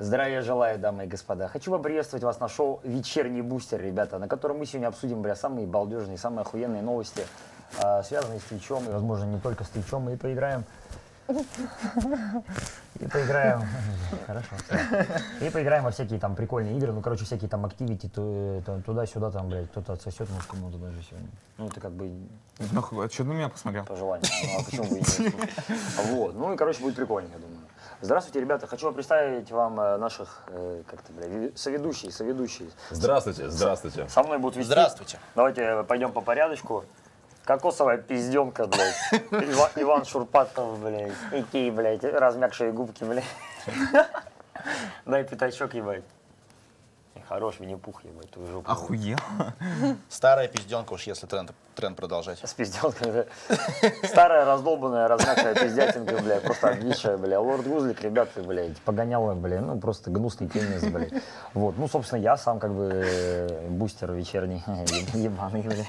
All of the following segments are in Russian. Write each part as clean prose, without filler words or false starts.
Здравия желаю, дамы и господа. Хочу поприветствовать вас на шоу «Вечерний бустер», ребята, на котором мы сегодня обсудим, бля, самые балдежные, самые охуенные новости, связанные с твичом, и, возможно, не только с твичом, и поиграем. И поиграем. Хорошо. И поиграем во всякие там прикольные игры. Ну, короче, всякие там активити, туда-сюда, там, блядь, кто-то отсосет мою комнату даже сегодня. Ну, это как бы... Ну, что на меня посмотрел? По желанию. Ну, а почему бы и нет? Вот. Ну, и, короче, будет прикольно, я думаю. Здравствуйте, ребята. Хочу представить вам наших, как-то, блядь, соведущие. Здравствуйте, здравствуйте. Со мной будут вести. Здравствуйте. Давайте пойдем по порядочку. Кокосовая пизденка, блядь. Иван Шурпатов, блядь. Икей, блядь. Размягшие губки, блядь. Дай пятачок, ебать. Хорош, Винни-Пух, ебать. Охуел. Старая пизденка уж, если тренд продолжать. С пизденкой, да. Старая раздолбанная, размягшая пиздятинка, блядь. Просто обвисшая, блядь. Лорд Гузлик, ребята, блядь. Погоняла, блядь. Ну, просто гнусный пенис, блядь. Вот. Ну, собственно, я сам как бы бустер вечерний. Ебаный, блядь.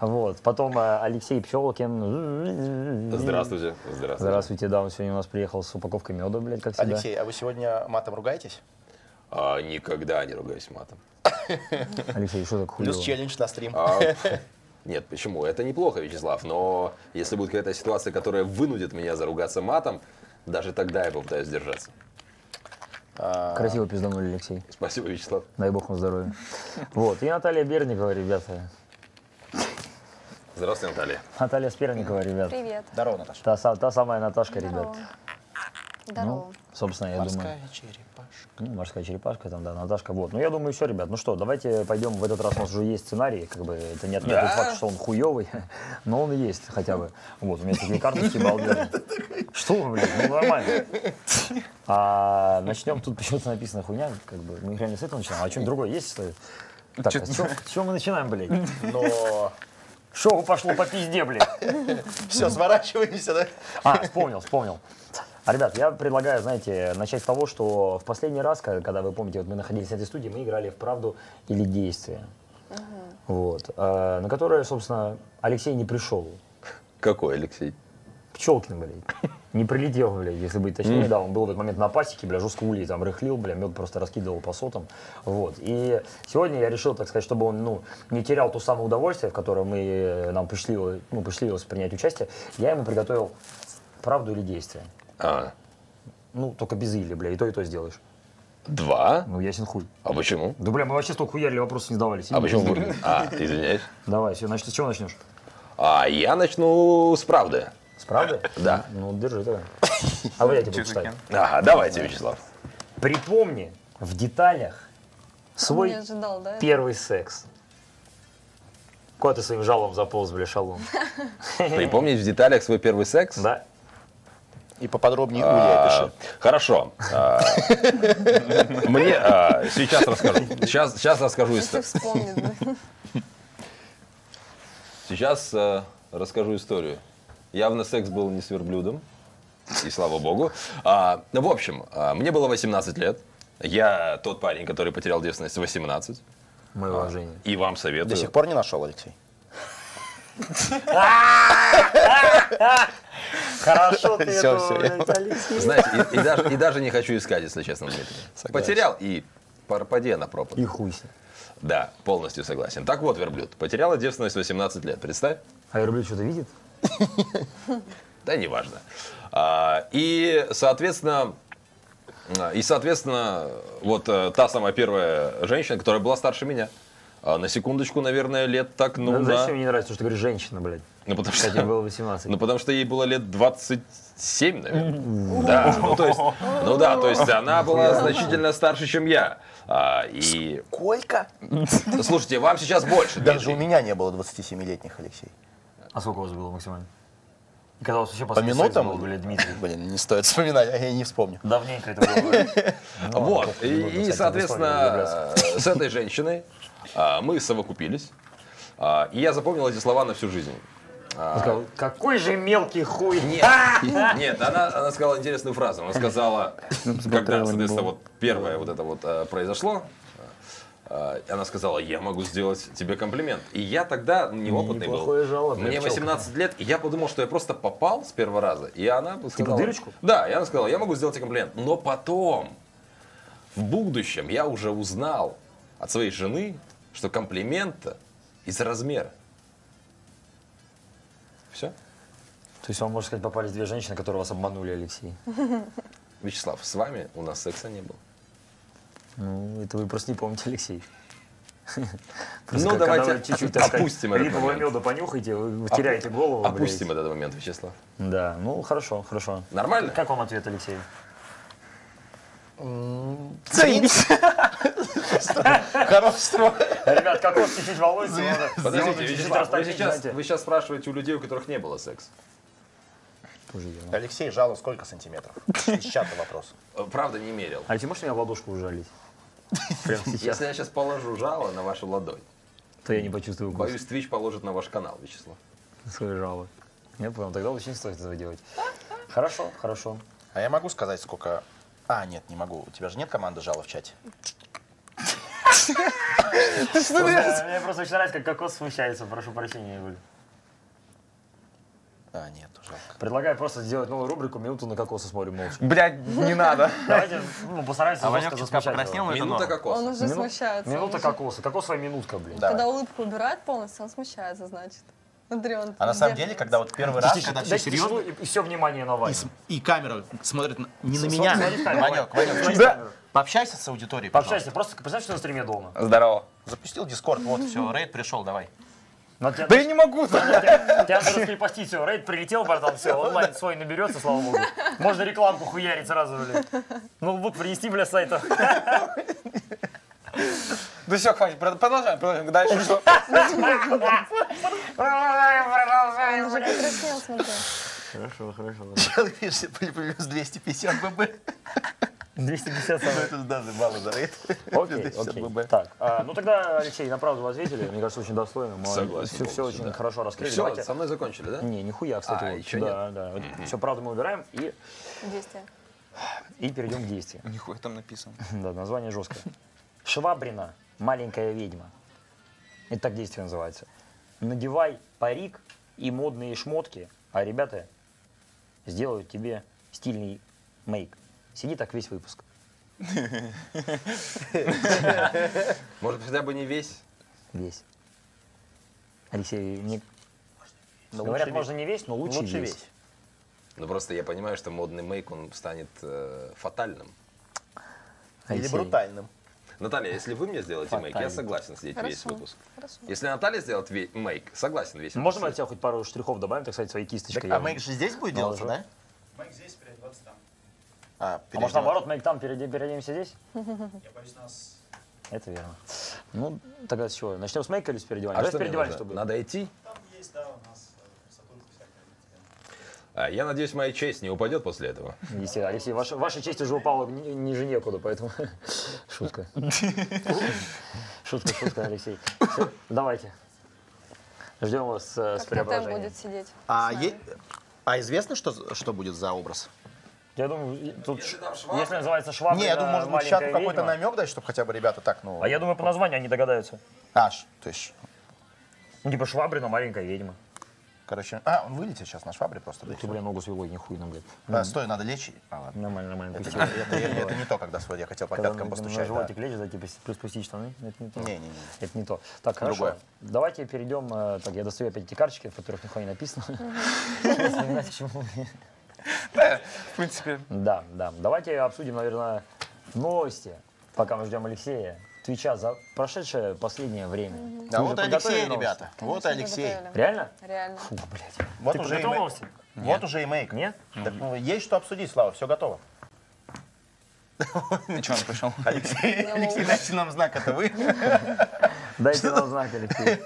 Вот. Потом Алексей Пчелкин. Здравствуйте. Здравствуйте, да. Он сегодня у нас приехал с упаковкой меда, блядь, как всегда. Алексей, а вы сегодня матом ругаетесь? Никогда не ругаюсь матом. Алексей, что так хуево? Плюс челлендж на стрим. Нет, почему? Это неплохо, Вячеслав, но если будет какая-то ситуация, которая вынудит меня заругаться матом, даже тогда я попытаюсь сдержаться. Красиво пизданули, Алексей. Спасибо, Вячеслав. Дай бог вам здоровья. Вот, и Наталья Берникова, ребята. Здравствуй, Наталья. Наталья Сперникова, ребята. Привет. Здорово, Наташа. Та самая Наташка, ребят. Здорово. Ну, собственно, я морская думаю... черепашка. Ну, морская черепашка, там, да, Наташка, вот. Ну, я думаю, все, ребят, ну что, давайте пойдем, в этот раз у нас уже есть сценарий, как бы, это не отменяет тот факт, что он хуёвый, но он есть хотя бы. Вот, у меня такие карточки балдежные. Что, блин, ну нормально. А начнем, тут почему-то написано хуйня, как бы, мы реально с этого начинаем, а чем другое есть? Так, с чего мы начинаем, блядь? Но... Шоу пошло по пизде, блядь. Все, сворачиваемся, да? А, вспомнил. А, ребят, я предлагаю, знаете, начать с того, что в последний раз, когда вы помните, вот мы находились в этой студии, мы играли в «Правду или действие», вот, на которое, собственно, Алексей не пришел. Какой Алексей? Пчелкин, блядь. Не прилетел, блядь, если быть точнее, да, он был в этот момент на пасеке, бля, жестко улей там рыхлил, бля, мед просто раскидывал по сотам, вот. И сегодня я решил, так сказать, чтобы он, ну, не терял то самое удовольствие, в которое нам посчастливилось принять участие, я ему приготовил «Правду или действие». Ну, только без «или», бля, и то сделаешь. Два? Ну, ясен хуй. А почему? Да, бля, мы вообще столько хуярили, вопросы не задавались. А почему? Извиняюсь. Давай, все, значит, с чего начнешь? Я начну с «Правды». С «Правды»? Да. Ну, держи тогда. А вы я тебе почитаю. Ага, давайте, Вячеслав. Припомни в деталях свой первый секс. Куда ты своим жалом заполз, бля, шалом? Припомнить в деталях свой первый секс? Да. И поподробнее Улья пиши. Хорошо. Мне сейчас расскажу. Сейчас расскажу историю. Сейчас расскажу историю. Явно секс был не с верблюдом. И слава богу. В общем, мне было 18 лет. Я тот парень, который потерял девственность 18. Мое уважение. И вам советую. До сих пор не нашел, Алексей. Хорошо ты это, Алексей. Знаете, и даже не хочу искать, если честно, Дмитрий. Потерял и пропади на пропаду. И хуй себе. Да, полностью согласен. Так вот, верблюд. Потеряла девственность 18 лет, представь. А верблюд что-то видит? Да, неважно. И, соответственно, вот та самая первая женщина, которая была старше меня. На секундочку, наверное, лет так, ну, да. Зачем мне не нравится, что ты говоришь «женщина», блядь? Ну, потому что ей было 18. Ну, потому что ей было лет 27, наверное. Да, то есть она была значительно старше, чем я. Сколько? Слушайте, вам сейчас больше. Даже у меня не было 27-летних, Алексей. А сколько у вас было максимально? Казалось, вообще по минутам, блин, Дмитрий. Блин, не стоит вспоминать, я не вспомню. Давненько это было. Вот, и, соответственно, с этой женщиной мы совокупились, и я запомнил эти слова на всю жизнь. Сказал, какой же мелкий хуй! Нет, она сказала интересную фразу. Она сказала, когда, соответственно, вот первое вот это вот произошло, она сказала, я могу сделать тебе комплимент. И я тогда неопытный был. Жалоба, мне 18 лет, и я подумал, что я просто попал с первого раза. И она сказала, типа дырочку? Да, и она сказала, я могу сделать тебе комплимент. Но потом В будущем я уже узнал от своей жены, что комплимент из-за размера. Все. То есть вам, можно сказать, попались две женщины, которые вас обманули, Алексей. Вячеслав, с вами у нас секса не было. Ну, это вы просто не помните, Алексей. Ну, давайте чуть-чуть опустим этот момент. Липового меда понюхайте, вы теряете голову. Опустим этот момент, Вячеслав. Да, ну, хорошо, хорошо. Нормально? Как вам ответ, Алексей? Заебись. Хороший строй. Ребят, как вас чуть-чуть волнуется? Подождите, Вячеслав, вы сейчас спрашиваете у людей, у которых не было секса. Алексей жал сколько сантиметров? Из чата вопрос. Правда, не мерил. А ты можешь меня в ладошку ужалить? Если я сейчас положу жало на вашу ладонь, то я не почувствую укус. Боюсь, Twitch положит на ваш канал, Вячеслав. Свое жало. Нет, потом тогда очень стоит этого делать. Хорошо, хорошо. А я могу сказать, сколько... А, нет, не могу. У тебя же нет команды жало в чате? Мне просто очень нравится, как кокос смущается. Прошу прощения, Игорь. А, нет, жалко. Предлагаю просто сделать новую рубрику «Минуту на кокосы смотрим молча». Блядь, не надо. Давайте, ну, постараемся. А Ванёк чутка покраснел, но это норм. Минута кокоса. Он уже смущается. Минута кокоса. Кокосовая минутка, блядь. Когда улыбку убирает полностью, он смущается, значит. Андрей, а на самом деле, когда вот первый раз, когда все серьезно, и все внимание на Ваню. И камера смотрит не на меня, Ванёк. Пообщайся с аудиторией, пожалуйста. Пообщайся, просто представь, что на стриме дома. Здорово. Запустил Дискорд, вот, все, рейд пришел, давай. Да я не могу! Тебя надо раскрепостить, все, рейд прилетел, братан, все, онлайн свой наберется, слава богу. Можно рекламку хуярить сразу, блядь. Ноутбук принести, бля, с сайта. Да все, хватит, продолжаем, дальше что? Продолжаем, блядь. Хорошо, хорошо. Человек, видишь, плюс 250 ББ. 250 самых. Это даже баллы за рейд. Окей. Так, ну тогда, Алексей, на правду ответили. Мне кажется, очень достойно. Согласен. Все очень хорошо раскрыли. Все, со мной закончили, да? Не, нихуя, кстати. Да, да. Все, правду мы убираем и... Действие. И перейдем к действию. Нихуя там написано. Да, название жесткое. Швабрина, маленькая ведьма. Это так действие называется. Надевай парик и модные шмотки, а ребята сделают тебе стильный мейк. Сиди так весь выпуск. Может, хотя бы не весь? Весь. Алексей, мне... Говорят, можно не весь, но лучше весь. Ну, просто я понимаю, что модный мейк, он станет фатальным. Или брутальным. Наталья, если вы мне сделаете мейк, я согласен сидеть весь выпуск. Если Наталья сделает мейк, согласен весь выпуск. Можем от тебя хоть пару штрихов добавим, так сказать, своей кисточкой. А мейк же здесь будет делаться, да? Мейк здесь, переодеваться там. А может, наоборот, мы там переоденемся здесь? Я боюсь, нас... Это верно. Ну, тогда с чего? Начнем с мейка или с переодевания? А что переодевание, чтобы... Надо идти? Там есть, да, у нас сотрудники всякие. Я надеюсь, моя честь не упадет после этого. Естественно, Алексей, ваша честь уже упала ниже некуда, поэтому... Шутка. Шутка, Алексей. Давайте. Ждем вас с преображением. Будет сидеть. А известно, что будет за образ? Я думаю, тут, если называется «Швабрина», не, я думаю, может быть, в чату какой-то намек дать, чтобы хотя бы ребята так, ну... А я думаю, по названию они догадаются. То есть... Ну, типа «Швабрина, маленькая ведьма». Короче, он вылетит сейчас на швабре просто. Ты, блин, ногу свело, нихуя, блядь. Стой, надо лечь. Нормально, нормально. Это не то, когда свой, я хотел по пяткам постучать. На животик лечь, да, типа, приспустить штаны. Это не то. Не-не-не. Это не то. Так, хорошо. Давайте перейдем... Так, я достаю опять эти карточки, в которых нихуя не написано. Да, в принципе. Да, да. Давайте обсудим, наверное, новости, пока мы ждем Алексея. Твича за прошедшее последнее время. Да, вот Алексей, ребята. Вот Алексей. Реально? Реально. Фу, блядь. Вот уже и новости. Вот уже и мейк. Нет? Есть что обсудить, Слава, все готово. Ну что, он пришел? Алексей, дайте нам знак, это вы. Дайте нам знак, Алексей.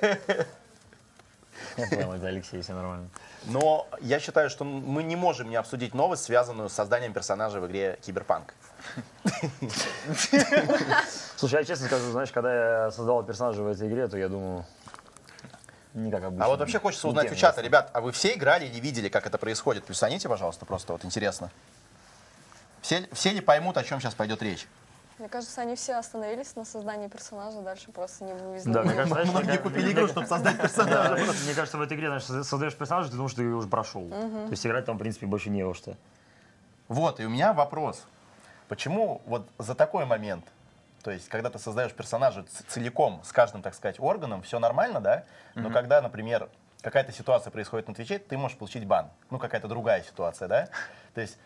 Я понял, это Алексей, все нормально. Но я считаю, что мы не можем не обсудить новость, связанную с созданием персонажа в игре «Киберпанк». Слушай, я честно скажу, знаешь, когда я создавал персонажа в этой игре, то я думал, не как обычно. А вот вообще хочется узнать у чата, ребят, а вы все играли или видели, как это происходит? Плюсаните, пожалуйста, просто вот интересно. Все ли поймут, о чем сейчас пойдет речь? Мне кажется, они все остановились на создании персонажа, дальше просто не вывезли. Да, многие купили игру, чтобы создать персонажа. Мне кажется, в этой игре, значит, создаешь персонажа, ты думаешь, что ты ее уже прошел. То есть играть там, в принципе, больше не во что. Вот, и у меня вопрос. Почему вот за такой момент, то есть когда ты создаешь персонажа целиком, с каждым, так сказать, органом, все нормально, да? Но когда, например, какая-то ситуация происходит на Твиче, ты можешь получить бан. Ну, какая-то другая ситуация, да? То есть...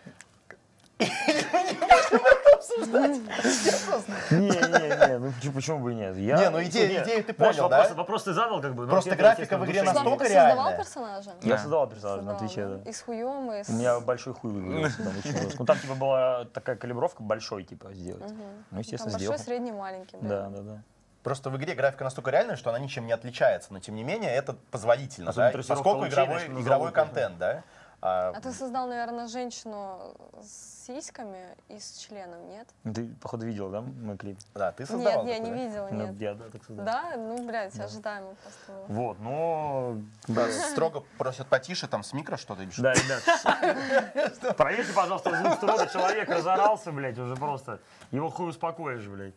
Не-не-не, ну почему бы и нет? Не, ну идею ты понял, да? Вопрос ты задал, как бы. Просто графика в игре настолько реальная. Ты создавал персонажа? Я создавал персонажа на Твиче, да. И с хуем, и с... У меня большой хуй выигрался там очень жестко. Ну там типа была такая калибровка, большой типа сделать. Ну естественно сделал. Большой, средний, маленький. Да-да-да. Просто в игре графика настолько реальная, что она ничем не отличается, но тем не менее это позволительно, да? Поскольку игровой контент, да? А ты создал, наверное, женщину с сиськами и с членом, нет? Ты, походу, видел, да, мой клип? Да, ты создавал. Нет, я не видела, нет. Я, да, так создал. Да? Ну, блядь, да. Ожидаемо просто. Вот, но... Да, строго просят потише, там, с микро что-то или что-то. Да, ребят, проверьте, пожалуйста, звук строго. Человек разорался, блядь, уже просто. Его хуй успокоишь, блядь.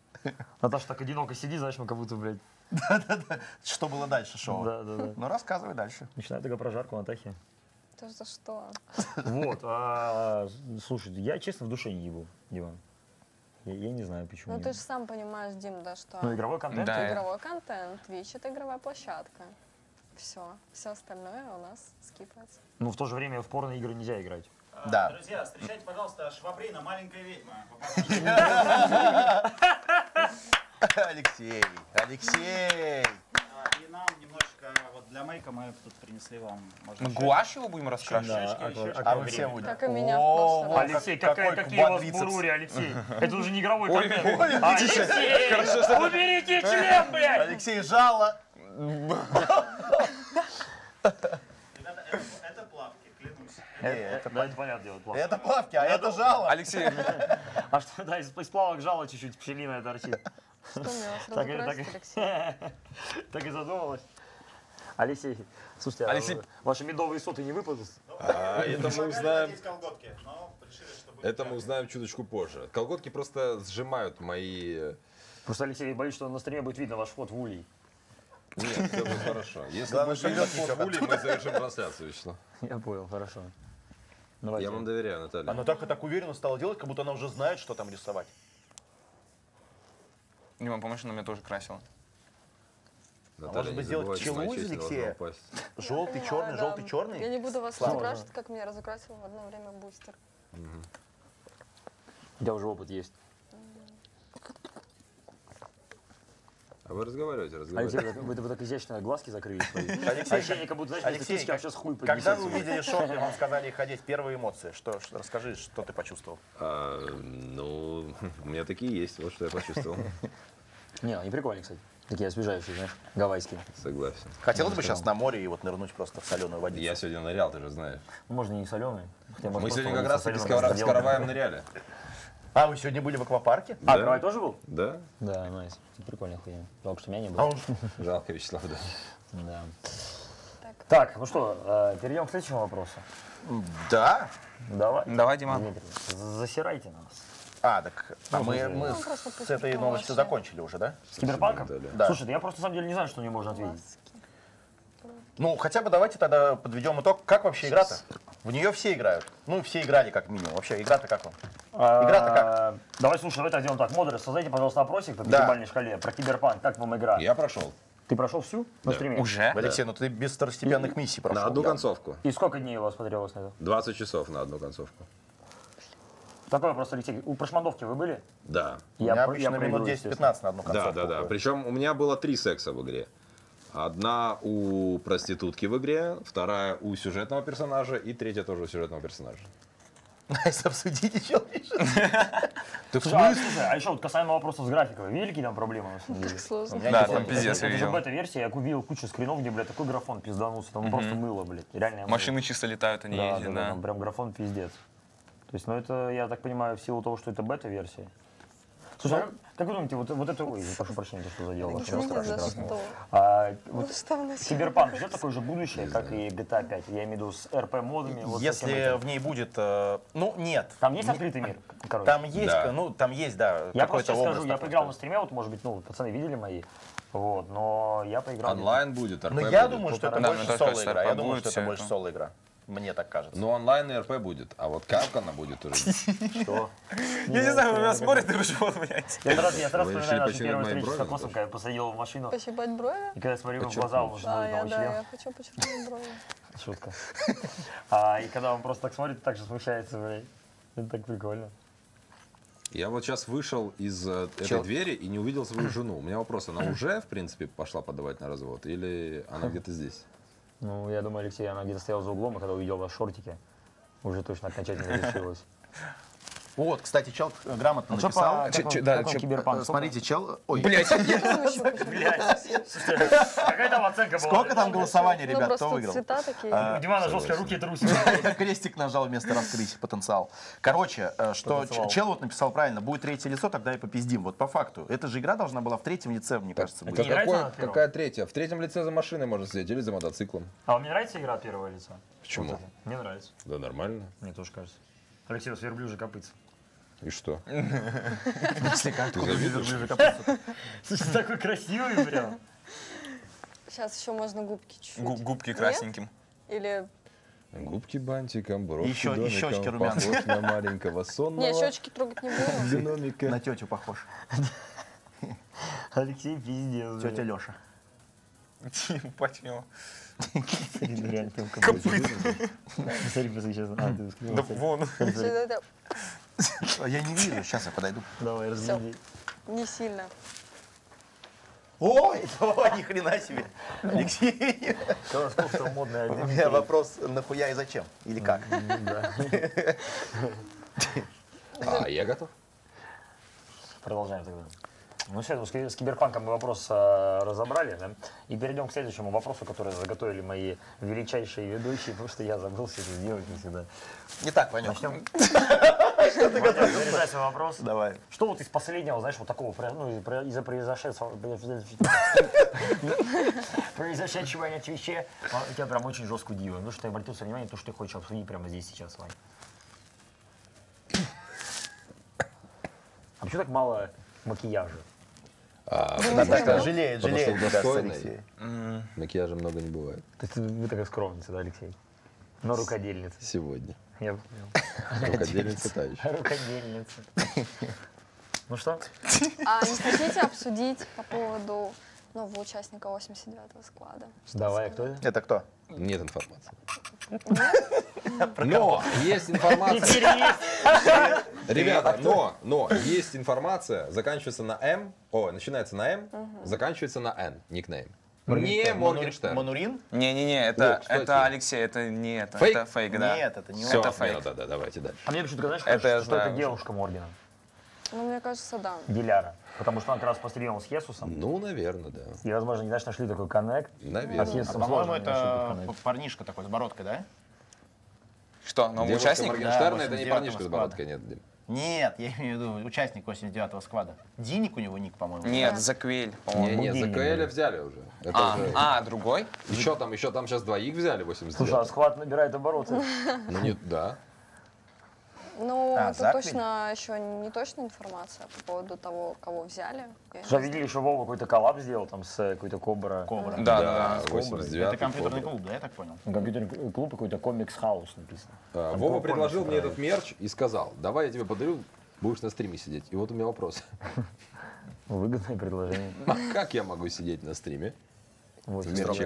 Наташа так одиноко сидит, знаешь, мы как будто, блядь. Да-да-да. Что было дальше шоу? Да-да-да. Ну, рассказывай дальше. Начинаю только прожарку Натахи. За что? Вот, слушай, я честно в душе не ебу, Дима. Я не знаю, почему. Ну ты же сам понимаешь, Дим, да, что... Ну игровой контент? Да. Игровой контент, Twitch — это игровая площадка. Все, все остальное у нас скипается. Ну в то же время в порно игры нельзя играть. Да. Друзья, встречайте, пожалуйста, Швабрина, маленькая ведьма. Алексей, Алексей! И нам немножечко, вот для мейка мы тут принесли вам. Можно гуашь его будем раскрашивать? А вы все будете. Как и меня в прошлом. Алексей, какие у вас бурури, Алексей. Это уже не игровой контент. Алексей, уберите член, блядь! Алексей, жало. Это плавки, клянусь. Это понятно дело, плавки. Это плавки, а это жало. Алексей, а что, да, из плавок жало чуть-чуть пчелиное торчит. Так и задумалась. Алексей, слушайте, Алексей, ваши медовые соты не выпадут? Это мы узнаем. Это мы узнаем чуточку позже. Колготки просто сжимают мои. Просто Алексей, я боюсь, что на стриме будет видно ваш вход в улей. Нет, все будет хорошо. Если мы живем в улей, мы завершим трансляцию. Я понял, хорошо. Я вам доверяю, Наталья. Она так уверенно стала делать, как будто она уже знает, что там рисовать. Дима, помощь, она меня тоже красила. Наталья, может быть, сделать челу из Алексея? Желтый, черный, желтый, черный. Я не буду вас разукрашивать, как меня разукрасил в одно время Бустер. У тебя уже опыт есть. А вы разговариваете. Алексей, вы так изящно глазки закрыли свои. Алексей, как будто, знаешь, статистически, а сейчас хуй поднесет. Когда вы увидели шорты, вам сказали ходить, первые эмоции. Расскажи, что ты почувствовал. Ну, у меня такие есть, вот что я почувствовал. Не, они прикольные, кстати. Такие освежающие, знаешь, гавайские. Согласен. Хотелось бы сейчас на море и вот нырнуть просто в соленую водицу. Я сегодня нырял, ты же знаешь. Можно не соленый. Мы сегодня как раз таки с караваем ныряли. А, вы сегодня были в аквапарке? Да. А, Каравай тоже был? Да. Да, найс. Прикольная хуйня. Жалко, что меня не было. А он... Жалко, Вячеслав, да. Да. Так, ну что, перейдем к следующему вопросу. Да. Давай, Дима. Засирайте нас. А, так мы с этой новостью закончили уже, да? С киберпанком? Да. Слушай, я просто на самом деле не знаю, что на нее можно ответить. Ну, хотя бы давайте тогда подведем итог. Как вообще игра-то? В нее все играют. Ну, все играли как минимум. Вообще, игра-то как вам? Игра-то как? Давай, слушай, давай так делаем так. Модеры, создайте, пожалуйста, опросик по пятибалльной шкале про киберпанк. Как вам игра? Я прошел. Ты прошел всю на стриме? Уже? Алексей, ну ты без второстепенных миссий прошел. На одну концовку. И сколько дней у вас смотрелось на это? 20 часов на одну концовку. Такой вопрос, Алексей. У прошмандовки вы были? Да. Я обычно минут 10-15 на одну концовку. Да. Причем у меня было 3 секса в игре. Одна у проститутки в игре, вторая у сюжетного персонажа и третья тоже у сюжетного персонажа. Найс, обсудить еще пишет. А еще вот касаемо вопросов с графикой. Видели какие там проблемы? Как сложно. Да, там пиздец, я видел. Это бета-версия, я купил кучу скринов, где, блядь, такой графон пизданулся, там просто мыло, блядь. Машины чисто летают, они ездят, да. Прям графон пиздец. То есть, ну это, я так понимаю, в силу того, что это бета-версия. Слушай, как вы думаете, вот это... Ой, прошу прощения, то, что заделал. Ничего страшного. Киберпанк, это такое же будущее, как и GTA 5? Я имею в виду с РП-модами. Если в ней будет... Ну, нет. Там есть открытый мир, короче? Там есть, да. Я просто скажу, я поиграл на стриме, вот, может быть, ну, пацаны видели мои, вот, но я поиграл... Онлайн будет, РП будет. Но я думаю, что это больше соло-игра. Мне так кажется. Но онлайн ИРП будет, а вот как она будет уже? Что? Я не знаю, вы меня смотрите, вы что отменяете? Я сразу вспоминаю нашу первую встречу с Кокосом, когда я посадил в машину. Пощипать брови? И когда я смотрю в глаза, он знает новый член. Я хочу почерпнуть брови. Шутка. И когда он просто так смотрит, так же смущается, блядь. Это так прикольно. Я вот сейчас вышел из этой двери и не увидел свою жену. У меня вопрос, она уже, в принципе, пошла подавать на развод? Или она где-то здесь? Ну, я думаю, Алексей, она где-то стояла за углом, и когда увидела вас в шортике, уже точно окончательно решилась. Вот, кстати, чел грамотно написал. Смотрите, чел... Блядь! Какая там оценка была? Сколько там голосований, ребят, кто выиграл? Димана жесткие руки трусит. Крестик нажал вместо раскрыть потенциал. Короче, что чел вот написал правильно, будет третье лицо, тогда и попиздим. Вот по факту. Эта же игра должна была в третьем лице, мне кажется, быть. Какая третья? В третьем лице за машиной можно сидеть или за мотоциклом. А вам не нравится игра первого лица? Почему? Мне нравится. Да нормально. Мне тоже кажется. Алексей, у вас верблюжье копытце. И что? Если как, ты верблюжье копытце. Слушай, такой красивый прям. Сейчас еще можно губки чуть-чуть. Губки красненьким. Или... Губки бантиком, бровки домиком, похож на маленького сонного. Не, щечки трогать не буду. На тетю похож. Алексей пиздец. Тетя Леша. Ебать его. Я не вижу, сейчас я подойду. Давай, разгляди. Не сильно. Ой, ни хрена себе. Алексей. У меня вопрос, нахуя и зачем? Или как? А я готов. Продолжаем тогда. Ну все, с киберпанком мы вопрос разобрали, да? И перейдем к следующему вопросу, который заготовили мои величайшие ведущие, потому что я забыл все это сделать не всегда. Не так, Ванюк. Начнем. Что ты готов? Зарезай свой вопрос. Давай. Что вот из последнего, знаешь, вот такого, ну, из-за произошедшего вещей, у тебя прям очень жестко удивило. Ну что ты обратил внимание, то, что ты хочешь обсудить прямо здесь сейчас, Вань. А почему так мало макияжа? Наташа жалеет, Алексей. Макияжа много не бывает. То есть вы такая скромница, да, Алексей? Но рукодельница. Сегодня. Я понял. Рукодельница та еще. Рукодельница. Ну что? А не хотите обсудить по поводу нового участника 89-го склада? Давай, кто это? Это кто? Нет информации. Но есть информация. Ребята, но есть информация, заканчивается на М, начинается на М, заканчивается на Н, никнейм. Не Моргенштерн. Манурин? Не-не-не, это Алексей, это не это. Это фейк, да? Нет, это не он. Это фейк. Да, давайте дальше. А мне почему-то казалось, что это девушка Моргена. Ну, мне кажется, да. Диляра. Потому что она как раз пострелила с Хесусом. Ну, наверное, да. И, возможно, не нашли такой коннект. Наверное. А по-моему, это парнишка такой с бородкой, да? Что, новый участник? Моргенштерна, это не парнишка с бородкой, нет, Дим. Нет, я имею в виду участник 89-го склада. Диник у него ник, по-моему. Нет, Заквель, по-моему. Нет, Заквеля взяли уже. Другой? Еще там сейчас двоих взяли 89. Слушай, а склад набирает обороты. Ну, нет, да. Ну, это точно еще не точная информация по поводу того, кого взяли. Слушай, видели, что Вова какой-то коллаб сделал там с какой-то Кобра. Да, 89. Это компьютерный клуб, да, я так понял? Компьютерный клуб и какой-то комикс-хаус написано. Вова предложил мне этот мерч и сказал, давай я тебе подарю, будешь на стриме сидеть. И вот у меня вопрос. Выгодное предложение. А как я могу сидеть на стриме? Вот, это интересный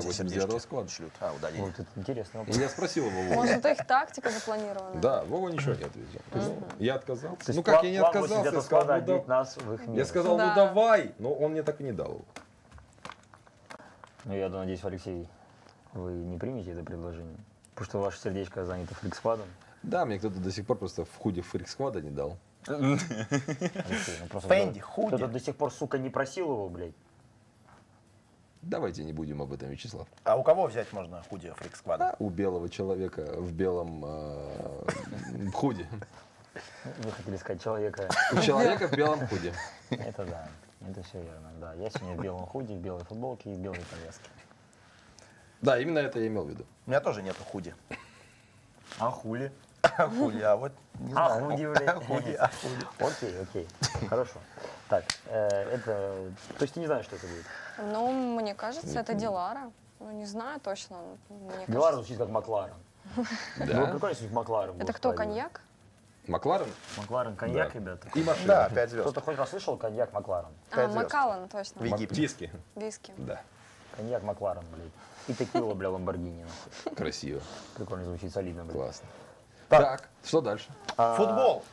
вопрос. Я спросил его. Может, это их тактика запланирована? Да, Вова ничего не ответил. Я отказался. Ну как, я не отказался, я сказал, ну давай, но он мне так и не дал. Ну я надеюсь, Алексей, вы не примете это предложение, потому что ваше сердечко занято фриксквадом. Да, мне кто-то до сих пор просто в худе фриксквада не дал. Фэнди, худи. Кто-то до сих пор, сука, не просил его, блядь. Давайте не будем об этом, Вячеслав. А у кого взять можно худи фрик-сквада? У белого человека в белом худи. Вы хотели сказать человека. У человека в белом худи. Это да, это все верно. Да, я сегодня в белом худи, в белой футболке и в белой повязке. Да, именно это я имел в виду. У меня тоже нету худи. А хули? А хули, а вот не знаю. А худи. Окей. Хорошо. Так, это... То есть ты не знаешь, что это будет? Ну, мне кажется, это Дилара. Ну, не знаю точно. Дилара звучит как Макларен. Да. Ну, какой-нибудь Макларен. Это кто, коньяк? Макларен? Макларен, коньяк, да. Ребята. И машина. Да, 5 звезд. Кто-то хоть раз слышал коньяк Макларен? А, Макалан, точно. В Египте. Виски. Виски. Да. Коньяк Макларен, блядь. И текила, бля, Ламборгини. Красиво. Прикольно звучит, солидно, блядь. Классно. Так, что дальше? Футбол.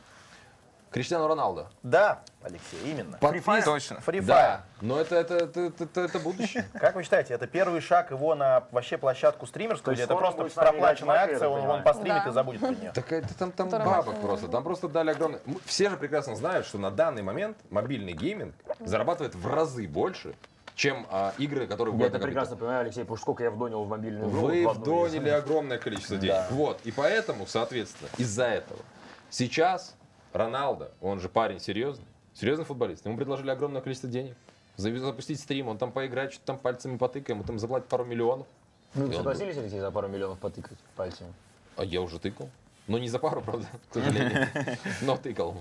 Криштиану Роналдо. Да, Алексей, именно. Фрифай, точно. Фрифай. Но это будущее. Как вы считаете, это первый шаг его на вообще площадку стримерскую, где это просто проплаченная акция, он постримит и забудет про нее? Так это там бабок просто, там просто дали огромное... Все же прекрасно знают, что на данный момент мобильный гейминг зарабатывает в разы больше, чем игры, которые... Я это прекрасно понимаю, Алексей, потому что сколько я вдонил в мобильную игру. Вы вдонили огромное количество денег. Вот, и поэтому, соответственно, из-за этого сейчас... Роналдо, он же парень серьезный, серьезный футболист. Ему предложили огромное количество денег. Запустить стрим, он там поиграет, что-то там пальцами потыкает, ему там заплатят пару миллионов. Ну, согласились ли тебе за пару миллионов потыкать пальцами? А я уже тыкал. Но не за пару, правда, к сожалению. Но тыкал.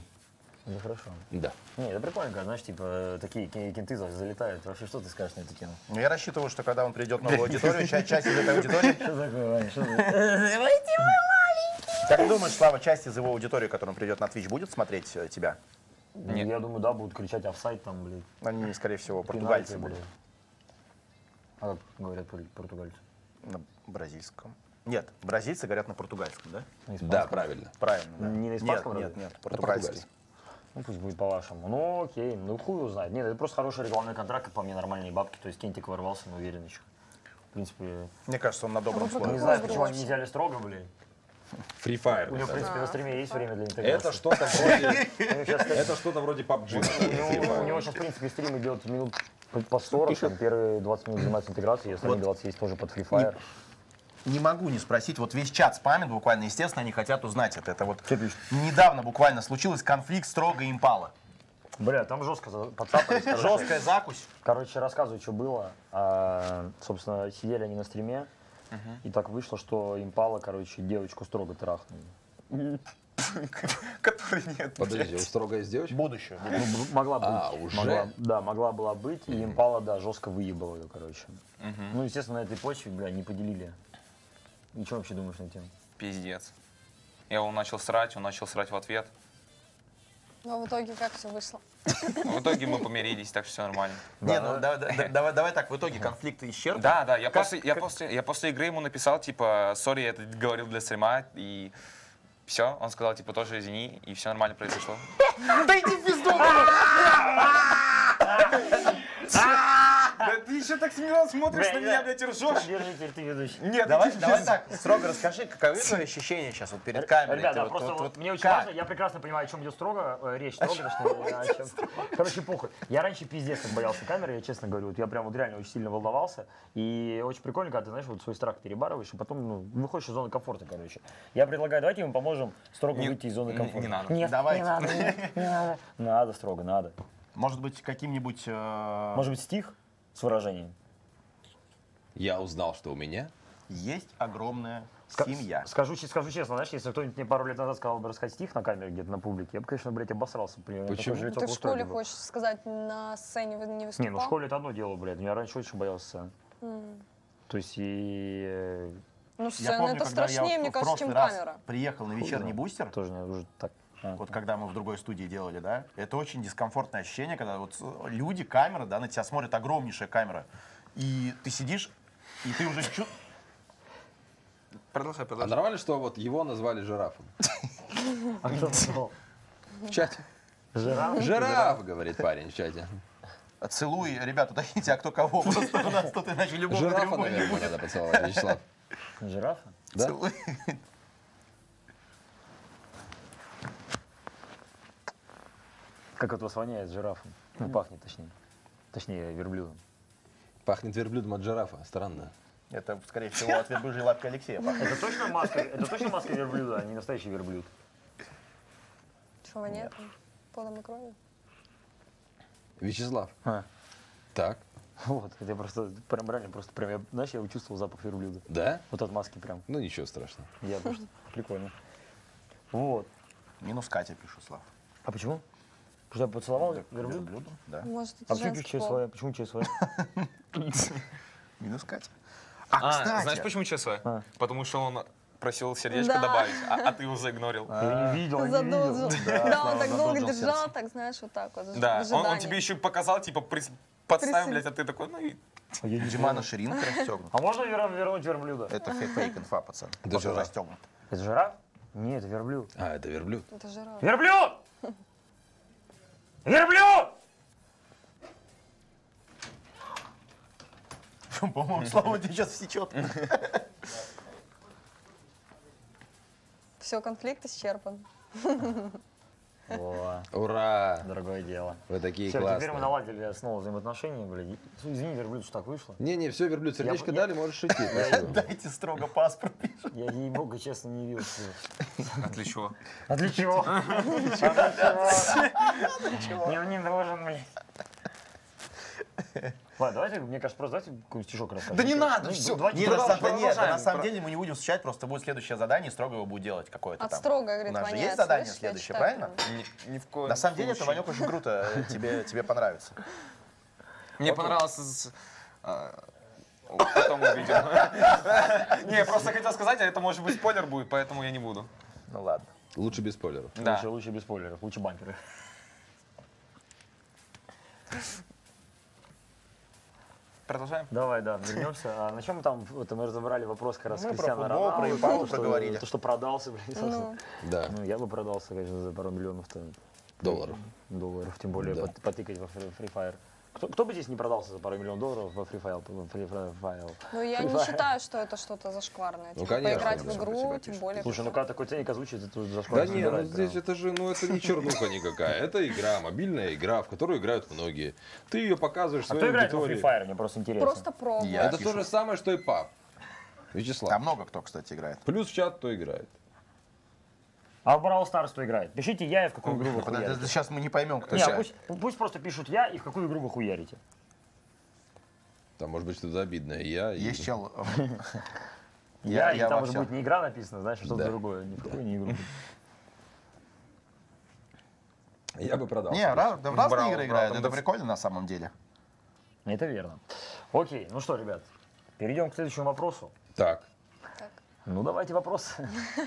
Ну, хорошо. Да. Не, это прикольно, знаешь, типа, такие кенты залетают. Вообще, что ты скажешь на это кино? Ну, я рассчитываю, что когда он придет в новую аудиторию, часть из этой аудитории... Что такое, Ваня, что такое? Как думаешь, Слава, часть из его аудитории, которая придет на Twitch, будет смотреть тебя? Нет. Я думаю, да, будут кричать офсайд там, блин. Они, скорее всего, португальцы будут. А как говорят португальцы? На бразильском. Нет, бразильцы говорят на португальском, да? На да, правильно. Правильно, да. Не на испанском? Нет, нет, нет, португальский. Ну, пусть будет по-вашему. Ну, окей, ну хуй узнает. Нет, это просто хороший рекламный контракт, по мне, нормальные бабки. То есть Кентик ворвался, но уверен еще. В принципе... Мне кажется, он на добром слове. Не знаю, почему они не взяли строго, блин. Free Fire. У него, в принципе, на стриме есть время для интеграции. Это что-то вроде PUBG. У него сейчас, в принципе, стримы делают минут по 40, первые 20 минут занимаются интеграцией, если они 20 есть тоже под Free Fire. Не могу не спросить, вот весь чат спамит буквально, естественно, они хотят узнать это. Это вот недавно буквально случилось конфликт Строго и Импала. Бля, там жестко подцапались. Жесткая закусь. Короче, рассказываю, что было. Собственно, сидели они на стриме. И так вышло, что Импала, короче, девочку Строго трахнули. Которой нет. Подожди, у Строго есть девочка? Будущее. Могла быть. А, уже? Да, могла была быть, и Импала, да, жестко выебала ее, короче. Ну, естественно, на этой почве, бля, не поделили. И что вообще думаешь на тему? Пиздец. Я его начал срать, он начал срать в ответ. Но в итоге как все вышло? В итоге мы помирились, так что все нормально. Не, ну давай так, в итоге конфликт исчерпан. Да, да, я после игры ему написал, типа, сори, я это говорил для стрима, и все. Он сказал, типа, тоже извини, и все нормально произошло. Да иди в пизду! Да ты еще так смело смотришь на меня, блядь, и ржешь. Держи, теперь ты ведущий. Нет, давай так, Строго расскажи, каковы твои ощущения сейчас вот перед камерой? Ребята, просто мне очень важно, я прекрасно понимаю, о чем идет Строго, речь Строго. Короче, похуй. Я раньше пиздец как боялся камеры, я честно говорю, я прям вот реально очень сильно волновался. И очень прикольно, когда ты, знаешь, вот свой страх перебарываешь, и потом выходишь из зоны комфорта, короче. Я предлагаю, давайте мы поможем Строго выйти из зоны комфорта. Не надо. Нет, не надо, не надо. Надо, Строго, надо. Может быть, каким-нибудь... Может быть, стих с выражением? Я узнал, что у меня есть огромная семья. Скажу честно, знаешь, если кто-нибудь мне пару лет назад сказал бы рассказать стих на камере где-то на публике, я бы, конечно, блядь, обосрался. Почему? Ты в школе хочешь сказать, на сцене не выступал? Не, ну в школе это одно дело, блядь. Я раньше очень боялся сцены. То есть и... Ну сцена это страшнее, мне кажется, чем камера. Приехал на вечерний бустер. Тоже уже так. Вот когда мы в другой студии делали, да, это очень дискомфортное ощущение, когда вот люди, камера, да, на тебя смотрит огромнейшая камера, и ты сидишь, и ты уже чуть... Продолжай, продолжай. А нормально, что вот его назвали жирафом? А кто назвал? В чате. Жираф? Жираф, говорит парень в чате. Целуй, ребята, уточните, а кто кого? Просто у нас тут иначе любовь. Жирафа, наверное, надо поцеловать, Вячеслав. Жирафа? Да. Целуй. Как от вас воняет жирафом. Ну, пахнет, точнее. Точнее, верблюдом. Пахнет верблюдом от жирафа. Странно. Это, скорее всего, от верблюжьей лапки Алексея пахнет. Это точно маска верблюда, а не настоящий верблюд? Чего воняет? Потом и кровью? Вячеслав. Так. Вот, я просто прям реально, просто прям, знаешь, я чувствовал запах верблюда. Да? Вот от маски прям. Ну, ничего страшного. Я просто. Прикольно. Вот. Минус Катя, пишу, Слав. А почему? Что я поцеловал верблюда? Да. Может, а почему ЧСВ? Почему ЧСВ? Минус Катя. А, кстати. Знаешь, почему ЧСВ? Потому что он просил сердечко добавить, а ты его заигнорил. Я не видел, да, он так долго держал, так, знаешь, вот так вот. Да, он тебе еще показал, типа, подставил, блядь, а ты такой, ну и... Димана ширинка расстегнута. А можно вернуть верблюда? Это фейк-инфа, пацан. Это жираф. Это жираф? Нет, это верблюд. А, это верблюд. Это жираф. Верблюд! Верблюд! По-моему, Слава тебя сейчас всечет. Все, конфликт исчерпан. О, ура! Дорогое дело. Вы такие все, классные. Теперь мы наладили основу взаимоотношений, блядь. Извини, верблюд, что так вышло. Не-не, все, верблюд, сердечко дали, можешь шутить. Дайте строго паспорт. Я, ей-богу, честно, не верю. Отличу. Отличу. Не, не должен, блядь. Ладно, давайте, мне кажется, просто давайте какой-нибудь стишок расскажем. Да не надо, все. На самом деле мы не будем встречать, просто будет следующее задание, Строго его будет делать какое-то там. От Строго, говорит, понятно. У нас же есть задание следующее, правильно? Ни в коем случае. На самом деле, это, Ванек, очень круто, тебе понравится. Мне понравилось... Потом увидим. Не, просто хотел сказать, а это, может быть, спойлер будет, поэтому я не буду. Ну ладно. Лучше без спойлеров. Да. Лучше без спойлеров, лучше банкеры. Продолжаем? Давай, да, вернемся. А на чем мы там, это мы разобрали вопрос как раз Криштиану Роналду, проговорили. То, что продался, блядь. Ну, да. Ну, я бы продался, конечно, за пару миллионов-то. Долларов. Долларов, тем более да. Потыкать во Free Fire. Кто бы здесь не продался за пару миллионов долларов во Free Fire? Ну, я не считаю, что это что-то зашкварное. Ну, конечно, поиграть в игру, тем более. Слушай, ну когда такой ценник озвучит, это зашкварное. Да нет, ну здесь это же, ну это не чернуха никакая. Это игра, мобильная игра, в которую играют многие. Ты ее показываешь своей аудитории. Кто играет в Free Fire, мне просто интересно. Просто пробуй. Это то же самое, что и PUBG. Вячеслав. Там много кто, кстати, играет. Плюс в чат кто играет. А в Brawl Stars кто играет? Пишите я и в какую игру вы хуярите. Сейчас мы не поймем, кто играет. Пусть просто пишут я и в какую игру вы хуярите. Там может быть что-то обидное. Я и... Есть чел. Я, и там уже будет не игра написана, знаешь, что-то другое. Ни в какую не игру. Я бы продал. Не, разные игры играют. Это прикольно на самом деле. Это верно. Окей, ну что, ребят, перейдем к следующему вопросу. Так. Ну, давайте вопрос.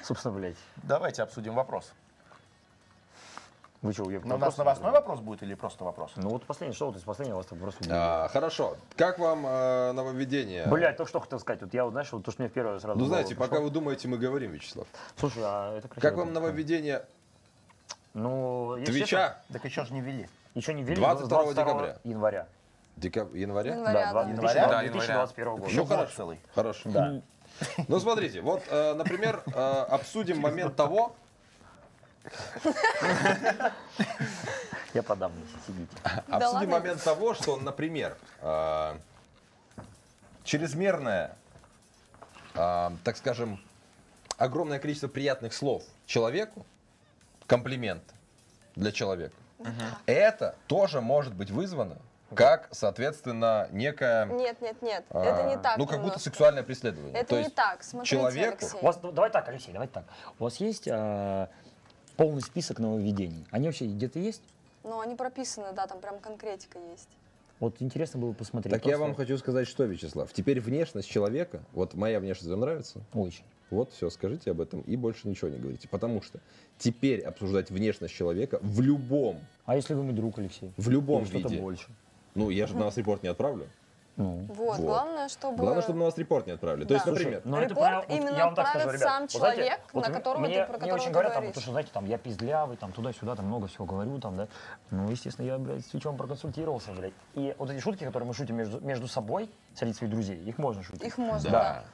Собственно, блядь. Давайте обсудим вопрос. Вы что, у нас новостной вопрос будет или просто вопрос? Ну, вот последний, что вот из последнего у вас вопрос будет. Хорошо. Как вам нововведение? Блядь, то, что хотел сказать. Вот я, вот, знаешь, вот то, что мне в первый раз сразу... Ну, знаете, пока вы думаете, мы говорим, Вячеслав. Слушай, а это красиво. Как вам нововведение... Ну... Твича? Так еще же не ввели. Еще не ввели. 22 декабря. Января. Января? Да, 2021 года. Ну, хорошо. Хорошо. Да. Ну, смотрите, вот, например, обсудим момент того... Я подавлюсь, сидите. Обсудим момент того, что, например, чрезмерное, так скажем, огромное количество приятных слов человеку, комплимент для человека, это тоже может быть вызвано как, соответственно, некая... Нет, нет, нет, это не так. Ну, как будто сексуальное преследование. Это не так, смотрите, человек... Алексей. У вас, давай так, Алексей, давай так. У вас есть полный список нововведений? Они вообще где-то есть? Ну, они прописаны, да, там прям конкретика есть. Вот интересно было посмотреть. Так я вам хочу сказать, что, Вячеслав, теперь внешность человека, вот моя внешность вам нравится? Очень. Вот, все, скажите об этом и больше ничего не говорите, потому что теперь обсуждать внешность человека в любом... А если вы мой друг, Алексей? В любом виде. Что-то больше. Ну, я же на вас репорт не отправлю. Ну. Вот. Главное, чтобы... Главное, чтобы на вас репорт не отправили. Да. То есть, например... Но репорт это, именно вот, отправит скажу, сам человек, вот, на которого ты, про которого ты говоришь. Мне очень говорят, там, потому что, знаете, там, я пиздлявый, там, туда-сюда, там, много всего говорю, там, да. Ну, естественно, я, блядь, с Твичом проконсультировался, блядь. И вот эти шутки, которые мы шутим между собой, среди своих друзей, их можно шутить. Их можно,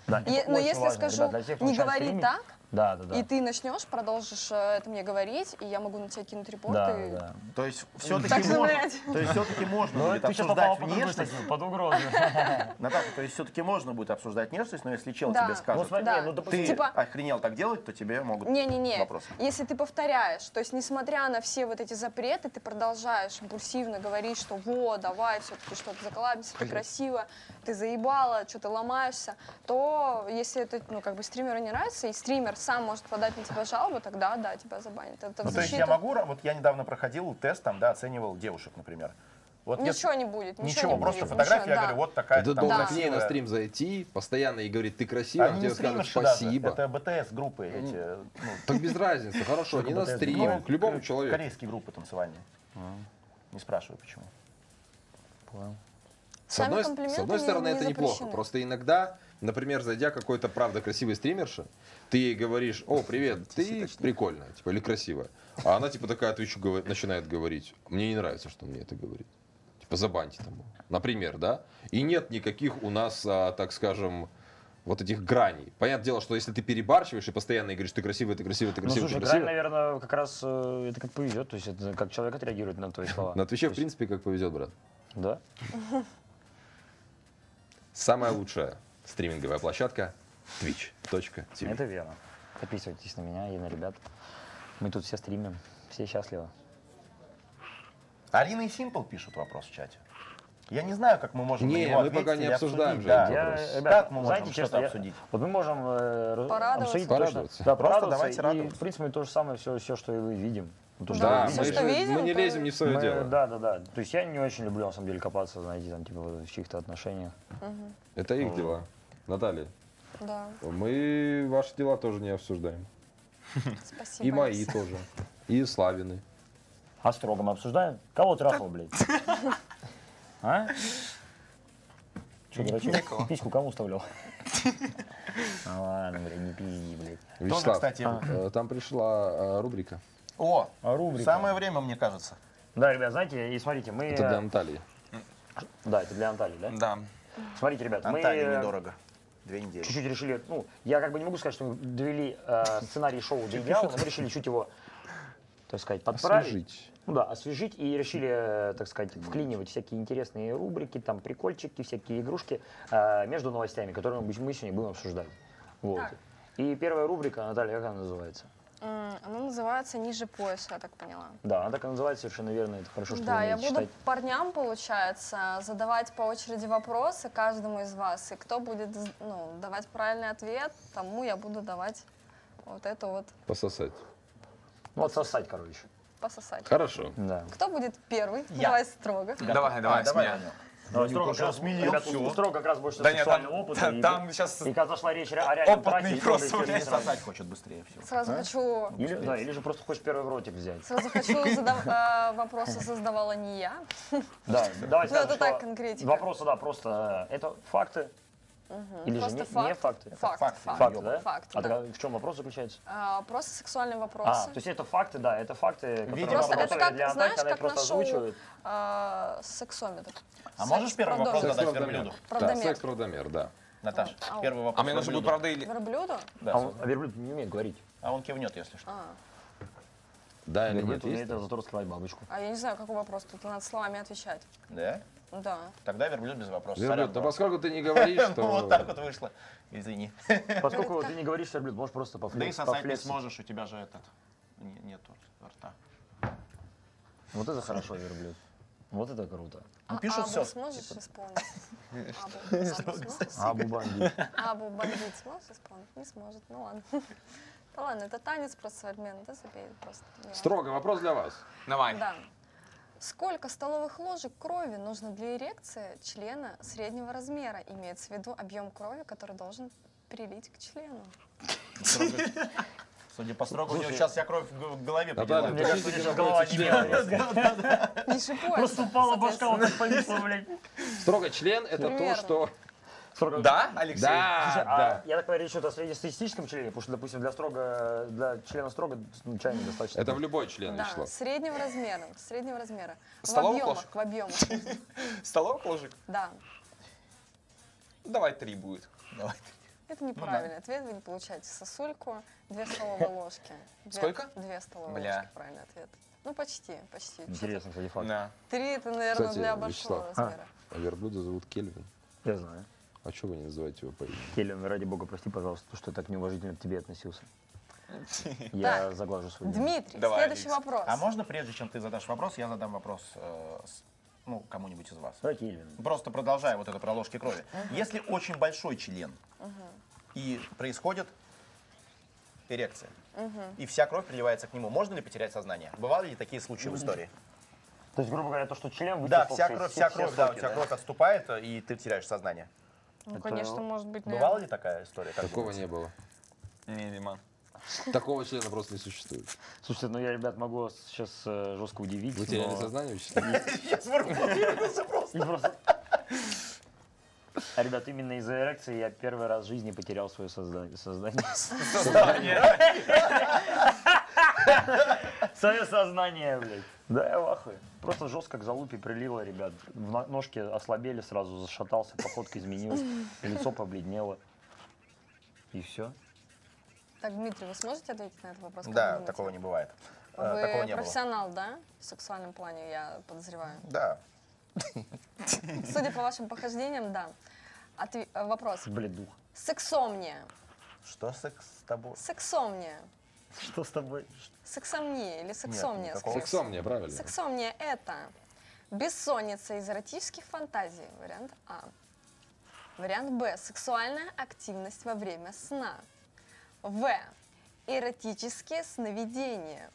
да. Но если скажу, не говори так, и ты начнешь, продолжишь это мне говорить, и я могу на тебя кинуть репорт. То есть все-таки можно будет обсуждать внешность. Под угрозой. Наташа, то есть все-таки можно будет обсуждать внешность, но если чел тебе скажет, ты охренел так делать, то тебе могут вопросы. Если ты повторяешь, то есть несмотря на все вот эти запреты, ты продолжаешь импульсивно говорить, что вот, давай, все-таки что-то заколабимся, ты красиво, ты заебала, что ты ломаешься, то если это, ну, как бы стримеру не нравится, и стример сам может подать на тебя жалобу, тогда, да, тебя забанят. Это ну, то есть я могу, вот я недавно проходил тест, там, да, оценивал девушек, например. Вот ничего не будет. Ничего, просто фотография, я говорю, вот такая. Ты должен к ней на стрим зайти, постоянно ей говорит, ты красивая, тебе скажут спасибо. Это БТС-группы эти. Так без разницы, хорошо, не на стрим, к любому человеку. Корейские группы танцевальные. Не спрашиваю, почему. Понял. С одной стороны, это неплохо. Просто иногда, например, зайдя какой-то, правда, красивый стримерша, ты ей говоришь, о, привет, ты прикольная, типа, или красивая. А она, типа, такая, отвечу, начинает говорить, мне не нравится, что мне это говорит. Типа, забаньте там, например, да? И нет никаких у нас, так скажем, вот этих граней. Понятное дело, что если ты перебарщиваешь и постоянно говоришь, ты красивая, ты красивая, ты красивая, ну, слушай, ты красивая. Грань, наверное, как раз это как повезет, то есть это как человек отреагирует на твои слова. На Твиче, в принципе, как повезет, брат. Да. Самая лучшая стриминговая площадка twitch.tv. Это верно. Подписывайтесь на меня и на ребят. Мы тут все стримим, все счастливы. Алина и Симпл пишут вопрос в чате. Я не знаю, как мы можем на него ответить. Мы пока не обсуждаем. Да. Как мы можем что-то обсудить? Вот мы можем обсудить. Да, просто давайте радоваться. В принципе, то же самое, все, что и вы видим. То, да, мы не лезем не в свое дело. Да. То есть я не очень люблю, на самом деле, копаться, знаете, там, типа, в чьих-то отношениях. Угу. Это их дела. Наталья, да. Мы ваши дела тоже не обсуждаем. Спасибо. И мои тоже. И Славины. А строго мы обсуждаем? Кого трахал, блядь? А? Че, дурачок? Письку кому вставлял? Ладно, блядь, не пизди, блядь. Вячеслав, кстати, там пришла рубрика. О, рубрика. Самое время, мне кажется. Да, ребят, знаете, и смотрите, мы... Это для Анталии. Да, это для Анталии, да? Да. Смотрите, ребят, Анталии мы... недорого. 2 недели. Чуть-чуть решили... Ну, я как бы не могу сказать, что мы довели сценарий шоу до идеала, но мы решили чуть его, так сказать, подправить. Освежить. Ну да, освежить и решили, так сказать, вклинивать всякие интересные рубрики, там, прикольчики, всякие игрушки между новостями, которые мы сегодня будем обсуждать. Вот. И первая рубрика, Наталья, как она называется? Она называется «Ниже пояса», я так поняла. Да, она так и называется, совершенно верно, это хорошо, что да, я буду читать. Парням, получается, задавать по очереди вопросы каждому из вас, и кто будет, ну, давать правильный ответ, тому я буду давать вот это вот. Пососать. Ну, отсосать, короче. Пососать. Хорошо. Да. Кто будет первый? Я. Давай строго. Давай. Строго как раз больше сексуального опыта. Там сейчас зашла речь о реальном трахе. Опытный сосать хочет быстрее всего. Сразу хочу... Или же просто хочешь первый в ротик взять. Сразу хочу вопросы создавала не я. Да, давайте скажем, это так, конкретика. Вопросы, да, просто это факты. Или же не факты. Факты, да? А в чем вопрос заключается? Просто сексуальные вопросы. То есть это факты, да, это факты, которые для Анталии она просто озвучивает. Сексометр. А можешь первый вопрос задать верблюду? Секс-правдомер, да. Наташа, первый вопрос. А мне нужно будет правда или... Верблюду? А верблюд не умеет говорить. А он кивнет, если что. Да или нет? Умеет зато раскрывать бабочку. А я не знаю, какой вопрос. Тут надо словами отвечать. Да? Да. Тогда верблюд без вопросов. Верблюд, да поскольку ты не говоришь, что... Вот так вот вышло. Извини. Поскольку ты не говоришь, верблюд, можешь просто пофлексить. Да и сосать не сможешь, у тебя же этот... Нету рта. Вот это хорошо, верблюд. Вот это круто. Ну, пишут все. Сможешь исполнить? Абу бандит сможешь исполнить? Не сможет, ну ладно. Да ладно, это танец просто современный, да, забей просто. Строго, вопрос для вас. Давай. Сколько столовых ложек крови нужно для эрекции члена среднего размера? Имеется в виду объем крови, который должен прилить к члену. Судя по строгу, сейчас я кровь в голове подняла. Мне кажется, что голова не белая. Просто упала башка, вот так повисла, блядь. Строго, член — это то, что... Да, Алексей? Да. Я так говорю, речь идет о среднестатистическом члене, потому что, допустим, для члена строго чайник достаточно. Это в любой член, Вячеслав. Да, среднего размера. Столовых ложек? В объемах. Столовых ложек? Да. Давай 3 будет. Это неправильный ответ, вы не получаете сосульку, 2 столовые ложки. Сколько? 2 столовые ложки, правильный ответ. Ну, почти. Интересно, кстати, факт. 3 это, наверное, для большого размера. А верблюда зовут Кельвин. Я знаю. А что вы не называете его по имени? Келлен, ради бога, прости, пожалуйста, что я так неуважительно к тебе относился. Я заглажу свой день. Дмитрий, следующий вопрос. А можно, прежде чем ты задашь вопрос, я задам вопрос кому-нибудь из вас? Да, Келлен. Просто продолжая вот это про ложки крови. Если очень большой член, и происходит эрекция, и вся кровь приливается к нему, можно ли потерять сознание? Бывали ли такие случаи в истории? То есть, грубо говоря, то, что член вытеснил. Да, вся кровь отступает, и ты теряешь сознание. Ну, это, конечно, может быть. Бывала ли такая история? Такого не было. Не, Риман. Такого члена просто не существует. Слушайте, ну я, ребят, могу сейчас жестко удивить. Вы теряли сознание вообще? Я сворачивался просто. Ребят, именно из-за эрекции я первый раз в жизни потерял свое сознание. Свое сознание, блядь. Да я в ахуе. Просто жестко к залупе прилило, ребят. Ножки ослабели сразу, зашатался, походка изменилась, лицо побледнело. И все. Так, Дмитрий, вы сможете ответить на этот вопрос? Да, такого не бывает. Вы профессионал, да? В сексуальном плане, я подозреваю. Да. Судя по вашим похождениям, да. Вопрос. Блядух. Сексомния. Что секс с тобой? Сексомния. Что с тобой? Сексомния или сексомния? Сексомния, правильно. Сексомния – это бессонница из эротических фантазий. Вариант А. Вариант Б. Сексуальная активность во время сна. В. Эротические сновидения.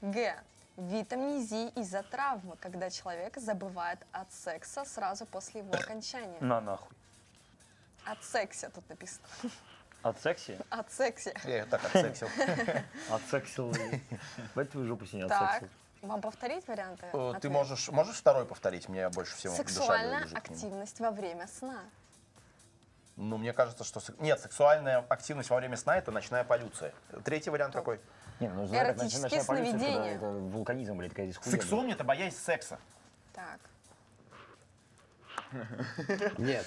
Г. Вид амнезии из-за травмы, когда человек забывает от секса сразу после его окончания. На нахуй. От секса тут написано. От секси? От секси. Я так отсексил. Отсексил. Давайте твою жопу синяя отсексил. Вам повторить варианты? Ты можешь второй повторить? Мне больше всего душа лежит к нему. Сексуальная активность во время сна. Ну, мне кажется, что... Нет, сексуальная активность во время сна – это ночная полюция. Третий вариант какой? Не, ну, эротические сновидения. Это вулканизм, блядь, какая здесь хуйня. Сексом нет, а боясь секса. Так. Нет.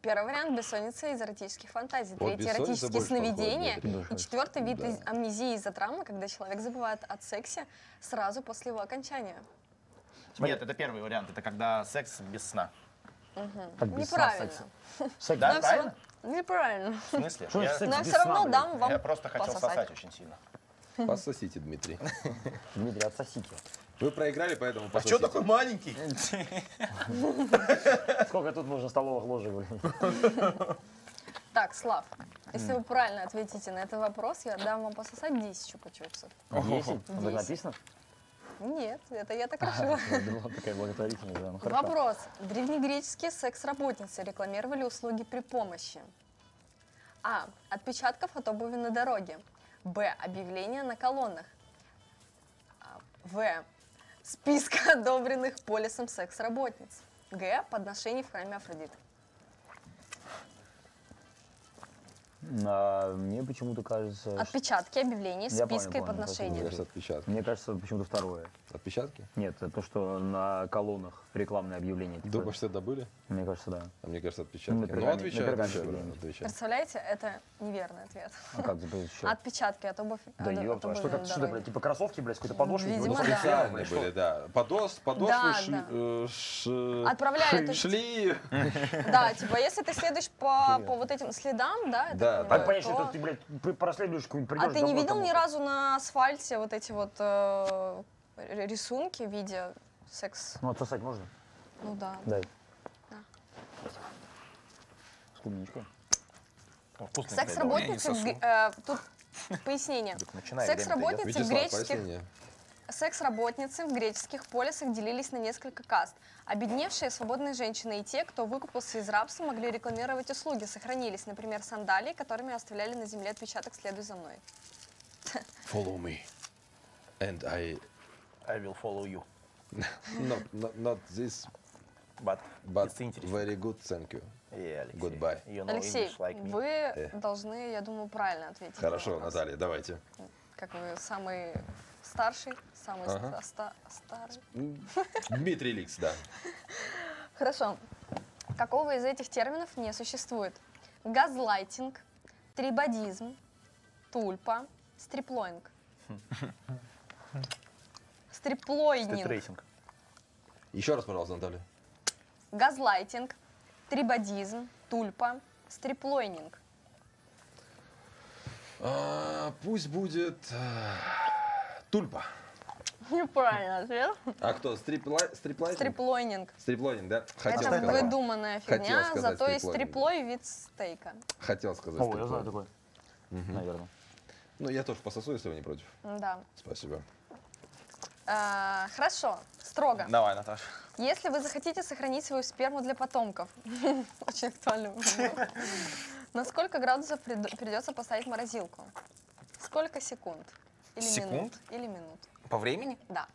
Первый вариант – бессонница из эротических фантазий. Третий – эротические сновидения. И четвертый – вид амнезии из-за травмы, когда человек забывает о сексе сразу после его окончания. Нет, это первый вариант. Это когда секс без сна. Угу. Неправильно. Секс, да, правильно? Неправильно. В смысле? Но все равно дам вам. Я просто хотел сосать очень сильно. Пососите, Дмитрий. Дмитрий, отсосите. Вы проиграли, поэтому пососите. А что такой маленький? Сколько тут нужно столовых ложек? Так, Слав, если вы правильно ответите на этот вопрос, я дам вам пососать 10 чупа-чупсов. 10? Это написано? Нет, это я так решила. Вопрос. Древнегреческие секс-работницы рекламировали услуги при помощи. А. Отпечатков от обуви на дороге. Б. Объявления на колоннах. В. Списка одобренных полисом секс-работниц. Г. Подношений в храме Афродиты. Мне почему-то кажется... Отпечатки, объявления, списка и подношения. Мне кажется, почему-то второе. Отпечатки? Нет, то, что на колоннах рекламные объявления. Думаешь, что это были? Мне кажется, да. А мне кажется, отпечатки. Ну, отвечаю. Представляете, это неверный ответ. А как же еще? Отпечатки от обуви. Да ёпта, что это, блядь, типа кроссовки, блядь, какой-то подошвы? Видимо, да. Были, да. Подошвы отправляли. Шли. Да, типа, если ты следуешь по вот этим следам, да, это... А конечно, то ты, блядь, проследуешь какую-нибудь, придешь. А ты не видел ни разу на асфальте вот эти вот рисунки в виде секс? Ну, отсосать можно? Ну, да. Дай. Да. С клубничкой. Секс-работницы... тут пояснение. Секс-работницы в греческих полисах делились на несколько каст. Обедневшие, свободные женщины и те, кто выкупился из рабства, могли рекламировать услуги. Сохранились, например, сандалии, которыми оставляли на земле отпечаток «Следуй за мной». Follow me. And I will follow you. Not this, but very good, thank you. Goodbye. Алексей, вы должны, я думаю, правильно ответить. Хорошо, Наталья, давайте. Как вы самый старший, самый старый. Дмитрий Ликс, да. Хорошо. Какого из этих терминов не существует? Газлайтинг, трибодизм, тульпа, стриплоинг. Стриплоинг. Еще раз, пожалуйста, Наталья. Газлайтинг, трибодизм, тульпа, стриплоинг. Пусть будет тульпа. Неправильно ответ. А кто? Стриплоинг? Стриплоинг. Стриплоинг, да? Это выдуманная фигня, зато есть стриплой вид стейка. Хотел сказать. О, я знаю такой. Наверное. Ну, я тоже пососу, если вы не против. Да. Спасибо. Хорошо, строго. Давай, Наташа. Если вы захотите сохранить свою сперму для потомков, очень актуально, на сколько градусов придется поставить морозилку? Сколько секунд? Или минут? Или минут. По времени? Да.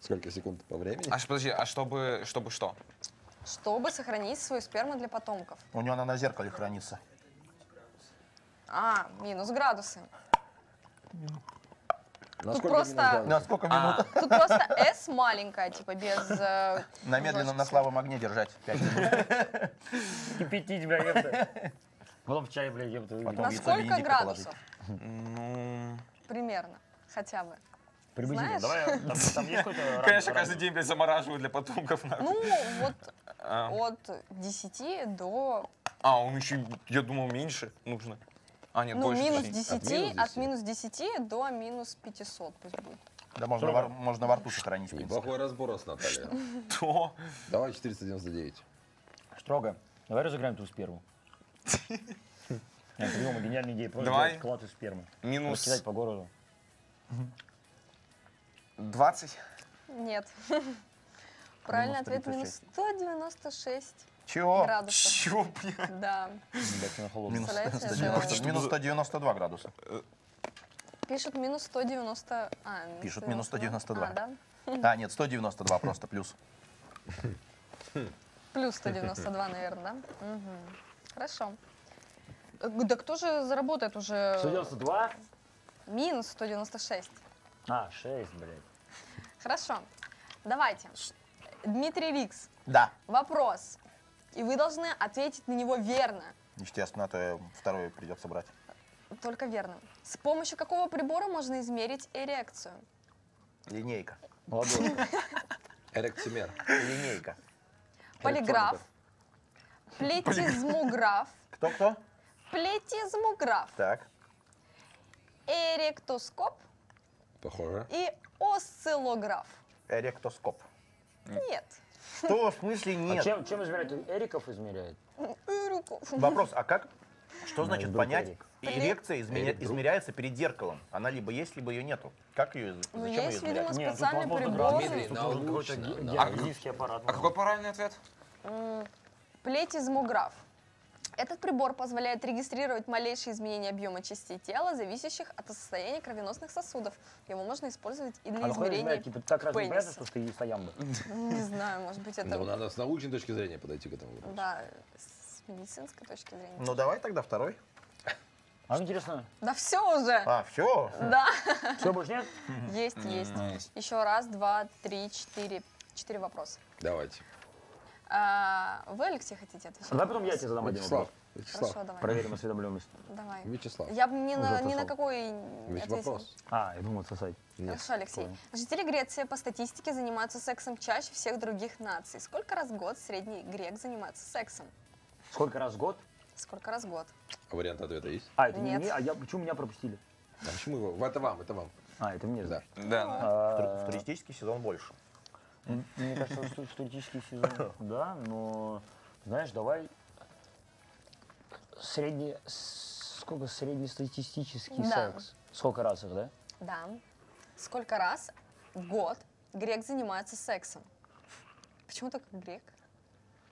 Сколько секунд по времени? А подожди, а чтобы что? Чтобы сохранить свою сперму для потомков. У нее она на зеркале хранится. А, минус градусы. Насколько минут? Тут просто S маленькая, типа без... На медленном, на слабом огне держать. Кипятить, бля, ебта. Потом в чай, бля, ебта. На сколько градусов? Примерно, хотя бы. Приблизительно. Давай, там есть какой-то... Конечно, каждый день, бля, замораживаю для потомков. Ну, вот от 10 до... А, он еще, я думал, меньше нужно. А, нет, ну, больше минус 10, от минус 10 до минус 500 пусть будет. Да можно во рту сохранить. Неплохой разбор у нас, Наталья. Что? Давай 499. Строго. Давай разыграем ту сперму. Я придумал гениальную идею. Просто делать клад из спермы. Минус. Раскидать по городу. 20? Нет. Правильный ответ минус 196. Чего? Градусов. Чего, блин? Да. Минус 192 градуса. Пишут минус 190... Пишут минус 192. А, да? А, нет, 192 просто, плюс. Плюс 192, наверное, да? Угу. Хорошо. Да кто же заработает уже... 192? Минус 196. А, 6, блядь. Хорошо. Давайте. Дмитрий Рикс. Да. Вопрос. И вы должны ответить на него верно. Естественно, а то второе придется брать. Только верно. С помощью какого прибора можно измерить эрекцию? Линейка. Ладошка. Эректимер. Линейка. Полиграф. Плетизмограф. Кто-кто? Плетизмограф. Так. Эректоскоп. Похоже. И осциллограф. Эректоскоп. Нет. Что, в смысле нет? А чем измеряют? Эриков измеряет? Вопрос, а как? Что значит понять? Эрик. Эрекция измеряется перед зеркалом. Она либо есть, либо ее нету. Как ее, зачем ее измерять? Есть, видимо, специальный прибор. А какой правильный ответ? Плетизмограф. Этот прибор позволяет регистрировать малейшие изменения объема частей тела, зависящих от состояния кровеносных сосудов. Его можно использовать и для измерения пениса. Так разве понятно, что ты саямба? Не знаю, может быть, это... Но надо с научной точки зрения подойти к этому вопросу. Да, с медицинской точки зрения. Ну давай тогда второй. А интересно? Да все уже. А, все? Да. Все больше нет? Есть, есть. Еще раз, два, три, четыре. Четыре вопроса. Давайте. Вы, Алексей, хотите отвечать? Давай потом я тебе задам один вопрос. Вячеслав, хорошо, давай. Проверим осведомленность. Давай. Вячеслав. Я бы ни на какой вопрос. А, я думал отсосать. Хорошо, Алексей. Понял. Жители Греции по статистике занимаются сексом чаще всех других наций. Сколько раз в год средний грек занимается сексом? Сколько раз в год? Сколько раз в год. А вариант ответа есть? А, это нет. Почему меня пропустили? А почему его? Это вам, это вам. А, это мне, да. Да. В туристический сезон больше. Мне кажется, что в туристический сезон, да, но, знаешь, давай среднестатистический секс. Сколько раз их, да? Да. Сколько раз в год грек занимается сексом? Почему только грек?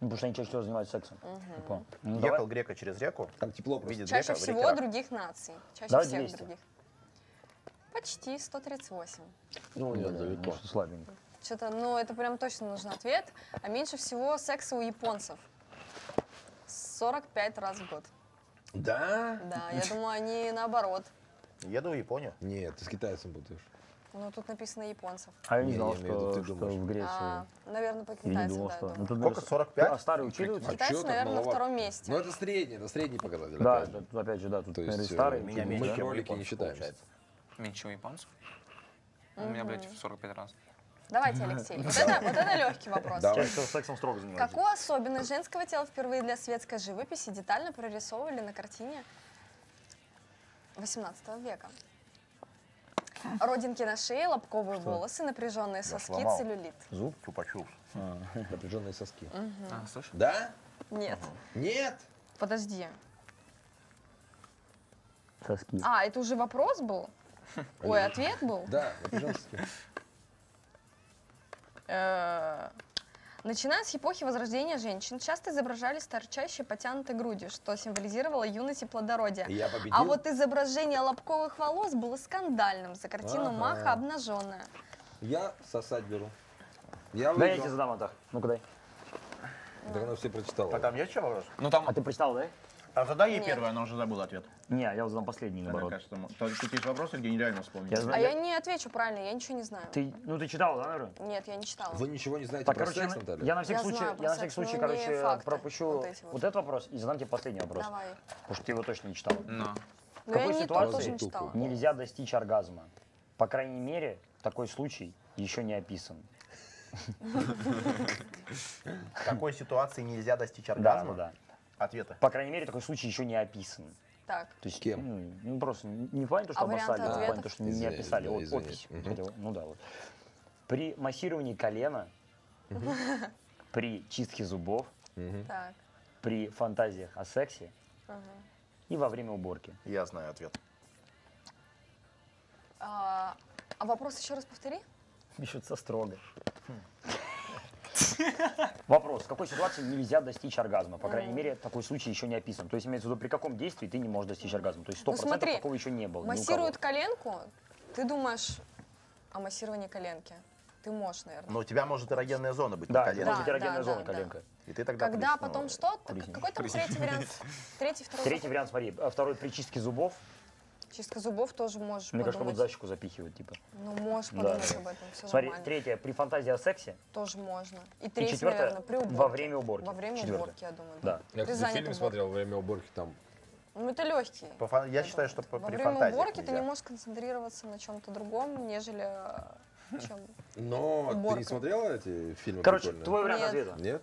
Потому что они чаще всего занимаются сексом. Ехал грека через реку, там тепло видит грека. Чаще всего других наций. Чаще всех других. Почти 138. Ну, далеко, слабенько. Что-то, ну, это прям точно нужен ответ. А меньше всего секса у японцев. 45 раз в год. Да? Да, я думаю, они наоборот. Еду в Японию. Нет, ты с китайцем путаешь. Ну, тут написано японцев. А я не знал, что в Греции. Наверное, по китайцам, да. Сколько, 45? Старые учитываются? Китайцы, наверное, на втором месте. Ну, это средний показатель. Да, опять же, да, тут старые. Меня меньше ролики не считаются. Меньше у японцев? У меня, блядь, 45 раз. Давайте, Алексей. Вот это легкий вопрос. Давай. Сексом строго занимаюсь. Какую особенность женского тела впервые для светской живописи детально прорисовывали на картине 18 века? Родинки на шее, лобковые волосы, напряженные соски, целлюлит. Зуб чупа-чуп. Напряженные соски. Слышишь? Да? Нет. Нет? Подожди. Соски. А, это уже вопрос был? Ой, ответ был? Да, напряженные соски. Начиная с эпохи возрождения женщин, часто изображали торчащей потянутой грудью, что символизировало юность и плодородие. Я победил? А вот изображение лобковых волос было скандальным за картину Маха «Обнаженная». Я сосать беру. Я выиграл. Да я тебе задам это. Ну-ка дай. Да она все прочитала. А там есть еще вопрос? Ну, там... А ты прочитал, да? А задай ей первое, она уже забыла ответ. Не, я задам последний, наоборот. Тут есть вопрос, Сергей нереально вспомнил. А я не отвечу правильно, я ничего не знаю. Ты, ну ты читал, да, наверное? Нет, я не читала. Вы ничего не знаете про секс, Наталья? Я на всякий случай, короче, пропущу вот этот вопрос и задам тебе последний вопрос. Давай. Потому что ты его точно не читал. В какой ситуации нельзя достичь оргазма? По крайней мере, такой случай еще не описан. В какой ситуации нельзя достичь оргазма? Да. Ответа. По крайней мере, такой случай еще не описан. Так. То есть кем? Ну, просто не в плане то, что обоссали, а в плане то, что не описали. Вот опись. Ну да, вот. При массировании колена, при чистке зубов, при фантазиях о сексе и во время уборки. Я знаю ответ. А вопрос еще раз повтори? Пишется строго. Вопрос. В какой ситуации нельзя достичь оргазма? По крайней мере, такой случай еще не описан. То есть, имеется в виду, при каком действии ты не можешь достичь оргазма. То есть, 100% такого еще не было. Массируют коленку, ты думаешь о массировании коленки. Ты можешь, наверное. Но у тебя может эрогенная зона быть. Да, может быть эрогенная зона коленка. И ты тогда... Когда потом что? Какой там третий вариант? Третий, второй? Третий вариант, смотри. Второй при чистке зубов. Чистка зубов тоже можешь подумать. Мне кажется, вот датчику запихивать, типа. Ну, можешь подумать об этом, все нормально. Смотри, третье, при фантазии о сексе. Тоже можно. И третье, наверное, при уборке. Во время уборки. Во время уборки, я думаю. Да. Я, кстати, фильм смотрел, во время уборки там... Ну, это легкий. Я считаю, что при фантазии. Во время уборки ты не можешь концентрироваться на чем-то другом, нежели... Но ты не смотрела эти фильмы? Короче, твой вариант ответа. Нет?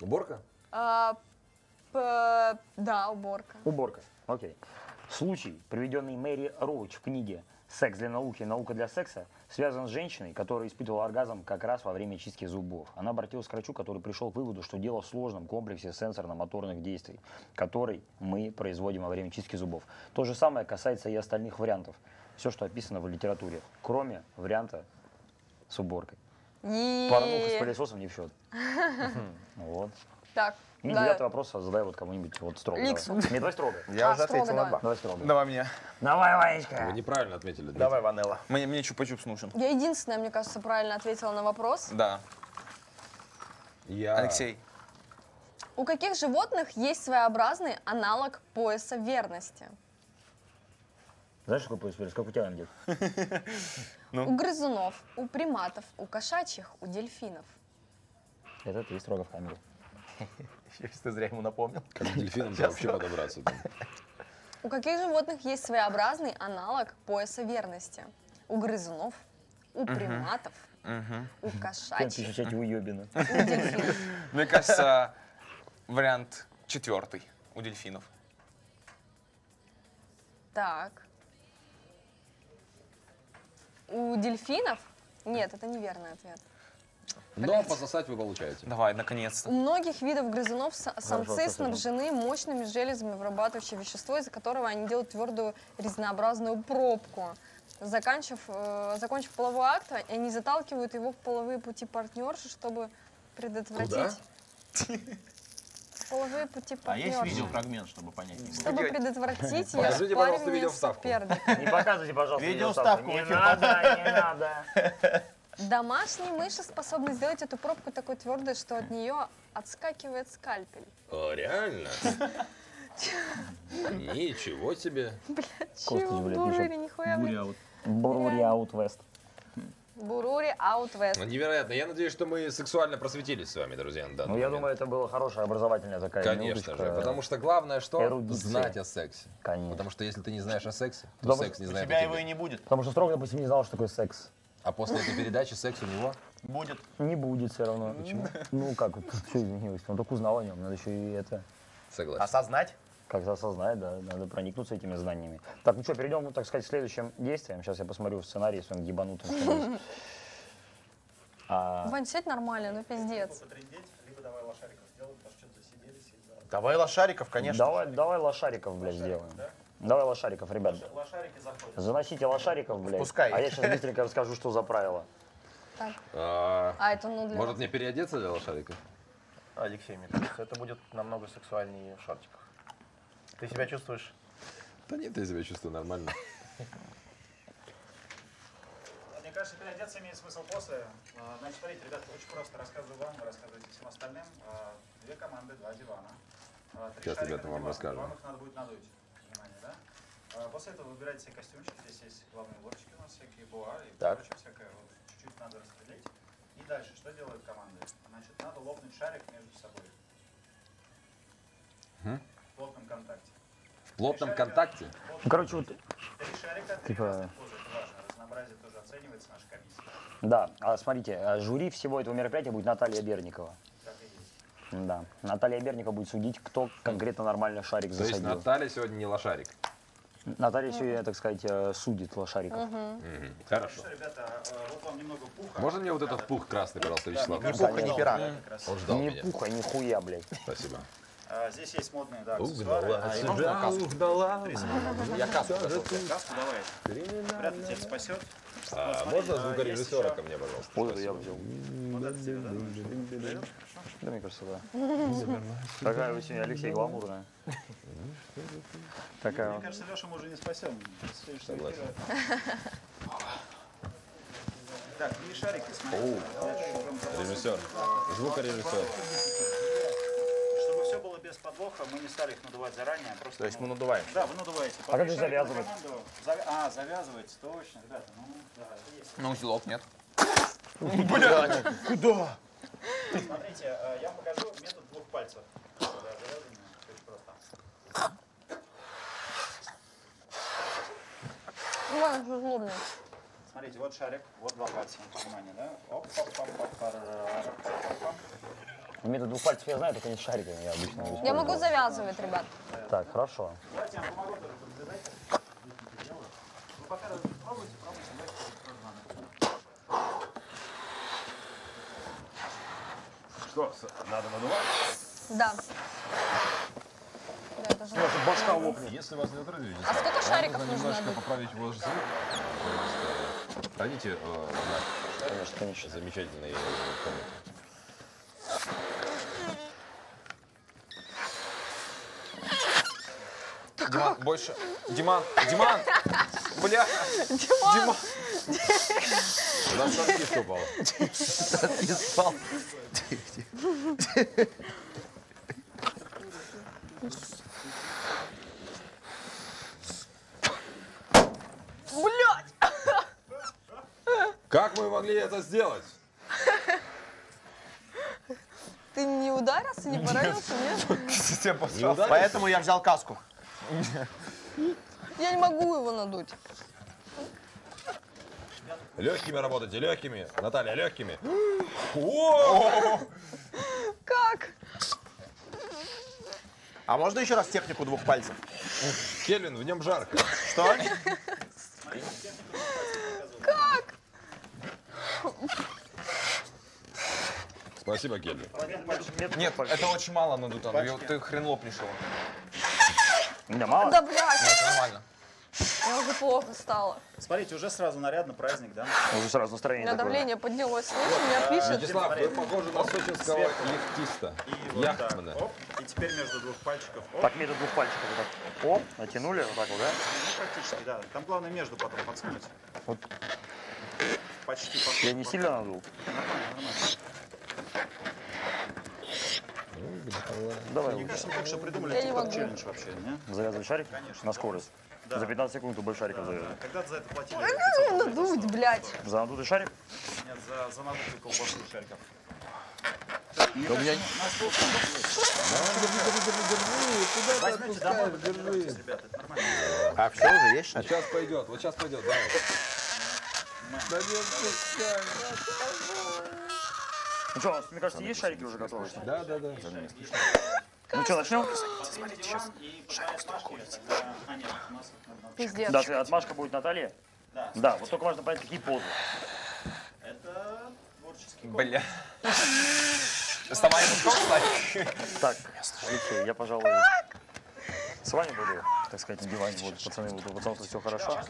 Уборка? Да, уборка. Уборка, окей. Случай, приведенный Мэри Роуч в книге «Секс для науки. Наука для секса», связан с женщиной, которая испытывала оргазм как раз во время чистки зубов. Она обратилась к врачу, который пришел к выводу, что дело в сложном комплексе сенсорно-моторных действий, который мы производим во время чистки зубов. То же самое касается и остальных вариантов. Все, что описано в литературе, кроме варианта с уборкой. Порнуха с пылесосом не в счет. Вот. Так. И девятый вопрос задай вот кому-нибудь вот строго. Мне давай строго. Я уже ответил на 2. Давай строго. Давай мне. Давай, Ванечка. Вы неправильно ответили. Давай, Ванелла. Мне чупа-чупс нужен. Я единственная, мне кажется, правильно ответила на вопрос. Да. Я. Алексей. У каких животных есть своеобразный аналог пояса верности? Знаешь, какой пояс верности? Как у тебя он где-то? У грызунов, у приматов, у кошачьих, у дельфинов. Это ты строго в камеру. Если ты зря ему напомнил. Как дельфинам вообще подобраться. У каких животных есть своеобразный аналог пояса верности? У грызунов, у приматов, у кошачьих, у дельфинов. Мне кажется, вариант 4 у дельфинов. Так. У дельфинов? Нет, это неверный ответ. Но пососать вы получаете. Давай, наконец-то. У многих видов грызунов самцы снабжены мощными железами, вырабатывающими вещество, из-за которого они делают твердую резинообразную пробку. Закончив половой акт, они заталкивают его в половые пути партнерши, чтобы предотвратить... Куда? Половые пути партнерши. А есть видеофрагмент, чтобы понять? Чтобы предотвратить ее спаривание соперника. Не показывайте, пожалуйста, видеоставку. Не надо, не надо. Домашние мыши способны сделать эту пробку такой твердой, что от нее отскакивает скальпель. О, реально? Ничего себе. Блядь, чего? Бурури, нихуя. Бурури аут вест. Бурури аут вест. Невероятно. Я надеюсь, что мы сексуально просветились с вами, друзья. Ну, я думаю, это была хорошая образовательная такая. Конечно же. Потому что главное, что знать о сексе. Конечно. Потому что если ты не знаешь о сексе, то секс не знаешь. У тебя его и не будет. Потому что строго, допустим, не знал, что такое секс. А после этой передачи секс у него будет? Не будет все равно. Почему? Ну как, все изменилось. Он только узнал о нем, надо еще и это... Согласен. Осознать? Как-то осознать, да, надо проникнуться этими знаниями. Так, ну что, перейдем, так сказать, к следующим действиям. Сейчас я посмотрю сценарий с своим ебанутым. Вань, сядь нормально, ну пиздец. Давай лошариков, конечно. Давай лошариков, блядь, сделаем. Давай лошариков, ребят. Лошарики заходят. Заносите лошариков, блядь. Пускай. А я сейчас быстренько расскажу, что за правило. Может мне переодеться для лошариков? Алексей, мне кажется, это будет намного сексуальнее в шортиках. Ты себя чувствуешь? Да нет, я себя чувствую нормально. Мне кажется, переодеться имеет смысл после. Значит, смотрите, ребята, очень просто. Рассказываю вам, вы рассказываете всем остальным. Две команды, два дивана. Сейчас, ребята, вам расскажу. Вам их надо будет надуть. Внимание, да? После этого выбираете себе костюмчик. Здесь есть главные уборщики у нас, всякие буа и прочее всякое. Чуть-чуть надо распределить. И дальше, что делают команды? Значит, надо лопнуть шарик между собой. В плотном контакте. В плотном контакте? Короче, вот... Три шарика, три разных позы, это важно. Разнообразие тоже оценивается нашей комиссией. Да, а смотрите, жюри всего этого мероприятия будет Наталья Берникова. Так и есть. Да, Наталья Берникова будет судить, кто конкретно нормально шарик засадил. То есть Наталья сегодня не лошарик? Наталья сегодня, так сказать, судит лошариков. Хорошо. Ребята, вот вам немного пуха. Можно мне вот этот пух красный, пожалуйста, Вячеслав? Не пуха, не пера. Не пуха, не хуя, блядь. Спасибо. Здесь есть модные, да, аксессуары. Угнала, угнала. Я каску нашел. Каску давай. Вряд ли тебя спасет. Можно звукорежиссера ко мне, пожалуйста? Вот я взял. Вот это тебе, да? Да, мне кажется, да. Такая вы сегодня, Алексей, гламурная. Мне кажется, Леша мы уже не спасем. Согласен. Так, и шарики, смотри. Режиссер, звукорежиссер. Чтобы все было без подвоха, мы не стали их надувать заранее. Просто то есть мы надуваем? Да, вы надуваете. А как же завязывать? А, завязывать, точно, ребята. Ну, да, есть. Ну, узелок нет. Блядь, куда? Смотрите, я вам покажу метод двух пальцев. Смотрите, вот шарик, вот два пальца. Внимание, да? Метод двух пальцев я знаю, только не с шариками. Я обычно использую. Я могу завязывать, ребят. Так, хорошо. Давайте я вам помогу тоже подвязать. Вы пока пробуйте, Что, надо надувать? Да. Башка лопнет, если вас не отрываете. А сколько шариков нужно? Немножко поправить ваш звук. Ходите на, конечно, замечательные комнаты. Диман, больше. Диман, Диман, бля. Диман. Куда сортист упал? Сортист упал. Блядь! Как мы могли это сделать? Ты не ударился, не поранился, нет? Поэтому я взял каску. Я не могу его надуть. Легкими работайте, легкими. Наталья, легкими. Как? А можно еще раз технику двух пальцев? Кельвин, в нем жарко. Что? Как? Спасибо, Кельвин. Нет, это очень мало надуто. Ты хрен лопнешь его. Да, мало? Да, блядь. Нет, нормально. Я уже плохо стало. Смотрите, уже сразу нарядно, праздник, да? Уже сразу настроение такое. Давление поднялось. Слышь, меня пишет. Вячеслав, вы похожи на сочинского яхтиста. Яхтмана. И теперь между двух пальчиков. Так, между двух пальчиков. Оп, натянули вот так вот, да? Практически, да. Там главное между потом подсунуть. Вот. Почти. Я не сильно надул? Нормально, нормально. Давай. Мне кажется, как же придумали этот челлендж вообще, не? Завязывать шарик? Конечно. На скорость. Да. За 15 секунд убой шариков завязывали. Когда-то за это платили. А надуть, блядь. За надутый шарик? Нет, за надутый колбасу шариков. Возьмите домой, держи. Ребята, это нормально. А все уже есть? А сейчас пойдет, вот сейчас пойдет, давай. Ну что, мне кажется, есть шарики уже готовы? Да, да, да. Ну что, начнем? Смотрите, сейчас шарик в сторону улетит. Пиздец. Да, отмашка будет Наталья? Да. Да, вот только важно понять, какие позы. Это творческий гол. Бля. Вставай, мужиком, вставай. Так, я, пожалуй... С вами буду, так сказать, сбивать воду. Пацаны, у пацанов все хорошо.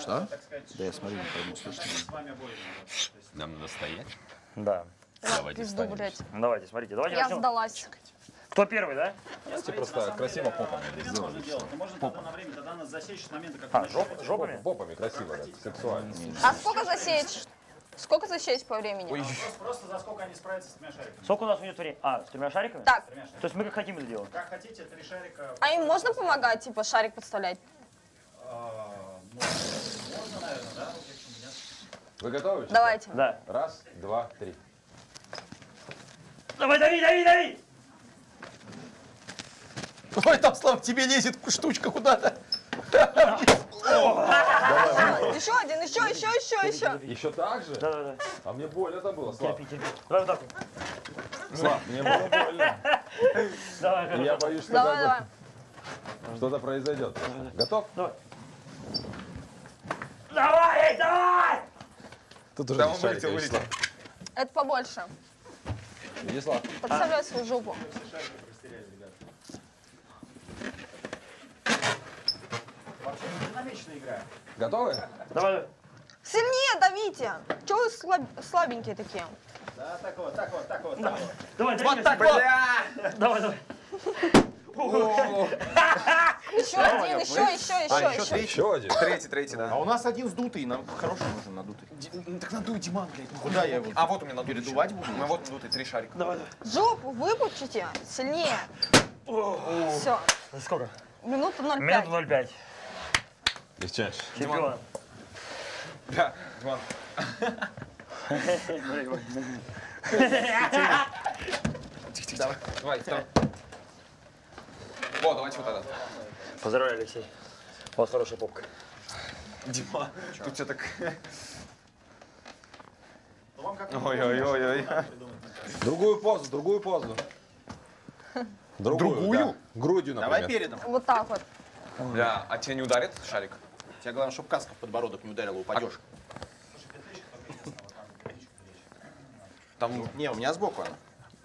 Что? Да я смотрю, не пойму, слышно. Нам надо стоять? Да. Давайте встанем. Давайте, смотрите. Давайте я начнем. Сдалась. Кто первый, да? Давайте просто красиво попами. Это можно делать, но можно тогда на время, тогда нас засечь с момента, как... А, жопами? Попами красиво, сексуально. А сколько засечь? Сколько засечь по времени? Ой. Просто за сколько они справятся с тремя шариками. Сколько у нас уйдет времени? А, с тремя шариками? Так. То есть мы как хотим это делать? Как хотите, три шарика. А им можно помогать, типа, шарик подставлять? Можно, наверное, да? Вы готовы? Давайте. Да. Раз, два, три. Давай, дави! Ой, там, Слав, тебе лезет штучка куда-то. Еще один. Еще так же? Да. А мне больно это было, Слав. Терпи. Давай вот так. Слав, мне было больно. Давай. Я боюсь, что что-то произойдет. Готов? Давай. Давай! Тут уже не шарик. Это побольше. Иди, Слав. Подставляй свою жопу. Вообще динамичная игра. Готовы? Давай. Сильнее давите. Чего вы слабенькие такие? Да, так вот. Да. Давай. Давай. Еще один. Третий, да. А у нас один сдутый, нам хороший нужен надутый. Так надуй, Диман, блядь. Куда я его? А вот у меня надутый. Передувать буду? Ну вот надутый, три шарика. Давай. Жопу выпучите сильнее. Все. Сколько? Минуту 0,5. Девчонки. Диман. Да, Диман. Тихо. Давай. Во, давайте вот это. Поздравляю, Алексей. У вас хорошая попка. Дима, тут все так... Ой-ой-ой. Другую позу. Другую? Да. Грудью, например. Давай передом. Вот так вот. Да, а тебя не ударит шарик? Тебе главное, чтобы каска в подбородок не ударила, упадешь. Там... Не, у меня сбоку она.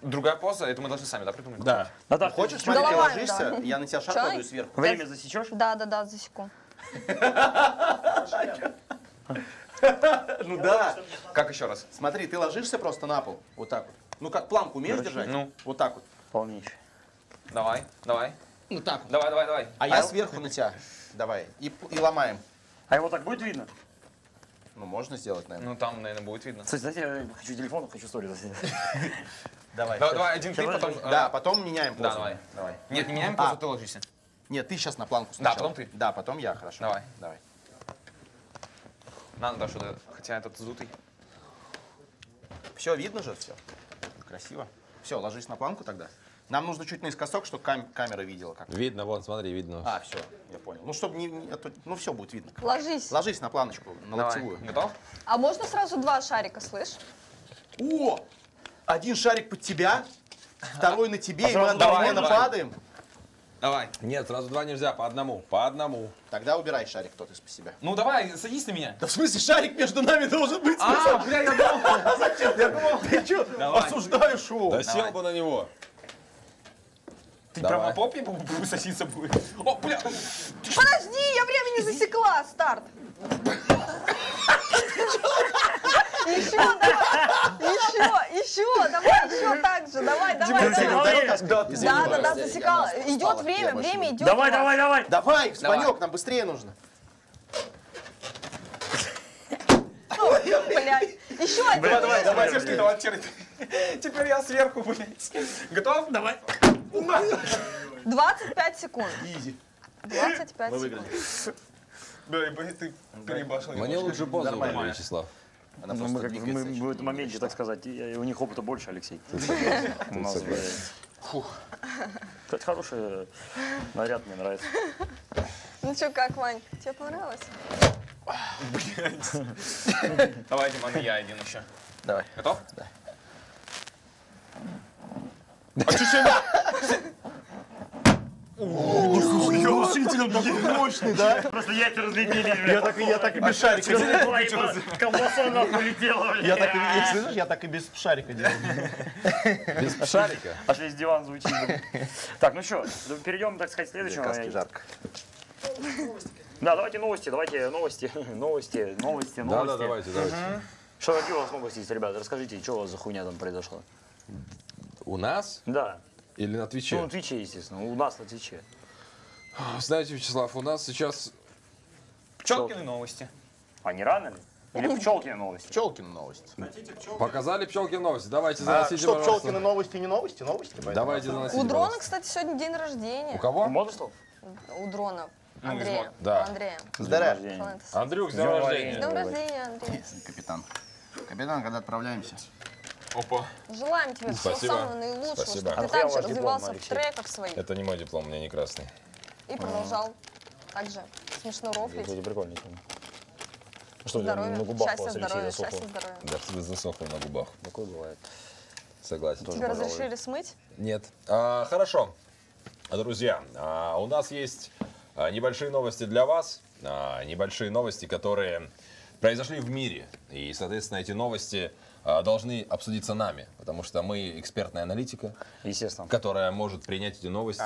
Другая поза, это мы должны сами, да, придумать? Да. Наташа, хочешь, смотри, ты ложишься, да. Я на тебя шар кладу сверху. Время засечешь? Да, засеку. Ну да. Как еще раз? Смотри, ты ложишься просто на пол, вот так вот. Ну как, планку умеешь держать? Ну. Вот так вот. Полнейший. Давай. Ну так вот. Давай. А я сверху на тебя. Давай. И ломаем. А его так будет видно? Ну, можно сделать, наверное. Ну, там, наверное, будет видно. Слушай, знаете, я хочу телефон, хочу сторис заснять. Давай, один ты, потом... Да, потом меняем позу. Давай. Нет, не меняем позу, ты ложишься. Нет, ты сейчас на планку сначала. Да, потом ты. Да, потом я, хорошо. Давай. Надо, да, что-то, хотя этот сдутый. Все, видно же, все. Красиво. Все, ложись на планку тогда. Нам нужно чуть наискосок, чтобы камера видела. Как. Видно, вон, смотри, видно. А, все, я понял. Ну, чтобы не... Ну, все будет видно. Ложись на планочку, на локтевую. Готов? А можно сразу два шарика, слышь? О! Один шарик под тебя, второй на тебе, и мы одновременно падаем. Давай. Нет, сразу два нельзя, по одному. Тогда убирай шарик кто-то из себя. Ну давай, садись на меня. Да в смысле шарик между нами должен быть? А, бля, я думал. Зачем? Я думал, ты что, осуждаешь его? Да сел бы на него. Ты прямо попе сосиса будет. О, бля. Подожди, я времени засекла, старт. Еще, давай, так же, давай. Да, засекала. Идет время идет. Давай. Давай, Спанек, нам быстрее нужно. Блядь, еще один. Давай, держи, давай, черт. Теперь я сверху, блядь. Готов? Давай. 25 секунд. Иди. 25 секунд. Бля, ты перебашил. Мне лучше позу, Вячеслав. Ну, мы в этом моменте, так сказать, у них опыта больше, Алексей. Кстати, хороший наряд, мне нравится. Ну что, как, Вань, тебе понравилось? Давай, Диман, я один еще. Давай. Готов? Да. А чуть-чуть. глушителем такой мощный, да? Просто яйца разлетели. Я так и без шарика делал. Колбаса нахуй летела. Я так и без шарика делал. Без шарика? Аж весь диван звучит. Так, ну что, перейдем, так сказать, к следующему. Да, давайте новости. Да, давайте. Что, какие у вас новости есть, ребята? Расскажите, что у вас за хуйня там произошла? У нас? Да. Или на Твиче? Ну, на Твиче, естественно. У нас на Твиче. Знаете, Вячеслав, у нас сейчас... Пчелкины новости. Они рано ли? Или Пчелкины новости? Пчелкины новости. Показали Пчелкины новости. Давайте заносите, что, Пчелкины новости, не новости? Новости, поэтому. Давайте заносите. У Дрона, кстати, сегодня день рождения. У кого? У Дрона. Андрея. Да. Андрея. Здравия. Андрюх, с днем рождения. С днем рождения, Андрей. Капитан. Капитан, когда отправляемся? Опа. Желаем тебе всего самого наилучшего. Спасибо. Чтобы ты также развивался в треках своих. Это не мой диплом, у меня не красный. И продолжал также смешно рофлить. Вроде прикольно. Что, на губах у вас, Алексей, засохло? Да, что-то засохло на губах. Такое бывает. Согласен. Тебе разрешили смыть? Нет. Хорошо. Друзья, у нас есть... небольшие новости для вас, небольшие новости, которые произошли в мире. И, соответственно, эти новости должны обсудиться нами, потому что мы экспертная аналитика, естественно, которая может принять эти новости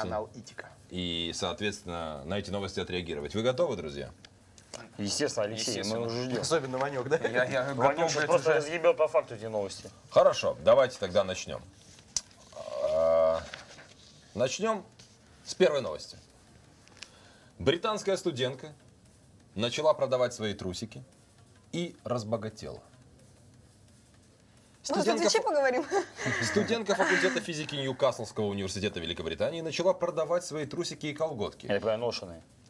и, соответственно, на эти новости отреагировать. Вы готовы, друзья? Естественно, Алексей, мы уже ждем. Особенно Ванек, да? Я Ванек просто разъебил по факту эти новости. Хорошо, давайте тогда начнем. Начнем с первой новости. Британская студентка начала продавать свои трусики и разбогатела. Студентка факультета физики Ньюкаслского университета Великобритании начала продавать свои трусики и колготки.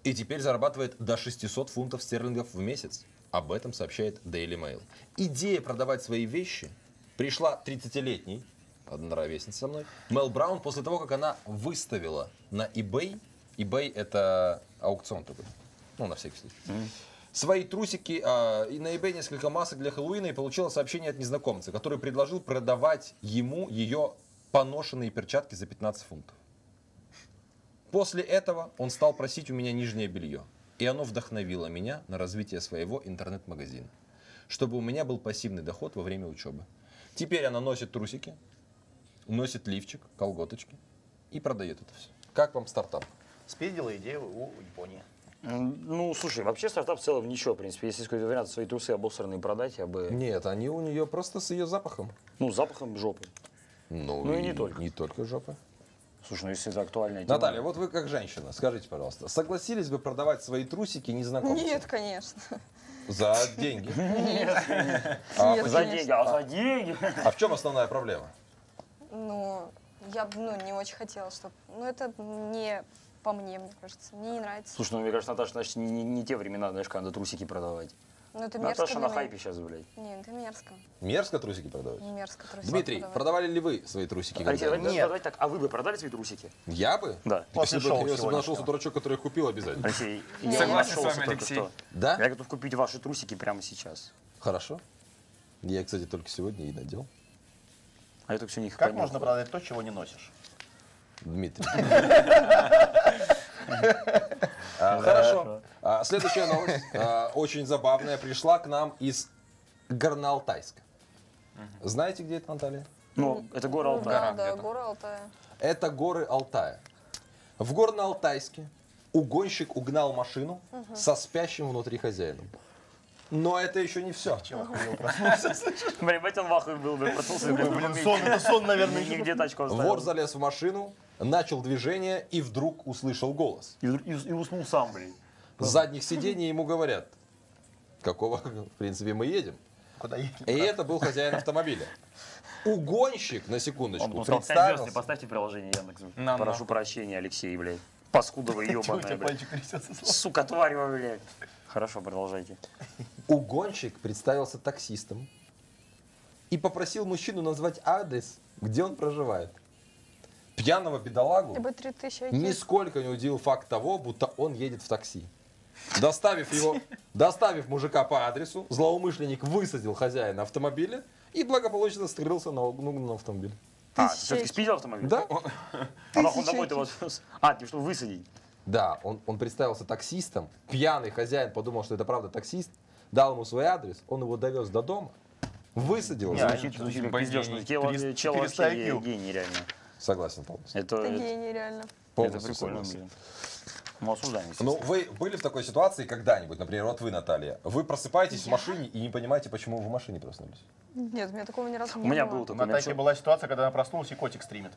И теперь зарабатывает до 600 фунтов стерлингов в месяц. Об этом сообщает Daily Mail. Идея продавать свои вещи пришла 30-летней, одна ровесница со мной, Мел Браун, после того, как она выставила на eBay. eBay — это аукцион такой, ну, на всякий случай. Свои трусики и на eBay несколько масок для Хэллоуина, и получила сообщение от незнакомца, который предложил продавать ему ее поношенные перчатки за 15 фунтов. После этого он стал просить у меня нижнее белье, и оно вдохновило меня на развитие своего интернет-магазина, чтобы у меня был пассивный доход во время учебы. Теперь она носит трусики, носит лифчик, колготочки и продает это все. Как вам стартап? Спиздила идею у Японии. Ну, слушай, вообще стартап в целом ничего, в принципе. Если какой-то вариант свои трусы обосранные продать, я бы... Нет, они у нее просто с ее запахом. Ну, запахом жопы. Ну и не только. Не только жопы. Слушай, ну если это актуальная тема... Наталья, вот вы как женщина, скажите, пожалуйста, согласились бы продавать свои трусики незнакомцам? Нет, конечно. За деньги? Нет. За деньги, за деньги? А в чем основная проблема? Ну, я бы не очень хотела, чтобы... Ну, это не... По мне, мне кажется. Мне не нравится. Слушай, ну мне кажется, Наташа, значит, не те времена, знаешь, когда надо трусики продавать. Ну, это мерзко. Наташа на хайпе сейчас, блядь. Нет, это мерзко. Мерзко трусики продавать? Мерзко трусики. Дмитрий, продавали ли вы свои трусики? Нет. А вы бы продали свои трусики? Я бы? Да. Если бы нашелся дурачок, который их купил, обязательно. Алексей, я согласен с вами, Алексей. Да? Я готов купить ваши трусики прямо сейчас. Хорошо. Я, кстати, только сегодня и надел. А я только сегодня их понял. Как можно продать то, чего не носишь? Дмитрий. Хорошо. Следующая новость, очень забавная, пришла к нам из Горно-Алтайска. Знаете, где это, Наталья? Ну, это горы Алтая. Да, горы Алтая. Это горы Алтая. В Горно-Алтайске угонщик угнал машину со спящим внутри хозяином. Но это еще не все. Блять, он в ахуе был, блин, проснулся. Блин, сон, наверное, нигде тачку оставил. Вор залез в машину, начал движение и вдруг услышал голос. И уснул сам, блин. С задних сидений ему говорят, какого, в принципе, мы едем. Куда едем? И это был хозяин автомобиля. Угонщик, на секундочку, представился. Поставьте приложение Яндекс. Прошу прощения, Алексей, блядь. Паскуда вы, ебаная, блядь. Сука, тварь, блядь. Хорошо, продолжайте. Угонщик представился таксистом и попросил мужчину назвать адрес, где он проживает. Пьяного бедолагу нисколько не удивил факт того, будто он едет в такси. Доставив мужика по адресу, злоумышленник высадил хозяина автомобиля и благополучно скрылся на угнанном автомобиле. А, ты все-таки спиздил автомобиль? Да. А нахуй домой ты вас... А, ты что, высадить? Да, он представился таксистом. Пьяный хозяин подумал, что это правда таксист. Дал ему свой адрес, он его довез до дома, высадил. Нет, звучит как пиздёж. Чел вообще гений реально. Согласен полностью. Это гений реально. Полностью прикольно. Ну, вы были в такой ситуации когда-нибудь, например, вот вы, Наталья, вы просыпаетесь в машине и не понимаете, почему вы в машине проснулись? Нет, у меня такого ни разу не было. У меня было такое. У Натальи была ситуация, когда она проснулась и котик стримит.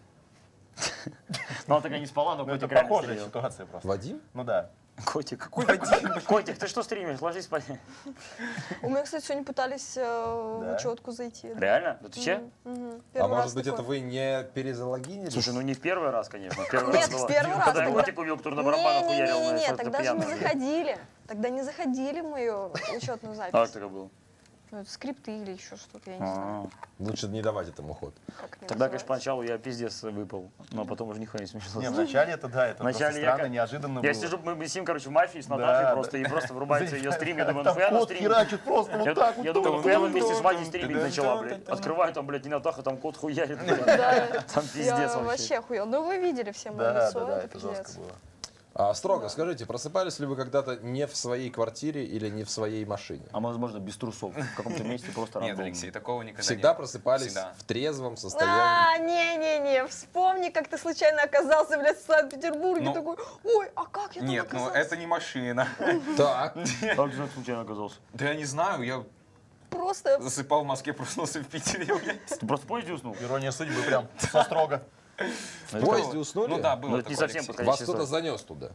Ну, она такая не спала, но котик реально стримил. Это похожая ситуация просто. Вадим? Ну да. Котик. Какой Вадим? Котик, ты что стримишь? Ложись спать. У меня, кстати, сегодня пытались в учетку зайти. Реально? Да ты че? А может быть, это вы не перезалогинились? Слушай, ну не в первый раз, конечно. Нет, в первый раз. Когда котик убил, который на барабанах уярил. Нет, тогда же мы заходили. Тогда не заходили в мою учетную запись. А, так было. Ну, это скрипты или еще что-то, я не знаю. Лучше не давать этому ход. Тогда, конечно, поначалу я пиздец выпал, но потом уже нихуя не смешно. Не, вначале это да, это просто странно, неожиданно было. Я сижу, мы висим, короче, в мафии с Наташей просто, и просто врубается ее стрим, я думаю, нахуя она стримит. Я думаю, нахуя она вместе с Вадей стримить начала, блядь. Открываю, там, блядь, не Натаха, там кот хуярит, блядь. Там пиздец вообще. Хуя. Ну, вы видели все мои лицо, это пиздец. А, строго, да. Скажите, просыпались ли вы когда-то не в своей квартире или не в своей машине? А возможно, без трусов, в каком-то месте просто рандомно. Нет, Алексей, такого никогда не было. Всегда просыпались в трезвом состоянии? А, не-не-не, вспомни, как ты случайно оказался, блядь, в Санкт-Петербурге, такой, ой, а как я там оказался? Нет, ну это не машина. Так. Как же случайно оказался? Да я не знаю, я... Просто... Засыпал в Москве, проснулся в Питере, блядь. Ты просто в поезде уснул? Ирония судьбы прям, со строго. В поезде уснули? Ну да, было такое, Алексей. Вас кто-то занес туда?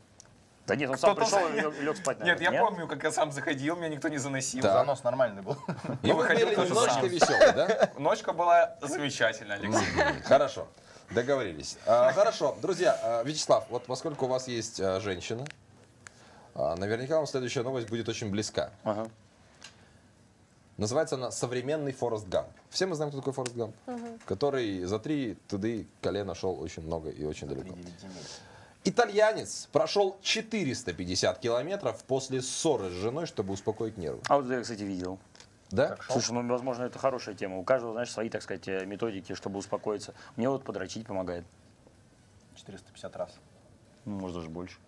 Да нет, он сам пришел и лег спать. Нет, я помню, как я сам заходил, меня никто не заносил. Занос нормальный был. И выходил тоже сам. Ночка веселая, да? Ночка была замечательная, Алексей. Хорошо, договорились. Хорошо, друзья, Вячеслав, вот поскольку у вас есть женщина, наверняка вам следующая новость будет очень близка. Называется она «Современный Форест Гамп». Все мы знаем, кто такой Форест Гамп, который за 3 туды колена шел очень много и очень далеко. Итальянец прошел 450 километров после ссоры с женой, чтобы успокоить нервы. А вот это я, кстати, видел. Да? Слушай, ну, возможно, это хорошая тема. У каждого, знаешь, свои, так сказать, методики, чтобы успокоиться. Мне вот подрочить помогает. 450 раз. Ну, может, даже больше.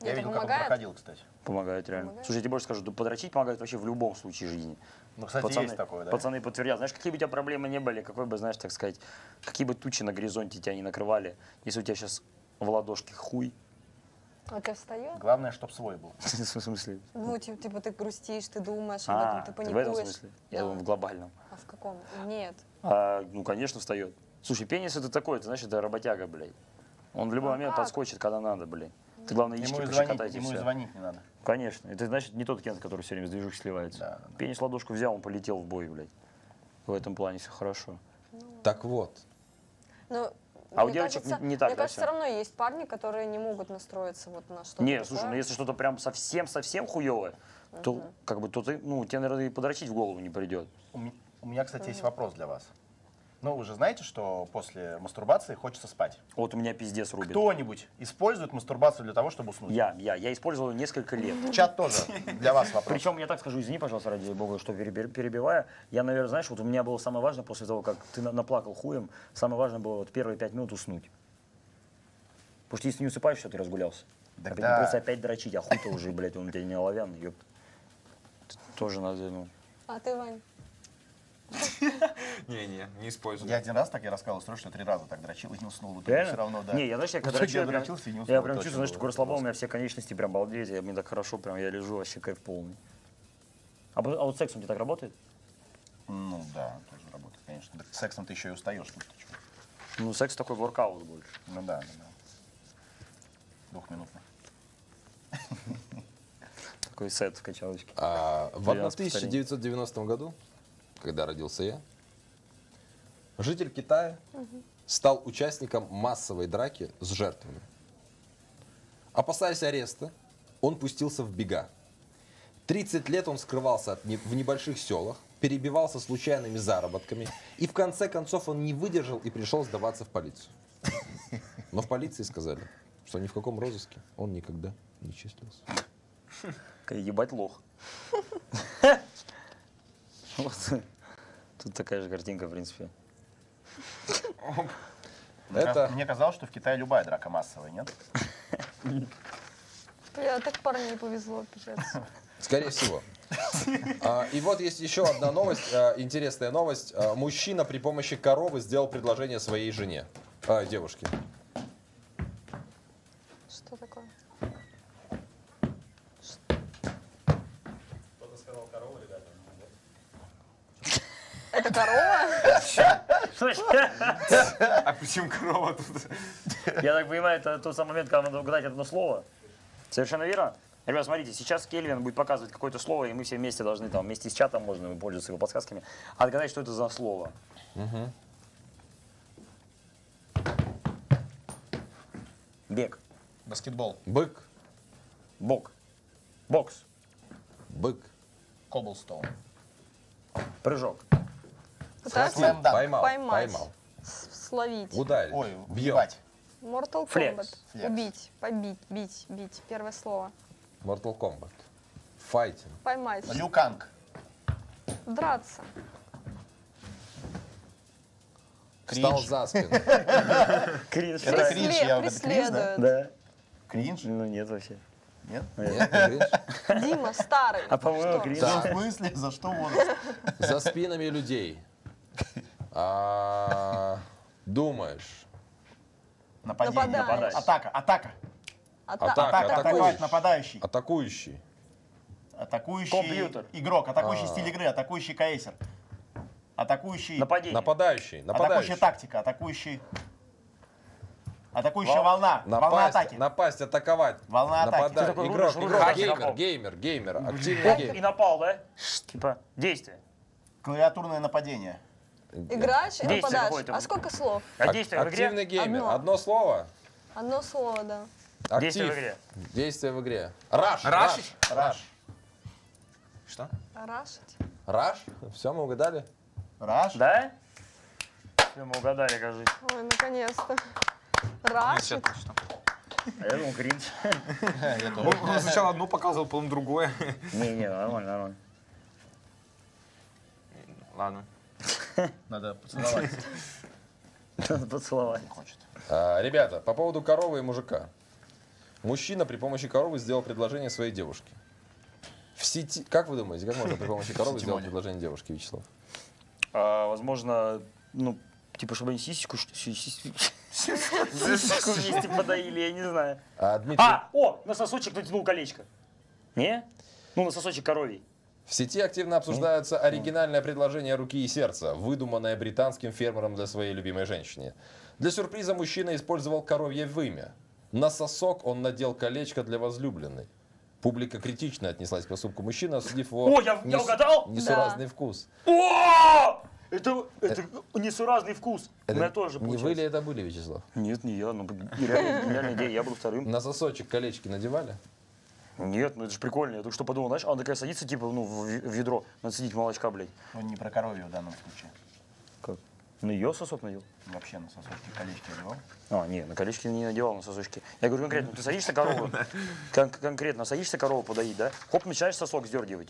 Я видел, как он проходил, кстати. Помогает реально. Помогает? Слушай, я тебе больше скажу, подорочить помогает вообще в любом случае жизни. Ну, кстати, пацаны, есть такое, да? Пацаны подтвердят. Знаешь, какие бы у тебя проблемы не были, какой бы, знаешь, так сказать, какие бы тучи на горизонте тебя не накрывали, если у тебя сейчас в ладошке хуй. А ты встаешь? Главное, чтобы свой был. В смысле? Ну, типа ты грустишь, ты думаешь, об этом ты понимаешь. В этом смысле? Я думаю, в глобальном. А в каком? Нет. Ну, конечно, встает. Слушай, пенис это такой, ты знаешь, это работяга, блядь. Он в любой момент подскочит, когда надо, блядь. Ты, главное, яички пощекотать. Ему и звонить не надо. Конечно. Это, значит, не тот Кент, который все время с движух сливается. Да, да. Пенис ладошку взял, он полетел в бой, блядь. В этом плане все хорошо. Ну... Так вот. Но, а у девочек кажется, не так, мне кажется, все равно есть парни, которые не могут настроиться вот на что-то. Нет, слушай, ну если что-то прям совсем-совсем хуевое, то, как бы, то ты, ну, тебе, наверное, и подрочить в голову не придет. У меня, кстати, есть вопрос для вас. Ну, вы же знаете, что после мастурбации хочется спать. Вот у меня пиздец рубит. Кто-нибудь использует мастурбацию для того, чтобы уснуть? Я использовал ее несколько лет. Чат тоже для вас вопрос. Причем, я так скажу, извини, пожалуйста, ради бога, что перебиваю. Я, наверное, знаешь, вот у меня было самое важное после того, как ты наплакал хуем, самое важное было вот первые 5 минут уснуть. Потому что если не усыпаешься, ты разгулялся. Да. Придется опять дрочить, а хуй-то уже, блядь, он у тебя не оловянный, ёпта. Тоже надо, ну... А ты, Вань? Не использую. Я один раз так, я рассказывал, срочно 3 раза так дрочил и не уснул. Все равно, да. Не, я, знаешь, я когда дрочился и не уснул. Я прям чувствую, что такой расслабон, у меня все конечности прям балдеют, я мне так хорошо, прям я лежу, вообще кайф полный. А вот сексом тебе так работает? Ну да, тоже работает, конечно. Сексом ты еще и устаешь. Ну, секс такой воркаут больше. Ну да, да. 2-минутный. Такой сет в качалочке. В 1990 году, когда родился я, житель Китая стал участником массовой драки с жертвами. Опасаясь ареста, он пустился в бега. 30 лет он скрывался в небольших селах, перебивался случайными заработками, и в конце концов он не выдержал и пришел сдаваться в полицию. Но в полиции сказали, что ни в каком розыске он никогда не числился. Ебать лох. Тут такая же картинка, в принципе. Мне казалось, что в Китае любая драка массовая, нет? Бля, так парню не повезло, пиздец. Скорее всего. И вот есть еще одна новость, интересная новость. Мужчина при помощи коровы сделал предложение своей жене, девушке. Что такое? Кто-то сказал корову, ребята. Это корова? А почему корова тут? Я так понимаю, это тот самый момент, когда надо угадать одно слово. Совершенно верно. Ребята, смотрите, сейчас Кельвин будет показывать какое-то слово, и мы все вместе должны, там, вместе с чатом можно пользоваться его подсказками, отгадать, что это за слово. Угу. Бег. Баскетбол. Бык. Бок. Бокс. Бык. Коблстоун. Прыжок. Поймал. Поймал. Словить. Ударить. Ой, убивать. Mortal Kombat. Убить. Побить. Бить. Бить. Первое слово. Mortal Kombat. Файтинг. Поймать. Лю Канг. Драться. Встал за спину. Кринж. Это кринж, я говорю, кринж, да? Кринж? Ну нет вообще. Нет? Нет, кринж. Дима старый. А по-моему, кринж. В смысле? За что он? За спинами людей. Думаешь. Нападение. Атака. Атака. Атака. Атаковать нападающий. Атакующий. Атакующий игрок. Атакующий стиль игры. Атакующий кейсер. Атакующий. Нападающий. Атакующая тактика. Атакующая волна. Волна атаки. Напасть, атаковать. Волна атаки. Игрок, игрок, геймер. Активный геймер. И напал, да? Типа действие. Клавиатурное нападение. Играч и нападаешь. А сколько слов? Активный геймер. Одно слово? Одно слово, да. Действие в игре. Действие в игре. Раш. Рашить? Раш. Что? Рашить. Раш? Все, мы угадали. Раш? Да? Все, мы угадали, кажись. Ой, наконец-то. Раш. А я думал, кринж. Он сначала одно показывал, потом другое. Не, нормально. Ладно. Надо поцеловать. Надо поцеловать. Ребята, по поводу коровы и мужика. Мужчина при помощи коровы сделал предложение своей девушке. В сети... Как вы думаете, как можно при помощи коровы сделать предложение девушке, Вячеслав? Возможно, ну, типа, чтобы они сисечку вместе подоили, я не знаю. На сосочек натянул колечко. Не? Ну, на сосочек коровий. В сети активно обсуждаются оригинальное предложение руки и сердца, выдуманное британским фермером для своей любимой женщины. Для сюрприза мужчина использовал коровье вымя. На сосок он надел колечко для возлюбленной. Публика критично отнеслась к поступку мужчины, осудив его несуразный вкус. О! Это несуразный вкус. Это тоже не вы ли это были, Вячеслав? Нет, не я. Ну, реально идея, я был вторым. На сосочек колечки надевали? Нет, ну это же прикольно. Я только что подумал, знаешь, она такая садится, типа, ну, в ведро. Надо садить молочка, блядь. Ну, не про коровью в данном случае. Как? На ее сосок надел? Вообще на сосочки колечки надевал? А, нет, на колечки не надевал, на сосочки. Я говорю, конкретно, ты садишься корову, конкретно садишься корову подоить, да? Хоп, начинаешь сосок сдергивать.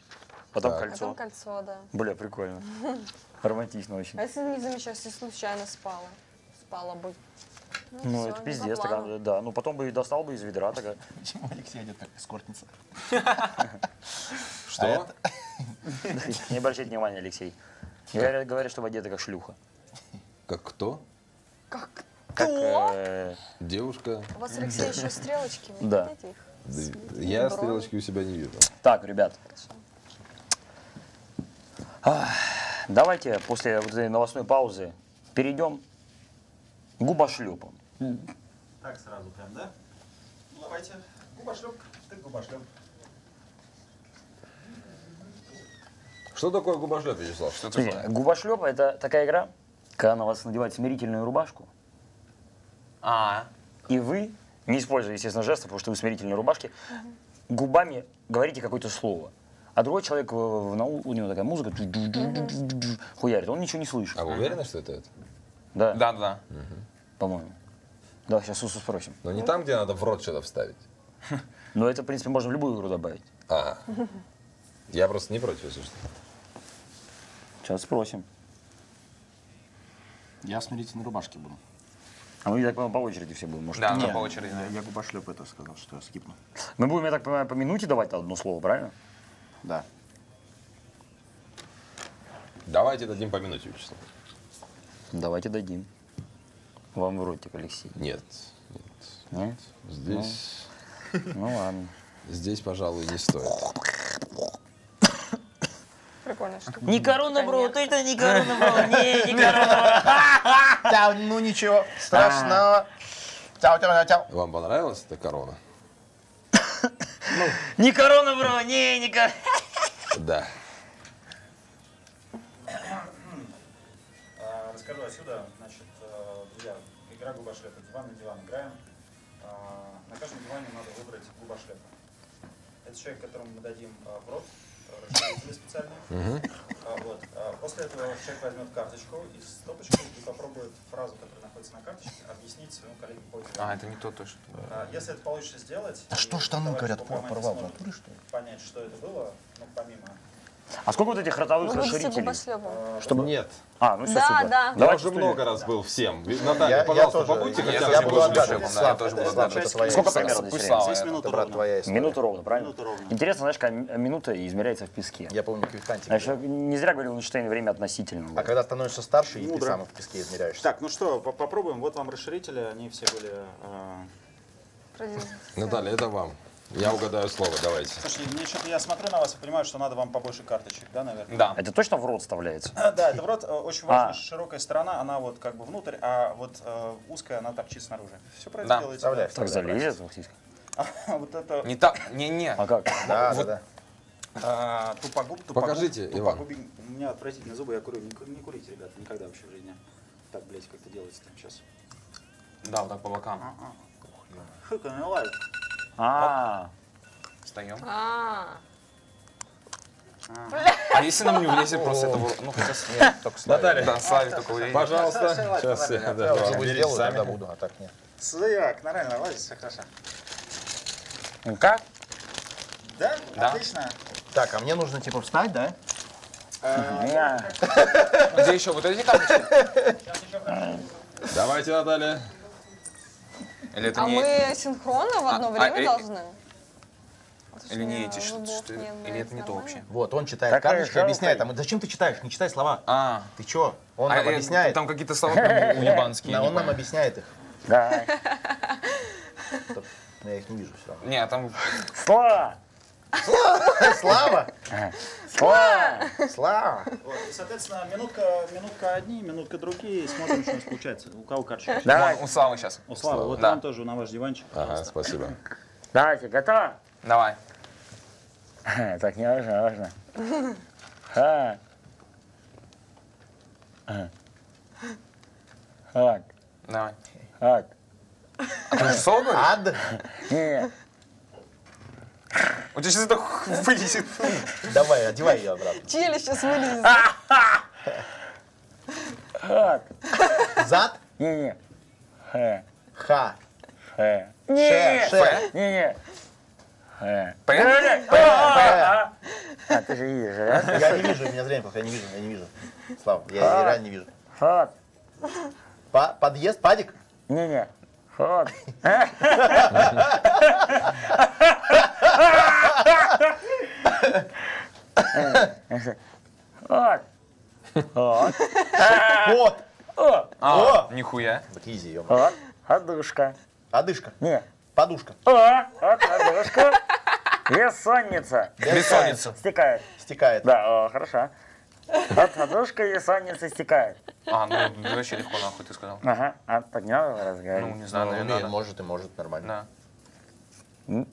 Потом кольцо. Потом кольцо, да. Бля, прикольно. Романтично очень. А если не замечаешь, если случайно спала? Спала бы. Ну, это пиздец, такая, да. Ну, потом бы достал бы из ведра такая. Почему Алексей идет так, эскортница? Что? Не обращайте внимания, Алексей. Говорят, что одета как шлюха. Как кто? Как кто? Девушка. У вас, Алексей, еще стрелочки, вы не видите их? Я стрелочки у себя не вижу. Так, ребят. Давайте после вот этой новостной паузы перейдем к губошлепам. Так сразу прям, да? Ну, давайте. Губошлеп, ты губошлеп. Что такое губошлеп, Вячеслав? Что такое? Губошлеп — это такая игра, когда на вас надевают смирительную рубашку. И вы, не используя, естественно, жестов, потому что вы в смирительной рубашке, губами говорите какое-то слово. А другой человек, у него такая музыка, хуярит, он ничего не слышит. А вы уверены, что это? Да. Да. По-моему. Да, сейчас Усу спросим. Но не там, где надо в рот что-то вставить. Но это, в принципе, можно в любую игру добавить. Я просто не против, если что. Сейчас спросим. Я в смирительной рубашке буду. А мы, я так понимаю, по очереди все будем. Может, да, по очереди. Я Губошлёп это сказал, что я скипну. Мы будем, я так понимаю, по минуте давать одно слово, правильно? Да. Давайте дадим по минуте, Вячеслав. Давайте дадим. Вам в ротик, Алексей. Нет. Нет. Здесь... Ну ладно. Здесь, пожалуй, не стоит. Прикольная штука. Не коронавирус, это не коронавирус. Не, не коронавирус. Ну ничего страшного. Вам понравилась эта корона? Не коронавирус, не коронавирус. Да. Расскажу отсюда. Значит, друзья, игра Губошлёпа. Диван на диван играем. На каждом диване надо выбрать Губошлёпа. Это человек, которому мы дадим в рот. Специально. Вот. После этого человек возьмет карточку и стопочку и попробует фразу, которая находится на карточке, объяснить своему коллеге по телефону. А, это не то, то что... Если это получится сделать... А что штаны, говорят, порвал в натуре, что ли? Понять, что это было, ну, помимо... А сколько вот этих ротовых расширителей? Чтобы нет. А, ну все, да, супер. Да. Я уже много раз был всем. Наталья, пожалуйста, побудьте хотя бы. Я буду отгадывать. Слав, это твоя история. Сколько примерно? Здесь минута ровно. Минута ровно, правильно? Интересно, знаешь, как минута измеряется в песке. Я помню квитантик. Не зря говорил Эйнштейн, время относительно. А когда становишься старше, и ты сам в песке измеряешься. Так, ну что, попробуем. Вот вам расширители, они все были... Наталья, это вам. Я угадаю слово, давайте. Слушай, мне что-то, я смотрю на вас и понимаю, что надо вам побольше карточек, да, наверное? Да. Это точно в рот вставляется? Да, это в рот. Очень важна широкая сторона, она вот как бы внутрь, а вот узкая, она торчит снаружи. Все правильно делаете? Да, так залезет фактически. Вот это... Не так, не-не. А как? Да, да. Покажите, Иван. У меня отвратительные зубы, я курю. Не курите, ребята, никогда вообще в жизни. Так, блядь, как это делается там сейчас. Да, вот так по бокам. Хыка, не лайк. Встаем. А если нам не влезет, просто это было. Ну, хотя нет, только Наталья. Да, Славе только влезет. Пожалуйста. Сейчас я сделаю, тогда буду, а так нет. Саяк, нормально лазит, все хорошо. Ну как? Да? Отлично. Так, а мне нужно типа встать, да? Где еще? Вот эти карточки? Давайте, Наталья. А не... мы синхронно в одно время должны? Или не эти, что нет, или это не то вообще? Вот, он читает карточки, объясняет. А зачем ты читаешь? Не читай слова. Ты чё? Он нам объясняет. Там какие-то слова уебанские. Да, он нам объясняет их. Да. Я их не вижу все равно. Не, там... Слава! Слава! Слава! Слава! Соответственно, минутка одни, минутка другие. Смотрим, что у нас получается. У кого карточка? Давай, у Славы сейчас. У Славы, вот там тоже на ваш диванчик. Ага, спасибо. Давайте, готово? Давай. Так, не важно, важно. Хак. Давай. Хак. А ты же соло говоришь? Ад? Нет. У тебя сейчас это вылезет. Давай, одевай ее обратно. Челюсть сейчас вылезет. Хак. Зад? Не-не. Хэ. Ха. Хэ. Не-не. Ше. Не-не. Хэ. А ты же видишь, а? Я не вижу, у меня зрение плохо, я не вижу. Слава, я реально не вижу. Хак. Подъезд, падик? Не-не. Хак. Вот. Вот. О, нихуя. Вот. Одышка. Одышка. Не. Подушка. Одышка. Бессонница. Бессонница. Стекает. Стекает. Да, хорошо. От одышка бессонница стекает. А, ну вообще легко нахуй ты сказал. Ага. А так не надо разговаривать. Ну не знаю, наверное. Может и может нормально. Не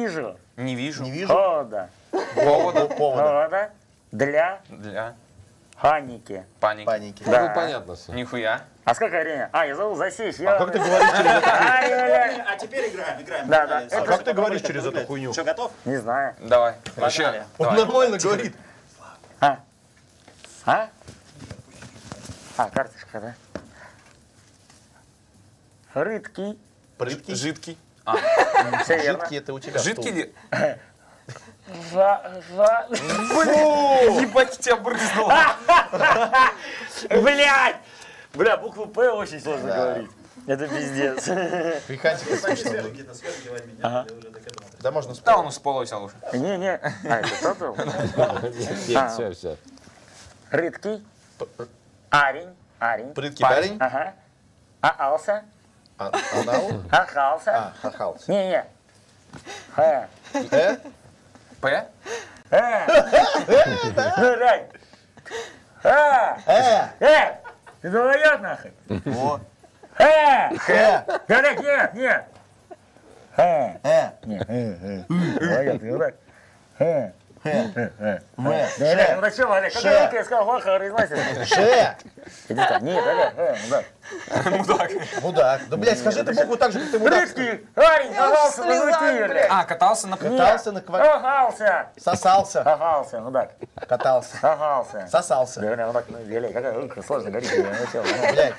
вижу. Не вижу. Не вижу. Повода. Повода. Для. Паники. Паники. Да. Ну понятно все. Нихуя. А сколько время? Я забыл засечь. А как ты говоришь через эту хуйню? А теперь играем. Да. А как ты говоришь через эту хуйню? Что, готов? Не знаю. Давай. Вообще. Он нормально говорит. Карточка, да? Рыдкий. Жидкий. Жидкий это у тебя. Жидкий. Блин, ебать, тебя брызнуло. Блядь. Бля, букву П очень сложно говорить. Это пиздец. Приходи, да можно спать. Да, он с пола взял уже. Не. А, это кто был? Все. Рыдкий. Арень. Прыдкий парень. Ага. Аалса. Ахалса. Не. Х. П. Ты долбоёб нахуй? Во. Ха! Дурак, нет! Ха! Нет. Долбоёб, ты дурак. Ха! Ха! Ну так что, Валерий, когда я тебе сказал, Ваха, разносится? Ше! Иди так, нет, мудак. Мудак. Да, блядь, скажи ты букву так же, как ты мудак. Рыбский! Парень, катался на руке, блядь. А, катался на квартире. Ахался! Сосался. Ахался, мудак. Катался. Ахался. Сосался. Да, мудак, ну, блядь, как сложно говорить. Блядь,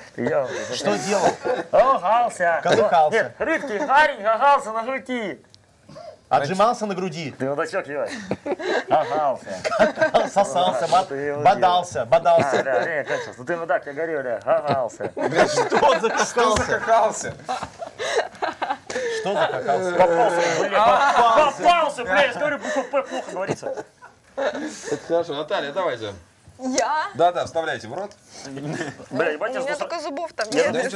что делал? Ахался. Катался. Рыбский, парень, катался на руке. Отжимался на груди. Ты удачок делаешь. Ахался. Сосался, бодался. Да, я кончился. Ну ты вот так, я говорю, бля, ахался. Что закахался? Попался, бля, я говорю, плохо говорится. Это хорошо. Наталья, давайте. Я? Да, вставляйте в рот. Бля, ебать, у меня только зубов там нет.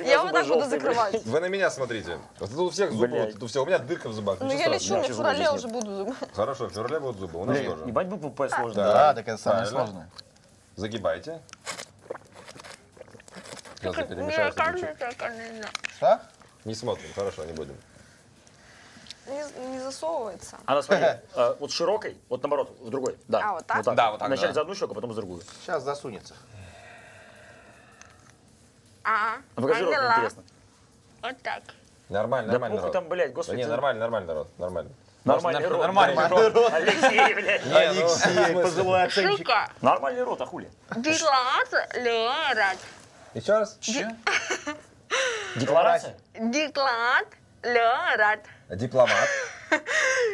Я вот так буду закрывать. Вы на меня смотрите. Тут у всех зубы, тут у всех. У меня дырка в зубах. Ну я лечу, у меня в феврале уже будут зубы. Хорошо, в феврале будут зубы. У нас тоже. Ебать, бы попасть сложно. Да, так это самое сложное. Загибайте. Сейчас я перемешаю. Что? Не смотрим, хорошо, не будем. Не засовывается. Она, смотри, вот широкой, вот наоборот, в другой. Да. А, вот так? Вот так. Да, вот так. Вначале за одну щеку, потом за другую. Сейчас засунется. А покажи рот, интересно. Вот так. Нормально, народ. Там, блядь, господи. Да не, нормально, народ, нормально. Нормальный рот. Алексей, блядь. Алексей, пожилой оценщик. Шука. Нормальный рот, а хули? Декларат. Еще раз? Декларация? Декларат. Дипломат.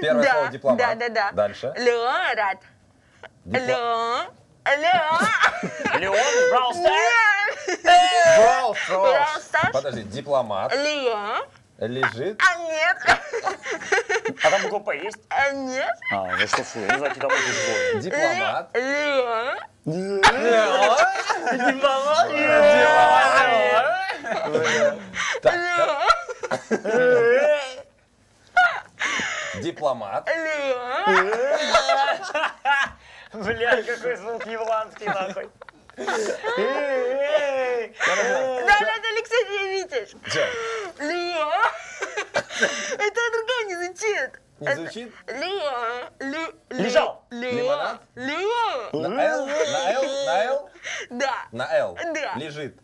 Первое слово дипломат. Да. Дальше. Леорат. Леон Браустер. Подожди, дипломат. Леон. Лежит. А нет. А там буква П есть? А нет. А, ну что фу, не знаю, какие там буквы. Дипломат. Леон. Дипломат. Дипломат. Блядь, какой звук ирландский, нахуй. Да, Алексей, не видишь. Лео. Это другая не звучит. Не звучит? Лео. Лежал. Лео. На Л? Да. На Л. Да. Лежит.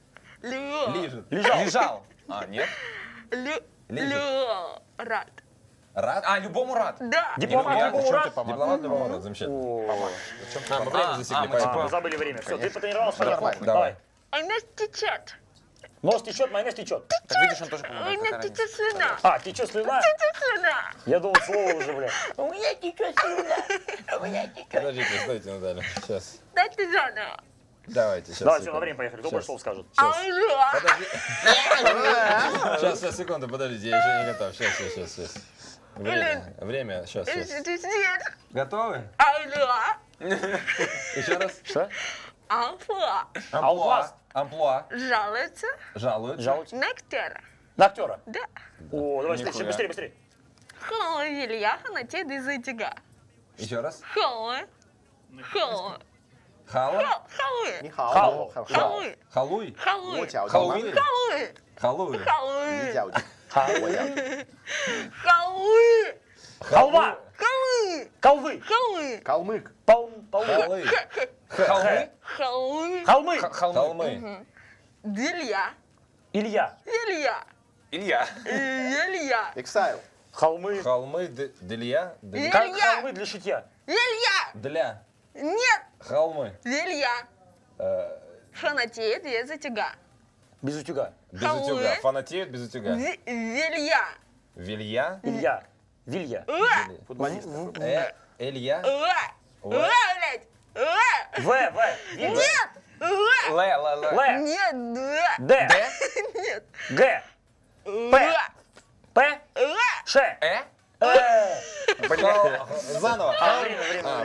Лежит. Лежал. А, нет. Леорат. Рад? А, любому рад? Да. Дипломат любому рад. Замечательно. Мы забыли время. Все, ты потренировался, пожалуйста. Давай. А нас течет. Нос течет, майонез течет. Так видишь, он тоже понимает. У меня течет слюна. А, течет слюна? Течет слюна. Я думал, слово уже, блядь. У меня течет слюна. Подождите, стойте, Наталья. Сейчас. Дайте заново. Давайте, сейчас. Давай, все, на время поехали. Доброе слово скажут. Сейчас, секунду, подождите, я еще не готов. Сейчас. Время, сейчас. Готовы? Еще раз. Что? Амплуа. Жалуется. На актера? Да. О, давай, быстрее. Холо Ильяха на тебе дизайтига. Еще раз. Холмы. Зелья. Фанатеет без утюга. Фанатеет без утюга. Вилья. Элья. В. Нет. Л. Нет. Д. Нет. Г. П. П. Ш. Э. Блядь. Заново.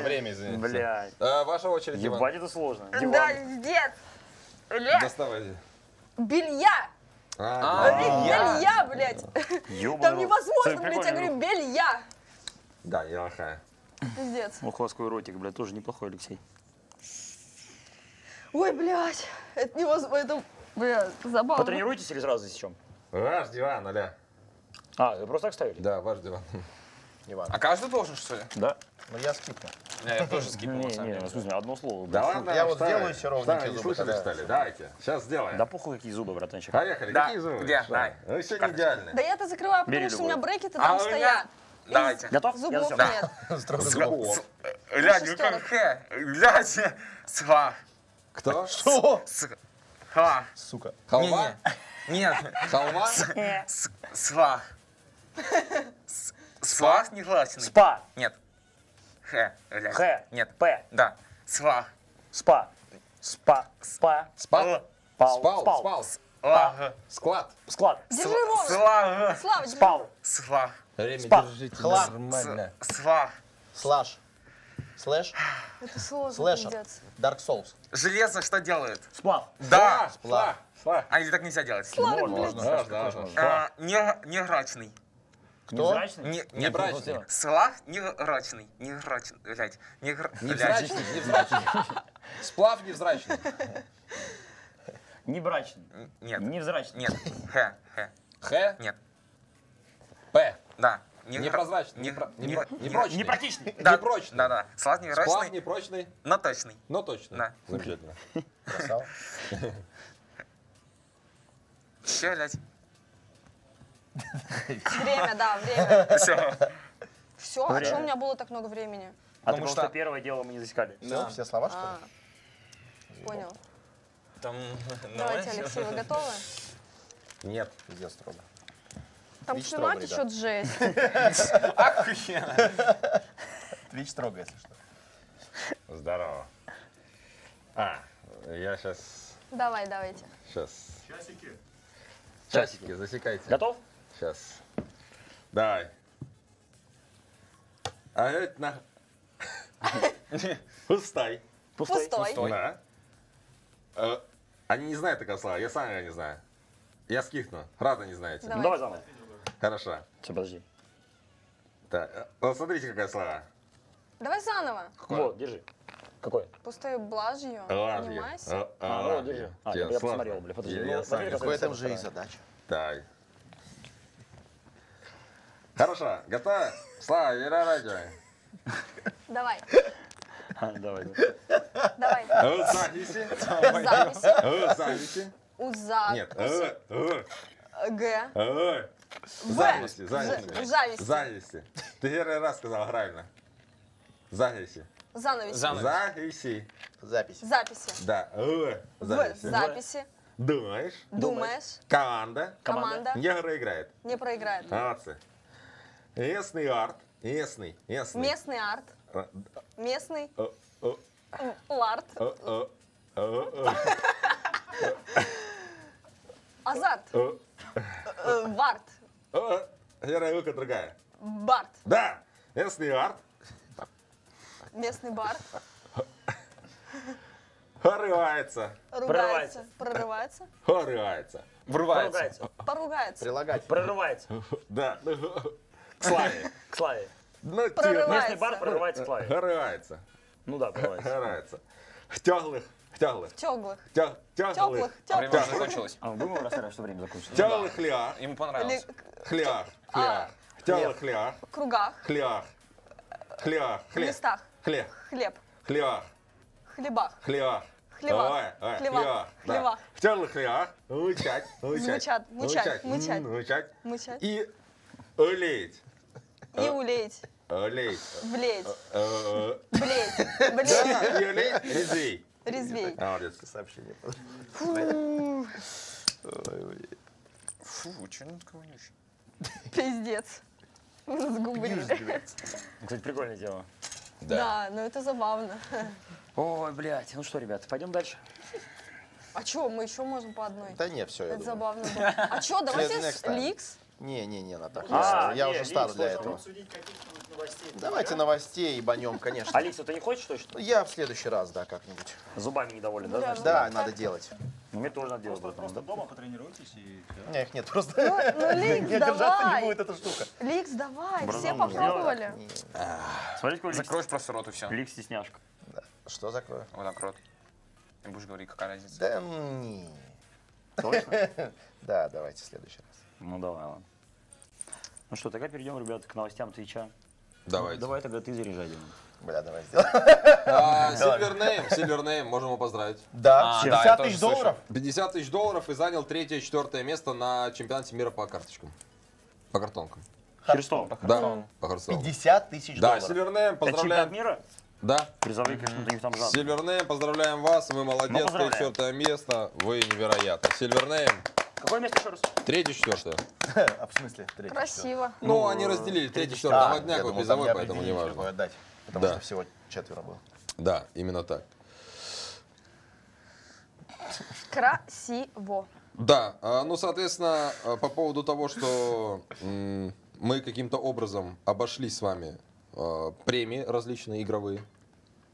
Время, извините. Блядь. Ваша очередь, Иван. Ебать, это сложно. Да, нет. Доставай. Белья. Белья, блядь. Там невозможно, блядь, я говорю, белья. Да, я лохая. Пиздец. Мухловской ротик, блядь, тоже неплохой, Алексей. Ой, блядь. Это невозможно, блядь, забавно. Потренируйтесь или сразу засечем? Ваш диван, аля. А, вы просто так ставили? Да, ваш диван. Иван. А каждый должен, что ли? Да. Ну я скипну. Я тоже скипну. Не, слушай, одно слово. Да ладно, я вот сделаю все ровненькие зубы. Слышали, стали? Давайте. Сейчас сделаем. Да похуй, какие зубы, братанчик. Поехали, какие зубы? Где? Ну все не идеально. Да я-то закрываю, потому что у меня брекеты там стоят. Давайте. Готов? Зубов нет. Глядь, как хэ. Глядь. Сва. Кто? Что? Сва. Сука. Халва? Нет. Халва? Сва. Слах не гласен. Спа. Нет. Х. Х. Нет. П. Да. Слах. Спа. Спа. Спа. Спал. Спал. Спал. Склад. Склад. Держи его. Слах. Слав. Спал. Слах. Время держите нормально. Слах. Слаш. Слэш. Это сложно. Слэшер. Dark Souls. Железо что делает? Сплав. Да. Сплав. А или так нельзя делать? Можно. Неграчный. Кто? Невзрачный. Слах невзрачный. Невзрачный. Блядь. Невзрачный. Сплав невзрачный. Небрачный. Нет. Невзрачный. Нет. Х. Х. Х? Нет. П. Да. Непрозрачный. Непрочный. Непрочный. Да. Непрочный. Да, да. Слав невзрачный. Сплав непрочный. Но точный. Но точный. Да. Замечательно. Красава. Че, блядь. Время, да, время. Все. Все? А что у меня было так много времени? Потому что первое дело мы не засекали. Да. Все слова, что ли? Понял. Давайте, Алексей, вы готовы? Нет, пиздец строго. Там слюна течет жесть. Охуенно. Твич строго, если что. Здорово. А, я сейчас... Давай, давайте. Сейчас. Часики. Часики, засекайте. Готов? Сейчас. Давай. А это на... Пустой. Пустой. Пустой. Да. Они не знают такого слова, я сам его не знаю. Я скихну. Рада не знаете. Ну, давай заново. Хорошо. Че, подожди. Так, вот смотрите, какое слово. Давай заново. Вот, держи. Какой? Пустой блажью. Лажью. А, держи. А, я посмотрел, бля, подожди. В этом же и задача. Так. Хорошо, готовы? Слава, Вера Радио. Давай. Давай. Давай. У записи. У записи. У записи. Нет. Г. Зависти. Зависти. Зависти. Ты первый раз сказал правильно. Зависти. Занавеси. Записи. Записи. Записи. Да. Записи. Записи. Думаешь. Думаешь. Команда. Команда. Не проиграет. Не проиграет. Молодцы. Местный арт. Местный. Местный арт. Местный. Ларт. Азарт. Варт. Первая вилка другая. Барт. Да. Местный арт. Местный бар. Порывается. Ругается. Прорывается. Порывается. Врывается. Поругается. Прилагать. Прорывается. Да. К славе. К славе. Местный бар прорывается к славе. Порывается. Ну да, прорывается. Порывается. Тёглых. Тёглых. Тёглых. Тёглых. Время закончилось. А, думал, раз, что время закончилось. Тёглых хлях. Ему понравилось. Хлях. Хлях. Тёглых хлях. Кругах. Хлях. Хлях. Хлях. Хлеб. Хлеб. Хлебах. Хлебах. Хлебах. Хлебах. Хлебах. Хлебах. В тёплых хлебах мычать. Мычать. Мычать. Мычать. Мычать. Мычать. И улеять. И улеять. Улеять. Влеять. Блеять. Блеять. И улеять. Резвей. Резвей. Молодец. Сообщение. Фу. Фу, чё он ковынющий? Пиздец. Сгубили. Кстати, прикольное дело. Да, но это забавно. Ой, блядь. Ну что, ребята, пойдем дальше. А что, мы еще можем по одной? Да не, все, это забавно было. А что, давайте Ликс? Не, Наташа, я уже стар для этого. Давайте новостей ебанем, конечно. Алиса, ты не хочешь точно? Я в следующий раз, да, как-нибудь. Зубами недоволен, да? Да, надо делать. Мне тоже надо делать. Просто дома потренируйтесь и... Их нет, просто... Ну, Ликс, давай! Держаться не будет эта штука. Ликс, давай, все попробовали. Закроешь просто рот и все. Ликс, стесняшка. Что закрою? Вот так рот. Ты будешь говорить, какая разница? Да, не. Точно? Да, давайте в следующий раз. Ну, давай, ладно. Ну что, тогда перейдем, ребята, к новостям Твича. Давай. Ну, давай тогда ты заряжай, Дима. Бля, давай сделаем. Silver Name, можем его поздравить. Да, 50 тысяч долларов. 50 тысяч долларов и занял 3-4 место на чемпионате мира по карточкам. По картонкам. Херстон. Да, по Херстону. 50 тысяч долларов. Да, Silver Name, поздравляем. Чемпионат мира? Да. Призовые какие-то у них там жадные. Silver Name, поздравляем вас, вы молодец, 3-4 место, вы невероятно. Silver Name. Какое место еще раз? 3-4. А в смысле 3-4? Красиво. Ну, они разделили 3-4 водняк, вот призовой, поэтому не важно. Отдать, потому что всего 4 было. Да, именно так. Красиво. Да, ну, соответственно, по поводу того, что мы каким-то образом обошли с вами премии различные игровые,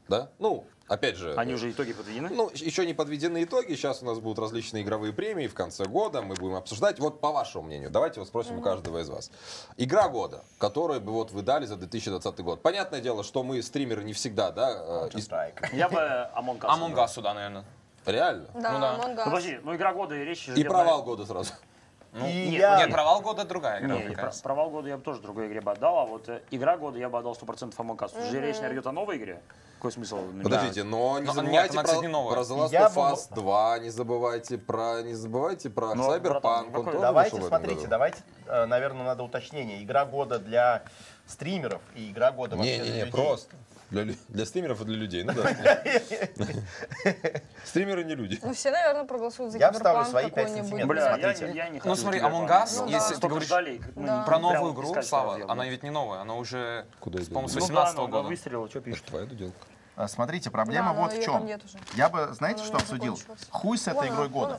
да? Ну, опять же... Они уже итоги подведены? Ну, еще не подведены итоги. Сейчас у нас будут различные игровые премии. В конце года мы будем обсуждать. Вот по вашему мнению. Давайте вот спросим у каждого из вас. Игра года, которую бы вот вы дали за 2020 год. Понятное дело, что мы стримеры не всегда, да? Я бы Among Us. Among Us сюда, наверное. Реально? Да, Among Us. Подожди, ну игра года и речь... И провал года сразу. Нет, провал года другая игра. Нет, провал года я бы тоже другой игре бы отдал. А вот игра года я бы отдал 100% Among Us. Уже речь идет о новой игре. Какой смысл? Подождите, но не забывайте про The Last of Us 2, не забывайте про Cyberpunk. Давайте, смотрите, наверное, надо уточнение. Игра года для стримеров и игра года вообще для людей. Не-не-не, просто. Для стримеров и для людей, ну да. Стримеры не люди. Ну все, наверное, проголосуют за Cyberpunk какой-нибудь. Бля, я не хочу. Ну смотри, Among Us, если ты говоришь про новую игру, Слава, она ведь не новая, она уже, по-моему, с 18-го года. Выстрелила, что пишет? Твоя дуделка. Смотрите, проблема вот в чем. Я бы, знаете, что обсудил? Хуй с этой игрой года.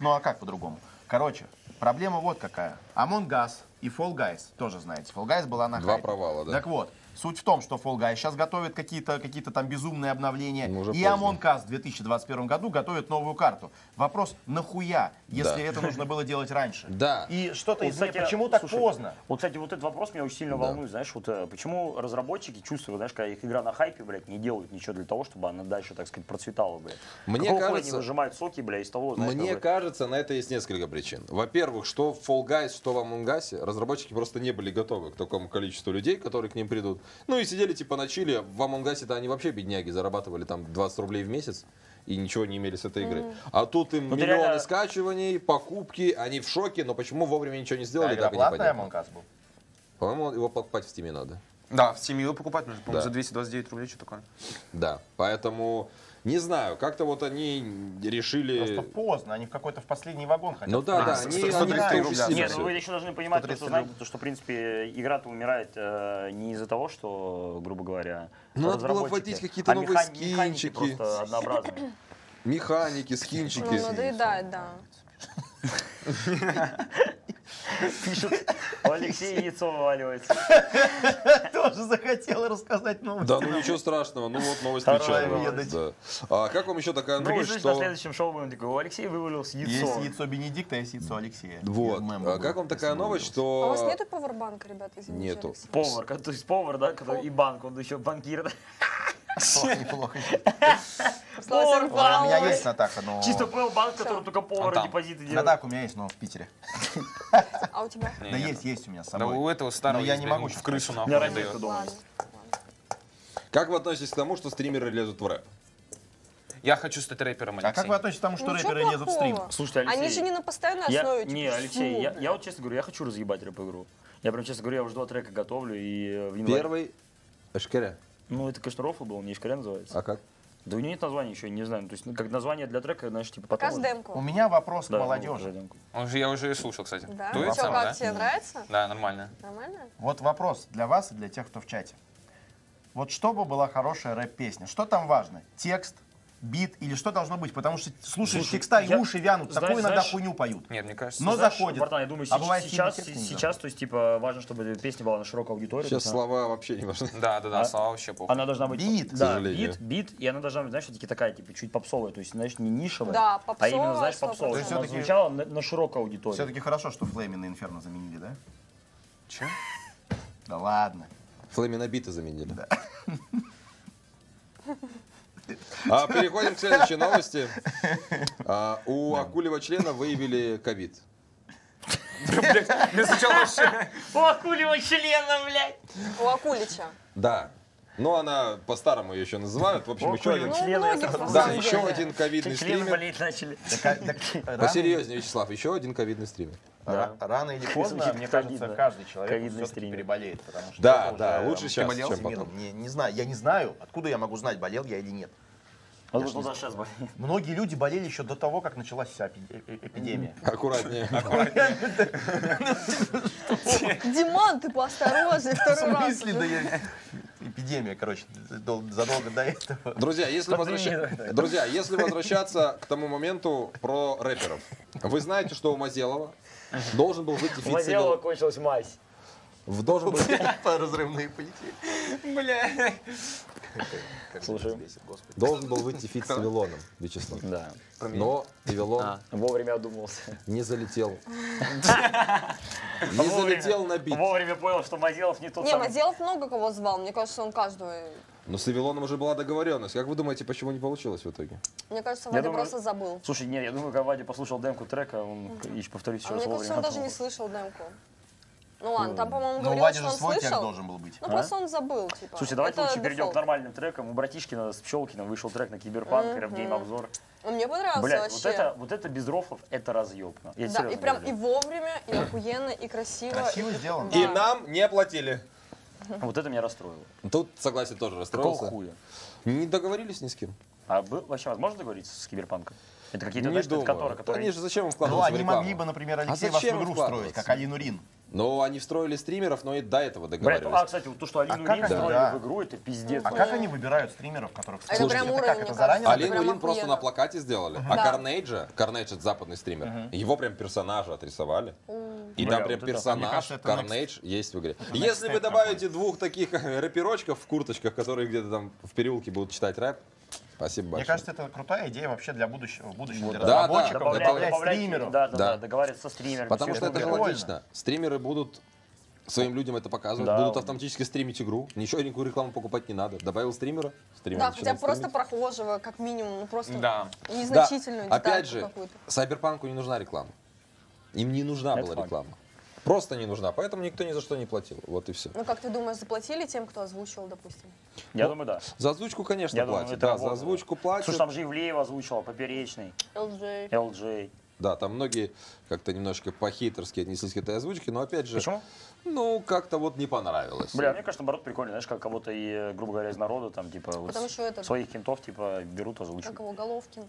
Ну а как по-другому? Короче, проблема вот какая. Among Us и Fall Guys, тоже знаете. Fall Guys была на хайпе. Два провала, да. Так вот. Суть в том, что Fall Guys сейчас готовит какие-то там безумные обновления. И Among Us в 2021 году готовит новую карту. Вопрос, нахуя, если это нужно было делать раньше? Да. И что-то из этого, почему так поздно? Вот, кстати, вот этот вопрос меня очень сильно волнует, знаешь, вот почему разработчики чувствуют, знаешь, когда их игра на хайпе, блядь, не делают ничего для того, чтобы она дальше, так сказать, процветала, блядь. Мне кажется, они выжимают соки, блядь, из того, знаешь, мне кажется, на это есть несколько причин. Во-первых, что в Fall Guys, что в Among Us, разработчики просто не были готовы к такому количеству людей, которые к ним придут. Ну и сидели типа на чиле, в Among Us-то они вообще бедняги, зарабатывали там 20 рублей в месяц и ничего не имели с этой игры. А тут им миллионы реально... скачиваний, покупки, они в шоке, но почему вовремя ничего не сделали, да, так и не понятно. По-моему, его покупать в Steam надо. Да, в Steam его покупать нужно, по-моему, за 229 рублей, что такое. Да, поэтому... Не знаю, как-то вот они решили... Просто поздно, они в последний вагон хотят. Ну да, они... Нет, вы еще должны понимать, что, в принципе, игра-то умирает не из-за того, что, грубо говоря, разработчики... Надо было вводить какие-то новые скинчики. Просто однообразные. Механики, скинчики. Ну, надоедает, да. Пишет, у Алексея яйцо вываливается. Тоже захотела рассказать новость. Да, ну ничего страшного, ну вот новость Твича. А как вам еще такая новость, что... На следующем шоу будем такой, у Алексея вывалилось яйцо. Есть яйцо Бенедикта, есть яйцо Алексея. Вот, как вам такая новость, что... А у вас нету повар-банка, ребят, извините, нету. Повар, то есть повар, да, и банк, он еще банкир. Неплохо. У меня есть Натаха, но... Чисто ПЛ-банк, который только повар депозиты делает. Натаха у меня есть, но в Питере. А у тебя? Да есть у меня с собой. Да у этого старого я не могу в крышу нахуй дает. Как вы относитесь к тому, что стримеры лезут в рэп? Я хочу стать рэпером, Алексей. А как вы относитесь к тому, что рэперы лезут в стрим? Слушайте, Алексей... Они же не на постоянной основе. Не, Алексей, я вот честно говорю, я хочу разъебать рэп-игру. Я прям честно говорю, я уже 2 трека готовлю и в январе... Первый Ашкаря. Ну, это Кашнаров был, не Ишкаря называется. А как? Да у него нет названия еще, не знаю. То есть, как название для трека, знаешь, типа потом... У меня вопрос к молодежи. Я уже слушал, кстати. Да? Как тебе нравится? Да, нормально. Нормально? Вот вопрос для вас и для тех, кто в чате. Вот чтобы была хорошая рэп-песня, что там важно? Текст, бит или что должно быть, потому что слушаешь текста, и уши вянут, такую иногда хуйню поют. Нет, мне кажется, но заходит. Братан, я думаю, сейчас, то есть, типа, важно, чтобы песня была на широкой аудитории. Сейчас слова вообще не важны. Да, слова вообще плохо. Она должна быть бит, и она должна быть, знаешь, все-таки такая, типа, чуть попсовая, то есть, знаешь, не нишевая, а именно, знаешь, попсовая. Она звучала на широкой аудитории. Все-таки хорошо, что Флейми на Инферно заменили, да? Че? Да ладно. Флейми на биты заменили. Да. Переходим к следующей новости. У акулевого члена выявили ковид. У акулевого члена, блядь. У акулича. Да. Ну, она по-старому ее еще называют. В общем, еще один. Да, еще один ковидный стример. Посерьезнее, Вячеслав, еще один ковидный стример. Рано или поздно, мне кажется, каждый человек все-таки переболеет. Да, лучше сейчас, чем потом. Не знаю, я не знаю, откуда я могу знать, болел я или нет. Многие люди болели еще до того, как началась вся эпидемия. Аккуратнее. Диман, ты поосторожней, второй раз. Эпидемия, короче, задолго до этого. Друзья, если возвращаться к тому моменту про рэперов. Вы знаете, что у Мазелова должен был выйти фит-сингл. У Мазелова кончилась мазь. Должен был разрывные полетели. Бля. Слушай. Должен был выйти фит с Вилоном, Вячеслав. Да. Но Вилон вовремя одумался. Не залетел. Не залетел на бит. Вовремя понял, что Мазелов не тот. Не, Мазелов много кого звал. Мне кажется, он каждого. Но с Вилоном уже была договоренность. Как вы думаете, почему не получилось в итоге? Мне кажется, Вадя просто забыл. Слушай, нет, я думаю, когда Вадя послушал демку трека, он, повторюсь, еще раз вовремя. Мне кажется, он даже не слышал демку. Ну ладно, там, по-моему, говорил, Вадя же свой трек должен был быть. Ну просто он забыл, типа. Слушай, давайте лучше перейдем к нормальным трекам. У Братишкина с Пчелкиным вышел трек на Киберпанк, Рэпгейм обзор. Мне понравился вообще. Вот это без рофлов, это разъебно. Да, и прям и вовремя, и охуенно, и красиво. Красиво сделано. И нам не оплатили. Вот это меня расстроило. Тут, согласен, тоже расстроился. Какого хуя? Не договорились ни с кем. А вообще возможно договориться с Киберпанком? Это какие-то наши которые... Они же зачем им вкладываются в рекламу? Ну, они могли бы, например, Алексей вас в игру встроить, как Алину Рин. Ну, они встроили стримеров, но и до этого договорились. Кстати, то, что Алину Рин встроили в игру, это пиздец. А как они выбирают стримеров, которых встроили? Это как, это заранее? Алину Рин просто на плакате сделали. А Карнейджа, Карнейдж — это западный стример, его прям персонажа отрисовали. И там прям персонаж Карнейдж есть в игре. Если вы добавите двух таких рэперочков в курточках, которые где-то там в переулке будут читать рэп, спасибо большое. Мне кажется, это крутая идея вообще для будущего, для разработчиков, добавлять стримеров. Да, договариваться со стримерами. Потому что это же логично. Стримеры будут своим людям это показывать, будут автоматически стримить игру, ничего, никакую рекламу покупать не надо. Добавил стримера, стример начинает стримить. Да, хотя просто прохожего, как минимум, просто незначительную деталь какую-то. Сайберпанку не нужна реклама. Им не нужна была реклама. Просто не нужна, поэтому никто ни за что не платил. Вот и все. Ну, как ты думаешь, заплатили тем, кто озвучивал, допустим? Я думаю, да. За озвучку, конечно, платят. Да, за озвучку платят. Слушай, там же Ивлеева озвучивал, Поперечный. LJ. Да, там многие как-то немножко по-хейтерски отнеслись к этой озвучке, но опять же... Почему? Ну, как-то вот не понравилось. Бля, мне кажется, наоборот, прикольно, знаешь, как кого-то, грубо говоря, из народа, там, типа, своих кентов, типа, берут озвучку. Как его, Головкин?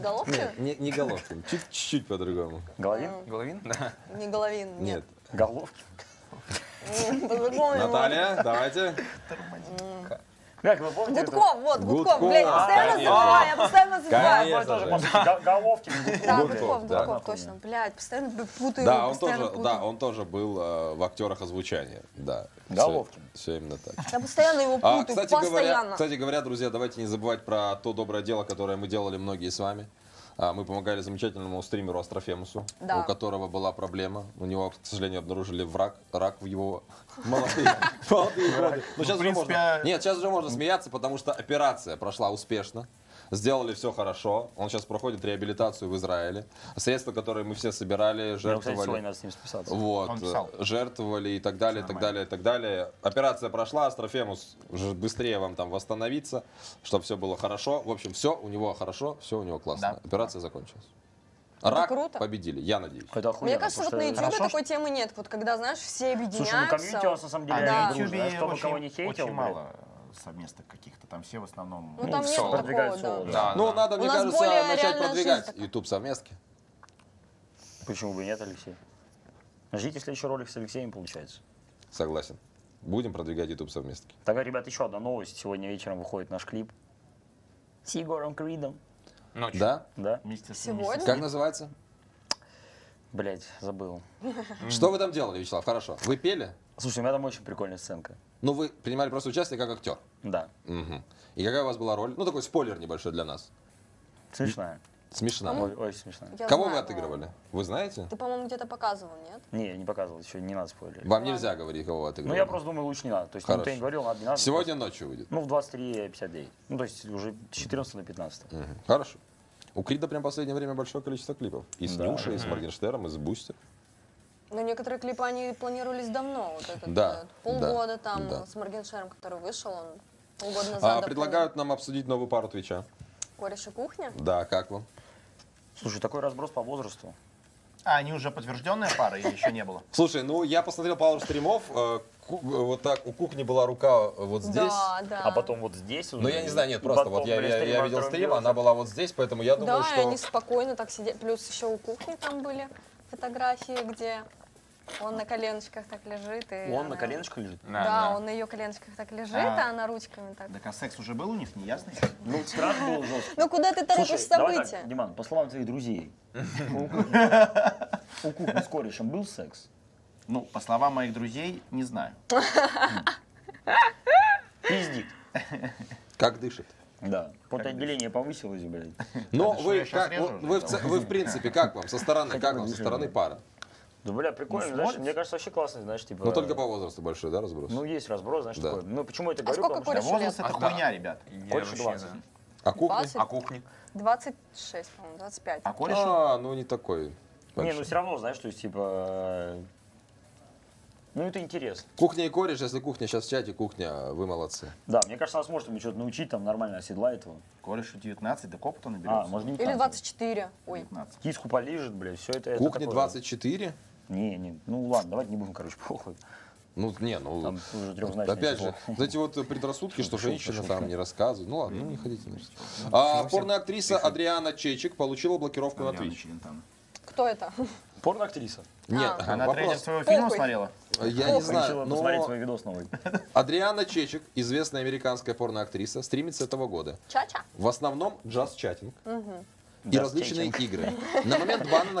Головкин? Не Головкин, чуть-чуть по-другому. Головин? Головин? Да. Не Головин, нет. Головкин. Наталья, давайте. Как вы помните? Гудков, вот, Гудков, блядь, я постоянно забываю. Головкин, Гудков, точно, блядь, постоянно путаю. Да, он тоже был в актерах озвучания, да. Головкин. Все именно так. Я постоянно его путаю, Кстати говоря, друзья, давайте не забывать про то доброе дело, которое мы делали многие с вами. Мы помогали замечательному стримеру Астрофемусу, у которого была проблема. У него, к сожалению, обнаружили рак в его молодые годы. Сейчас уже можно смеяться, потому что операция прошла успешно. Сделали все хорошо. Он сейчас проходит реабилитацию в Израиле. Средства, которые мы все собирали, жертвовали. Жертвовали и так далее, так далее, так далее. Операция прошла, Астрофемус быстрее вам там восстановиться, чтобы все было хорошо. В общем, все у него хорошо, все у него классно. Операция закончилась. Рак победили, я надеюсь. Мне кажется, вот на YouTube такой темы нет. Вот когда, знаешь, все объединяются. Слушай, ну комьюнити у нас на самом деле, чтобы кого не хейтил, очень мало. Совместных каких-то. Там все в основном... Ну, там нет такого, да. Ну, надо, мне кажется, начать продвигать YouTube-совместки. Почему бы нет, Алексей? Ждите следующий ролик с Алексеем, получается. Согласен. Будем продвигать YouTube-совместки. Тогда, ребят, еще одна новость. Сегодня вечером выходит наш клип. С Егором Кридом. Ночью. Да? Да. Сегодня? Как называется? Блять, забыл. Что вы там делали, Вячеслав? Хорошо. Вы пели? Слушай, у меня там очень прикольная сценка. Ну, вы принимали просто участие как актер? Да. Угу. И какая у вас была роль? Ну, такой спойлер небольшой для нас. Смешная. Смешная? Ой, смешная. Кого вы отыгрывали? Вы знаете? Ты, по-моему, где-то показывал, нет? Не, я не показывал, еще не надо спойлерить. Вам нельзя говорить, кого вы отыгрывали. Ну, я просто думаю, лучше не надо. То есть, никто не говорил, надо не надо. Сегодня ночью выйдет? Ну, в 23:59. Ну, то есть, уже с 14 на 15. Хорошо. У Крида прям в последнее время большое количество клипов. И с Нюшей, и с Моргенштерном, и с Бустер. Но некоторые клипы, они планировались давно. Вот этот, да, полгода там с Моргенштерном, который вышел, он полгода назад. Предлагают нам обсудить новую пару Твича. Кореш и кухня? Да, как вам? Слушай, такой разброс по возрасту. А они уже подтвержденная пара или еще не было? Слушай, ну я посмотрел пару стримов, вот так у кухни была рука вот здесь. А потом вот здесь. Ну я не знаю, нет, просто вот я видел стрим, она была вот здесь, поэтому я думаю, что... Да, они спокойно так сидели, плюс еще у кухни там были фотографии, где он на коленочках так лежит. Он на коленочках лежит? Да, он на ее коленочках так лежит, а она ручками так. Так а секс уже был у них, не ясно? Ну, страх был жестко. Ну, куда ты торопишь события? Диман, по словам твоих друзей, у кухни с корешем был секс? Ну, по словам моих друзей, не знаю. Пиздит. Как дышит? Да, потоотделение повысилось, блядь. Но вы, в принципе, как вам? Со стороны, пара? Да, бля, прикольно, знаешь, мне кажется, вообще классно, знаешь, типа... Но только по возрасту большой, да, разброс? Ну, есть разброс, знаешь, такой. Ну, почему я это говорю? Сколько кореш лет? Возраст — это хуйня, ребят. Кореш 20. А кухни? А кухни? 26, по-моему, 25. А кореш? А, ну, не такой. Не, ну, все равно, знаешь, то есть, типа... Ну, это интересно. Кухня и кореш, если кухня сейчас в чате, кухня, вы молодцы. Да, мне кажется, она сможет ему что-то научить, там, нормально оседлает его. Корешу 19, да опыта наберется. А, может, не 19. Или 24. Ой. 19. Киску полижет, блядь, все это... Кухня 24? Не, ну ладно, давайте не будем, короче, похуй. Ну, не, ну... Там уже опять же, эти вот предрассудки, что женщины там не рассказывают. Ну, ладно, не ходите на все. Порноактриса Адриана Чечик получила блокировку на Twitch. Кто это? Порноактриса. Нет, она трейлер своего фильма смотрела? Я не знаю, но... Посмотреть свой видос новый. Адриана Чечик, известная американская порноактриса, стримит с этого года. Ча-ча. В основном джаз-чатинг. И различные игры. На момент бана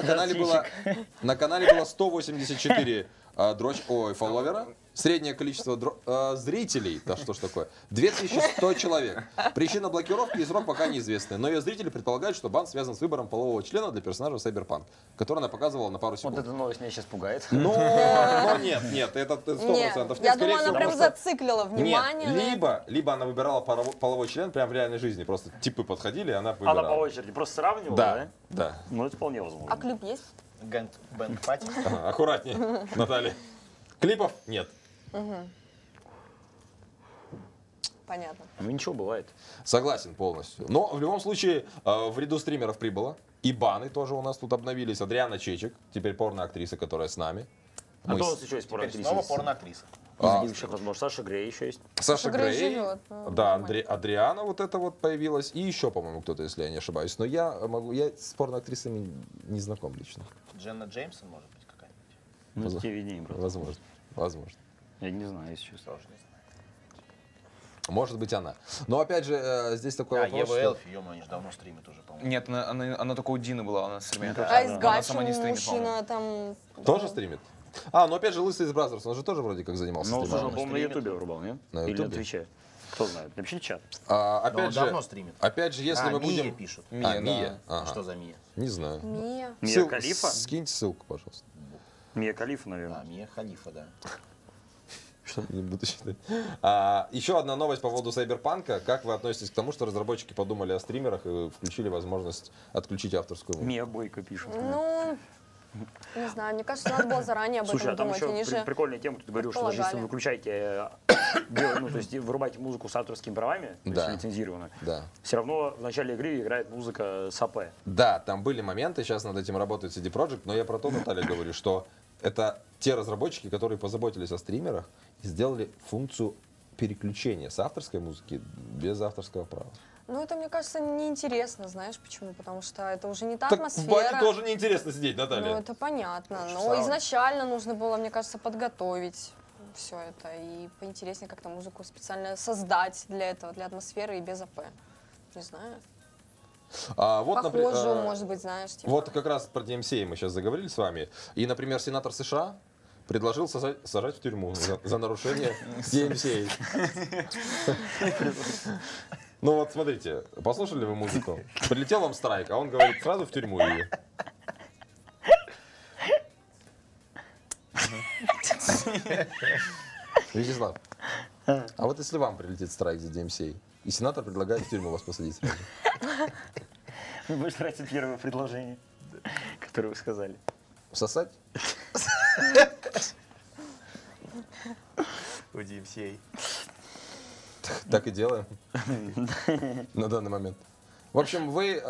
на канале было 184 фолловера. Среднее количество зрителей, да что ж такое, 2100 человек. Причина блокировки и срок пока неизвестны. Но ее зрители предполагают, что бан связан с выбором полового члена для персонажа Cyberpunk, который она показывала на пару секунд. Вот эта новость меня сейчас пугает. Но нет, это 100%. Я думаю, она прям зациклила внимание. Либо она выбирала половой член прям в реальной жизни. Просто типы подходили, она выбирала. Она по очереди просто сравнивала, да? Да. Ну это вполне возможно. А клип есть? Гэнг пати. Аккуратнее, Наталья. Клипов нет. Угу. Понятно. Ну ничего, бывает. Согласен полностью. Но в любом случае в ряду стримеров прибыло. И баны тоже у нас тут обновились. Адриана Чечик, теперь порноактриса, которая с нами. А кто у нас еще есть порноактриса? Снова порноактриса. Возможно, Саша Грей еще есть. Саша Грей живет. Да, Адриана вот это вот появилась. И еще, по-моему, кто-то, если я не ошибаюсь. Но я с порноактрисами не знаком лично. Дженна Джеймсон, может быть, какая-нибудь? Ну, тебе виднее, брат. Возможно. Я не знаю, если честно. Может быть, она. Но опять же, здесь такой вопрос. Ева Элф, ё-моё, они же давно стримят уже, по-моему. Нет, она только у Дины была, она стримит. А из Гачи мужчина там... Тоже стримит? А, ну опять же, Лысый из Бразерс, он же тоже вроде как занимался. Ну, он, по-моему, на Ютубе врубал, нет? На Ютубе? Или на Твиче? Кто знает? Напишите чат. Опять же, давно стримит. Опять же, если мы будем... Мия пишут. Мия. Что за Мия? Не знаю. Мия. Мия Калифа? Скиньте ссылку, пожалуйста. Мия Калифа, наверное. А, Мия Халифа, да. Что не буду считать. Еще одна новость по поводу Сайберпанка. Как вы относитесь к тому, что разработчики подумали о стримерах и включили возможность отключить авторскую музыку? Мия Бойко пишет. Ну, не знаю, мне кажется, надо было заранее об этом думать. Слушай, а там еще прикольная тема, ты говорил, что если вы выключаете, ну, то есть вырубаете музыку с авторскими правами, лицензированно, все равно в начале игры играет музыка с АП. Да, там были моменты, сейчас над этим работает CD Projekt, но я про то, Наталья, говорю, что это те разработчики, которые позаботились о стримерах и сделали функцию переключения с авторской музыки без авторского права. Ну, это, мне кажется, неинтересно, знаешь почему? Потому что это уже не та атмосфера. В бане тоже неинтересно сидеть, Наталья. Ну, это понятно. Но изначально нужно было, мне кажется, подготовить все это и поинтереснее как-то музыку специально создать для этого, для атмосферы и без АП. Не знаю. А вот, похожую, может быть, знаешь. Типа. Вот как раз про DMCA мы сейчас заговорили с вами. И, например, сенатор США предложил сажать в тюрьму за нарушение DMCA. Ну вот, смотрите, послушали вы музыку? Прилетел вам страйк, а он говорит, сразу в тюрьму или... Вячеслав, а вот если вам прилетит страйк за DMCA, и сенатор предлагает в тюрьму вас посадить. Вы будешь тратить первое предложение, которое вы сказали. Сосать? У DMCA. Так и делаем. На данный момент. В общем, вы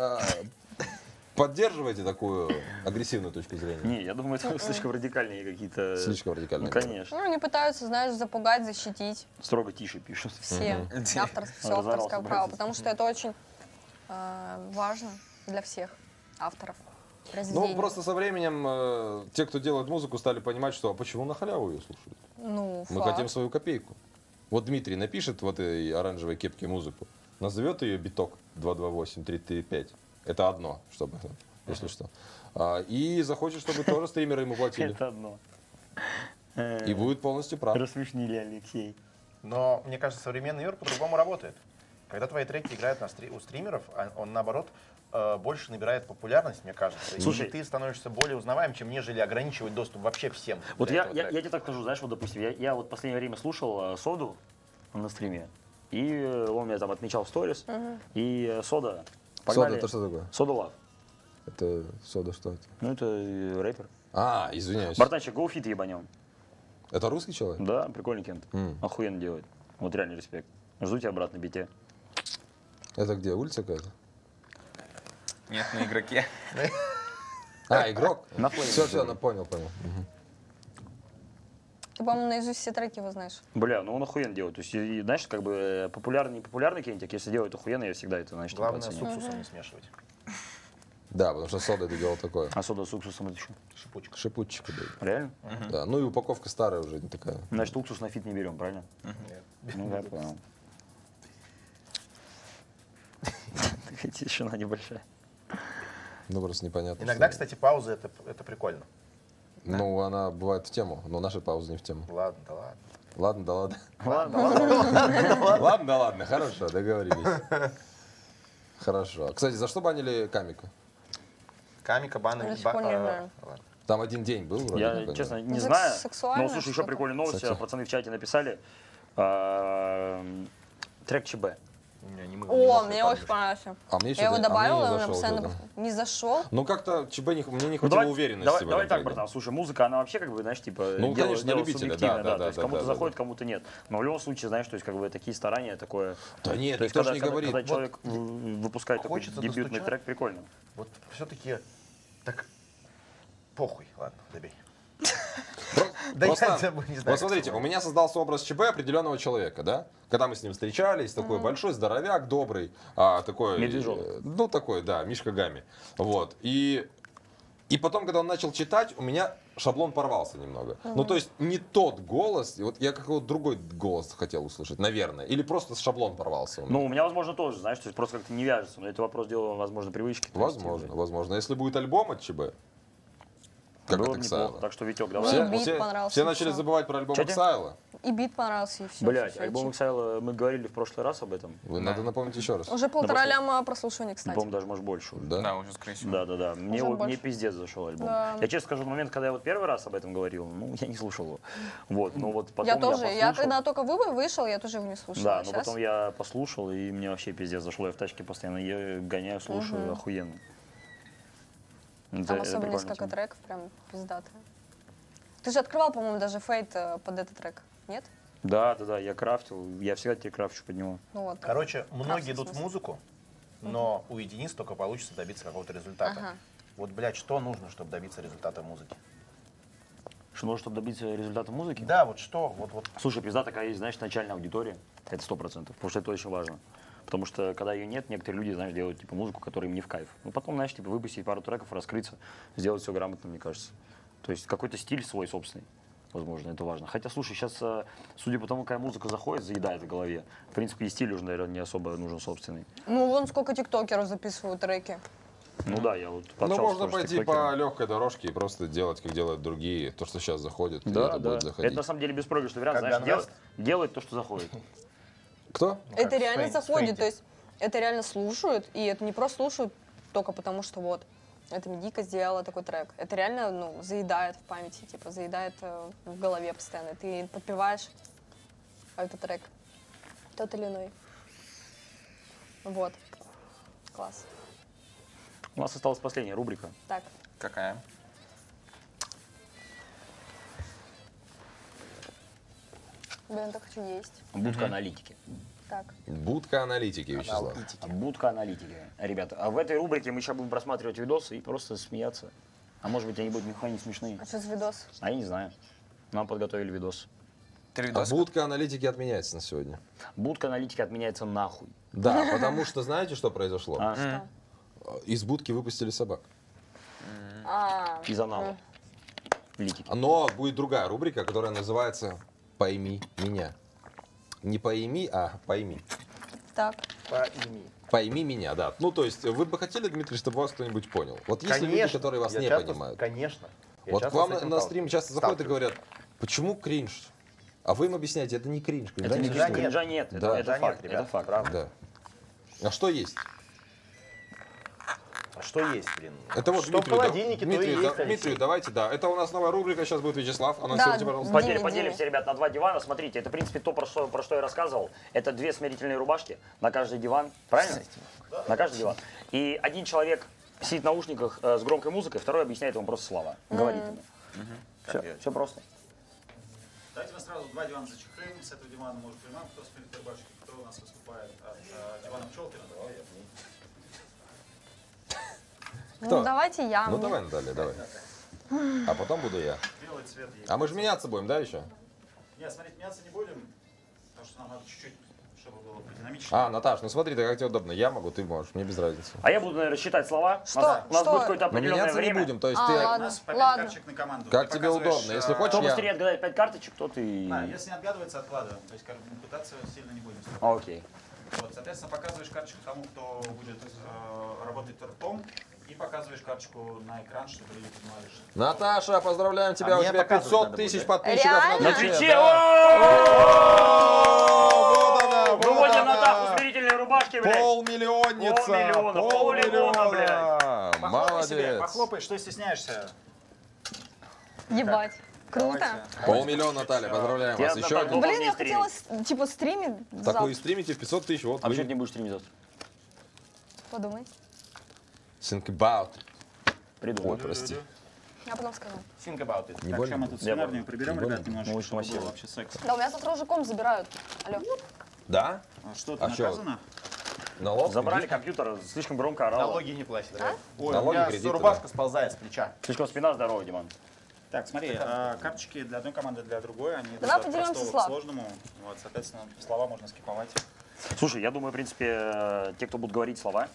поддерживаете такую агрессивную точку зрения? Не, я думаю, это слишком радикальные какие-то... Слишком радикальные. Ну, конечно. Ну, они пытаются, знаешь, запугать, защитить. Строго тише пишут. Все. Все авторское право. Потому что это очень важно для всех авторов. Ну, просто со временем те, кто делает музыку, стали понимать, что а почему на халяву ее слушают? Ну, мы хотим свою копейку. Вот Дмитрий напишет в этой оранжевой кепке музыку, назовет ее биток 228-335. Это одно, чтобы, если что. И захочет, чтобы тоже стримеры ему платили. Это одно. И будет полностью прав. Рассмешнили, Алексей. Но, мне кажется, современный мир по-другому работает. Когда твои треки играют у стримеров, он, наоборот, больше набирает популярность, мне кажется. Слушай, и ты становишься более узнаваем, чем нежели ограничивать доступ вообще всем. Вот я тебе так скажу, знаешь, вот, допустим, я вот последнее время слушал Соду на стриме, и он меня там отмечал в сторис, и Сода... Погнали. Сода, это что такое? Сода Лав. Это Сода что это? Ну, это рэпер. А, извиняюсь. Бартанчик, гоуфит ебанем. Это русский человек? Да, прикольный кент. Охуенно делает. Вот реальный респект. Жду тебя обратно, бите. Это где, улица какая-то? Нет, на игроке. А, игрок? Все, понял. Ты, по-моему, наизусть все треки его знаешь. Бля, ну он охуенно делает. То есть, и, знаешь, как бы популярный, непопулярный кентик, если делают охуенно, я всегда это, значит, главное, с уксусом не смешивать. Да, потому что сода это делал такое. А сода с уксусом это что? Шипучка. Шипучка. Реально? Да, ну и упаковка старая уже не такая. Значит, уксус на фит не берем, правильно? Нет. Ну, я понял. Такая тишина небольшая. Ну, просто непонятно. Иногда, кстати, паузы это прикольно. Да? Ну, она бывает в тему, но наши паузы не в тему. Ладно, да ладно. Ладно, да ладно. Ладно, да ладно, хорошо, договорились. Хорошо. Кстати, за что банили Камику? Камика банили... Там один день был вроде. Я, честно, не знаю. Но, слушай, еще прикольные новости. Пацаны в чате написали. Трек ЧБ. О, мне очень понравился. Я его добавила, он постоянно не зашел. Ну как-то ЧБ мне не хватило уверенности. Давай так, братан, слушай, музыка, она вообще как бы, знаешь, типа, дело субъективное, да, то есть кому-то заходит, кому-то нет. Но в любом случае, знаешь, то есть как бы такие старания, такое... Да нет, никто же не говорит. Когда человек выпускает такой дебютный трек, прикольно. Вот все-таки так похуй, ладно, забей. Вот смотрите, у меня создался образ ЧБ определенного человека, да? Когда мы с ним встречались, такой большой здоровяк, добрый, такой... Медвежонок. Ну, такой, да, Мишка Гамми. Вот. И потом, когда он начал читать, у меня шаблон порвался немного. Ну, то есть, не тот голос, вот я какой-то другой голос хотел услышать, наверное. Или просто шаблон порвался у меня. Ну, у меня, возможно, тоже, знаешь, то есть просто как-то не вяжется. Но это вопрос дела, возможно, привычки. Возможно, возможно. Если будет альбом от ЧБ... Как было неплохо, так что Витек, давай. Все начали забывать про альбом Иксайла. И бит понравился, и все. Блять, альбом Иксайла мы говорили в прошлый раз об этом. Вы надо напомнить еще раз. Уже 1,5 ляма прослушивания, кстати. По-моему, даже, может, больше. Да, уже скорее всего. Да. Мне пиздец зашел альбом. Я честно скажу, в момент, когда я вот первый раз об этом говорил, ну, я не слушал его. Вот, но вот потом я тоже, я когда только вышел, я тоже его не слушал. Да, но потом я послушал, и мне вообще пиздец зашло. Я в тачке постоянно гоняю, слушаю, охуенно. Там особенно несколько треков, прям пиздатые. Ты же открывал, по-моему, даже фейт под этот трек, нет? Да, я крафтил, я всегда тебе крафчу под него. Ну, вот, короче, многие идут в музыку, но у единиц только получится добиться какого-то результата. Вот, блядь, что нужно, чтобы добиться результата музыки? Что нужно, чтобы добиться результата музыки? Да, вот что, вот. Слушай, пизда такая есть, знаешь, начальная аудитория, это 100%, потому что это очень важно. Потому что, когда ее нет, некоторые люди, знаешь, делают типа музыку, которая им не в кайф. Ну, потом, знаешь, типа выпустить пару треков, раскрыться, сделать все грамотно, мне кажется. То есть какой-то стиль свой собственный. Возможно, это важно. Хотя, слушай, сейчас, судя по тому, какая музыка заходит, заедает в голове. В принципе, и стиль уже, наверное, не особо нужен собственный. Ну, вон сколько тиктокеров записывают треки. Ну да, я вот пообщался. Ну, можно пойти по легкой дорожке и просто делать, как делают другие, то, что сейчас заходит, да, это да. Будет заходить. Это на самом деле беспроигрышный вариант, знаешь, делать то, что заходит. Кто? Это реально заходит, то есть это реально слушают, и это не просто слушают только потому, что вот. Это Медика сделала такой трек. Это реально, ну, заедает в памяти, типа, заедает в голове постоянно. Ты подпеваешь этот трек, тот или иной. Вот. Класс. У нас осталась последняя рубрика. Так. Какая? Блин, так хочу есть. Будка аналитики. Так. Будка аналитики, Вячеслав. Будка аналитики. Ребята, а в этой рубрике мы сейчас будем просматривать видосы и просто смеяться. А может быть, они будут нихуя не смешные. А что за видос? А я не знаю. Нам подготовили видос. А будка аналитики отменяется на сегодня. Будка аналитики отменяется нахуй. Да, потому что знаете, что произошло? Что? Из будки выпустили собак. Из анала. Но будет другая рубрика, которая называется «Пойми меня». Не пойми, а пойми. Так. Пойми. Пойми меня, да. Ну, то есть, вы бы хотели, Дмитрий, чтобы вас кто-нибудь понял? Вот конечно, есть люди, которые вас не понимают. Конечно. Вот к вам на стрим часто заходят и говорят, почему кринж? А вы им объясняете, это не кринж. Это не кринж. Кринжа нет. Да. Это факт, ребята. Это факт, правда. Да. А что есть? А что есть, блин? Это вот что Дмитрию, в холодильнике, да, то и есть. Дмитрию, давайте, да. Это у нас новая рубрика, сейчас будет Вячеслав. Анонсируйте, пожалуйста. Поделимся, ребят, на два дивана. Смотрите, это, в принципе, то, про что я рассказывал. Это две смирительные рубашки на каждый диван. Правильно? Да. На каждый диван. И один человек сидит в наушниках с громкой музыкой, второй объясняет ему просто слова. Говорит ему. Все просто. Давайте мы сразу два дивана зачехлим. С этого дивана может примам, кто смирительный рубашки, кто у нас выступает от дивана Пчелкина. Кто? Ну, давайте я. Ну, давай, Наталья, давай. А потом буду я. Белый цвет есть. А мы же меняться будем, да, еще? Нет, смотрите, меняться не будем, потому что нам надо чуть-чуть, чтобы было динамично. А, Наташ, ну смотри, как тебе удобно. Я могу, ты можешь, мне без разницы. А я буду, наверное, считать слова. Что? У нас будет какое-то определенное время. Меняться не будем, то есть ты... Ладно. У нас по 5 карточек на команду. Как тебе удобно, если хочешь, кто быстрее отгадает 5 карточек, то ты... Да, если не отгадывается, откладываем. То есть пытаться сильно не будем. Окей. Вот, соответственно, показываешь карточку тому, кто будет работать ртом, и показываешь карточку на экран, чтобы люди понимали. Наташа, поздравляем тебя, у тебя 500 тысяч подписчиков на Твиче. Выводим Натаху в смирительной рубашке, блядь. Полмиллионница. Полмиллиона, блядь. Молодец. Похлопай, что стесняешься. Ебать. Круто. Полмиллиона, Наталья, поздравляем вас. Еще один. Блин, я хотела, типа, стримить завтра. Так вы и стримите в 500 тысяч. А почему ты не будешь стримить завтра? Подумай. Think about it. Придумал. Ой, прости. Я потом скажу. Think about it. Не так, чем мы тут сценарную приберем, ребят, немножко, чтобы было вообще секс. Да, у меня завтра уже комп забирают. Алло. Да? А что-то наказано? Налог? Забрали компьютер, слишком громко орал. Налоги не платят. А? Ой, налоги, у меня кредиты, рубашка сползает с плеча. Слишком спина здоровая, Диман. Так, смотри, карточки для одной команды, для другой, они давай идут от простого к сложному. Вот, соответственно, слова можно скиповать. Слушай, я думаю, в принципе, те, кто будут говорить слова,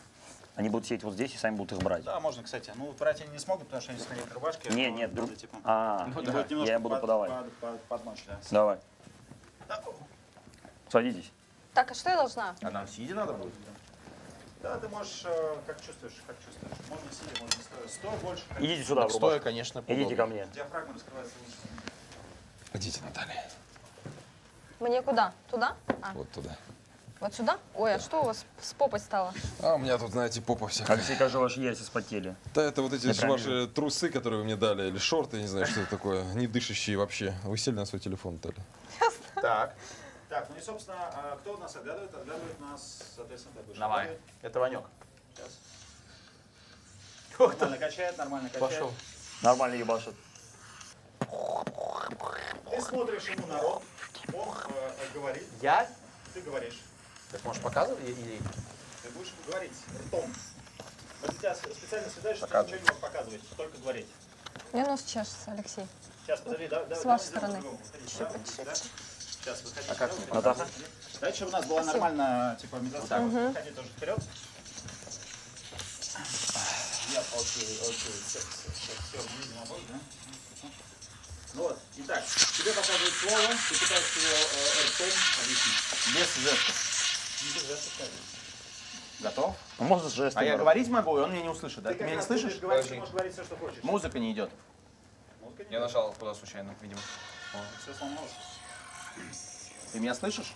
они будут сидеть вот здесь и сами будут их брать. Да, можно, кстати. Ну, вот брать они не смогут, потому что они смотрели рубашки. Нет, нет, друг. Типа, ну, да. Я буду подавать. Под ночь, да. Давай. Садитесь. Так, а что я должна? А нам сидеть надо будет? Да, ты можешь, как чувствуешь, как чувствуешь. Можно сидеть, можно стоя. Стоя больше. Идите сюда, рубашка. Стоя, конечно, подобно. Идите ко мне. Диафрагма раскрывается лучше. Идите, Наталья. Мне куда? Туда? Вот туда. Вот сюда? Ой, да. А что у вас с попой стало? А у меня тут, знаете, попа вся. Алексей, как же ваши яйца спотели? Да, это вот эти ваши трусы, которые вы мне дали, или шорты, я не знаю, что это такое, не дышащие вообще. Вы сели на свой телефон, Наталья? Ясно. Так. Так, ну и, собственно, кто нас отгадывает? Отгадывает нас, соответственно, такой. Давай. Это Ванек. Сейчас. Нормально качает, нормально качает. Пошел. Нормально ебашит. Ты смотришь ему на рот, он говорит. Я? Ты говоришь. Так, можешь показывать или... Ты будешь говорить ртом. Вот тебя специально связали, что ты ничего не можешь показывать, только говорить. Мне нос чешется, Алексей. Сейчас, подожди, давай. С вашей стороны. Сейчас, выходи. А как? Натаха? Давайте, чтобы у нас была нормальная, типа, медицина. Выходи тоже вперед. Я получил секс. Все, мы не могу, да? Ну вот, итак, тебе показывают слово, ты пытаешься его ртом объяснить. Без жестов. Без жестов, конечно. Готов? Ну, можно с жестом. А я говорить могу, и он меня не услышит, да? Ты меня не слышишь? Говорить, ты можешь говорить все, что хочешь. Музыка не идет. Музыка не идет. Я нажал куда случайно, видимо. О. Все сломалось. Ты меня слышишь?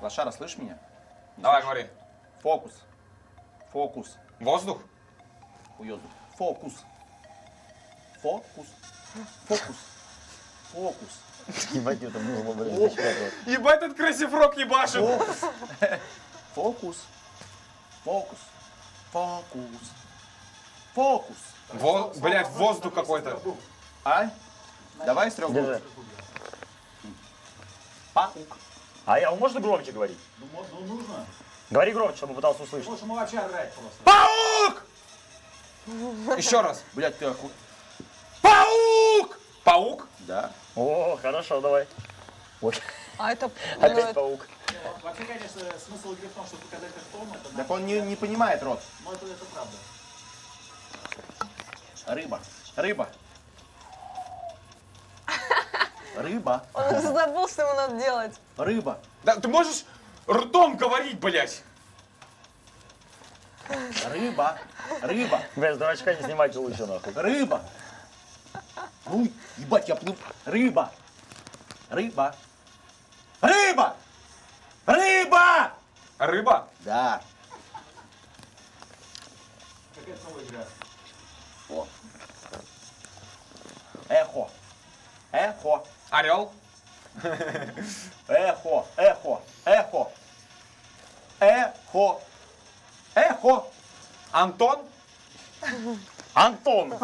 Лошара, слышишь меня? Не Давай, слышишь? Говори. Фокус. Фокус. Воздух? Уёзу. Фокус. Фокус. Фокус. Фокус. Ебать, это музло, блин. Ебать, этот крысифрог ебашит. Фокус. Фокус. Фокус. Фокус. Фокус. Блядь, воздух какой-то. А? Давай с 3 букв. Паук. А я, можно громче говорить? Ну, нужно. Говори громче, чтобы пытался услышать. Лучше молча играть просто. Паук! Еще раз. Блядь, ты оху... Паук! Паук? Да. О, хорошо, давай. Вот. А это... Опять паук. Вообще, конечно, смысл игры в том, что показать ртом, это... Так он не понимает рот. Ну, это правда. Рыба. Рыба. Рыба. Он забыл, что ему надо делать. Рыба. Да, ты можешь ртом говорить, блядь? Рыба. Рыба. Блядь, с дурачка не снимайте лучше, нахуй. Рыба. Ну, ебать, я плыл. Рыба. Рыба. Рыба. Рыба! Рыба? Да. Какая новая игра? О. Эхо. Эхо. Орел? Эхо. Эхо. Эхо. Эхо. Эхо. Антон? Антон.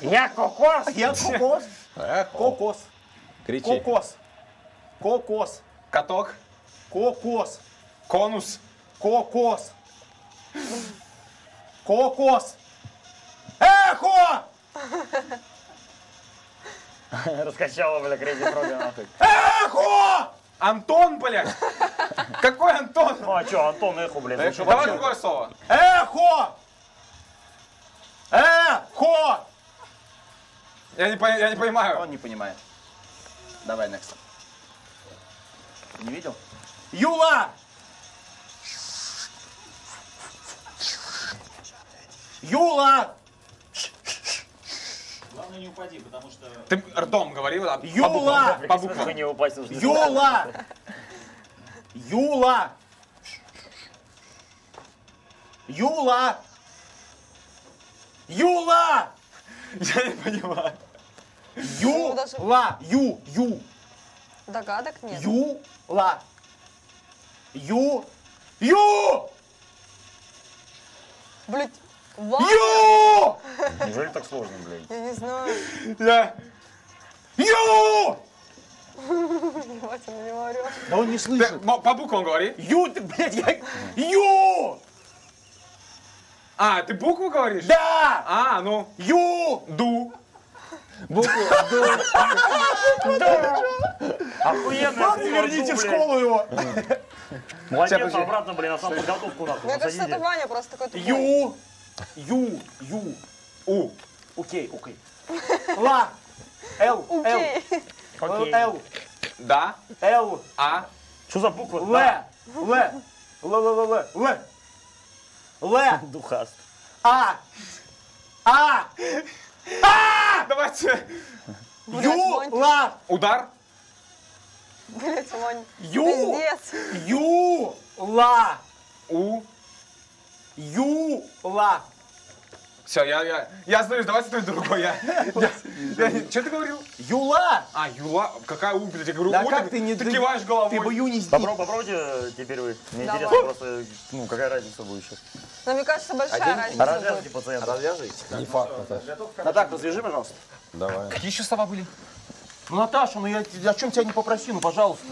Я кокос. Я кокос. Кокос. Кричи. Кокос. Кокос. Каток. Кокос. Конус. Кокос. Кокос. Эхо! Раскачало, бля, крейзи-фроги нахуй. Эхо! Антон, блядь! Какой Антон? Ну а чё, Антон, эхо, блядь. Давай другое слово. Эхо! Эхо! Я не понимаю. Он не понимает. Давай, next. Не видел? Юла! Юла! Главное, не упади, потому что... Ты ртом говори, да? Юла! По буквам. Юла! Юла! Юла! Юла! Я не понимаю. Юла! Ю! Догадок нет. Юла! Ю! Ю! Блять! Ю! Неужели так сложно, блядь? Я не знаю. Я... Ю! Ебать, он не говорил. Да он не слышит. По буквам говори. Ю, ты, блядь, я... Ю! А, ты букву говоришь? Да! А, ну. Ю! Ду! Букву Ду! Ду! Охуенно! Ладно, верните в школу его! Молодец, обратно, блин, а сам подготовку нахуй. Мне кажется, это Ваня просто какой-то... Ю! Ю! Ю! У! Окей, окей. Ла! Л! Л! Л! Да! Л! А! Что за буква? Л! Л! Л! Л! Л! Л! Л! Духаст. А! А! А! Давайте! Ю! Ла! Удар! Блять, Вань, пиздец. Ю-ла. У. Ю-ла. Все, я знаю, давайте кто-нибудь другой. Что ты говорил? Юла. А, Юла. Какая У, блядь, я говорю, да как ты не киваешь головой. Ты бы Ю не сделал. Попробуйте теперь вы. Мне интересно просто, ну, какая разница будет еще. Но мне кажется, большая разница. Развяжите пациента. Развяжите. Не факт, Наташа. Наташа, развяжи, пожалуйста. Давай. Какие еще слова были? Ну, Наташа, ну я о чем тебя не попроси, ну, пожалуйста.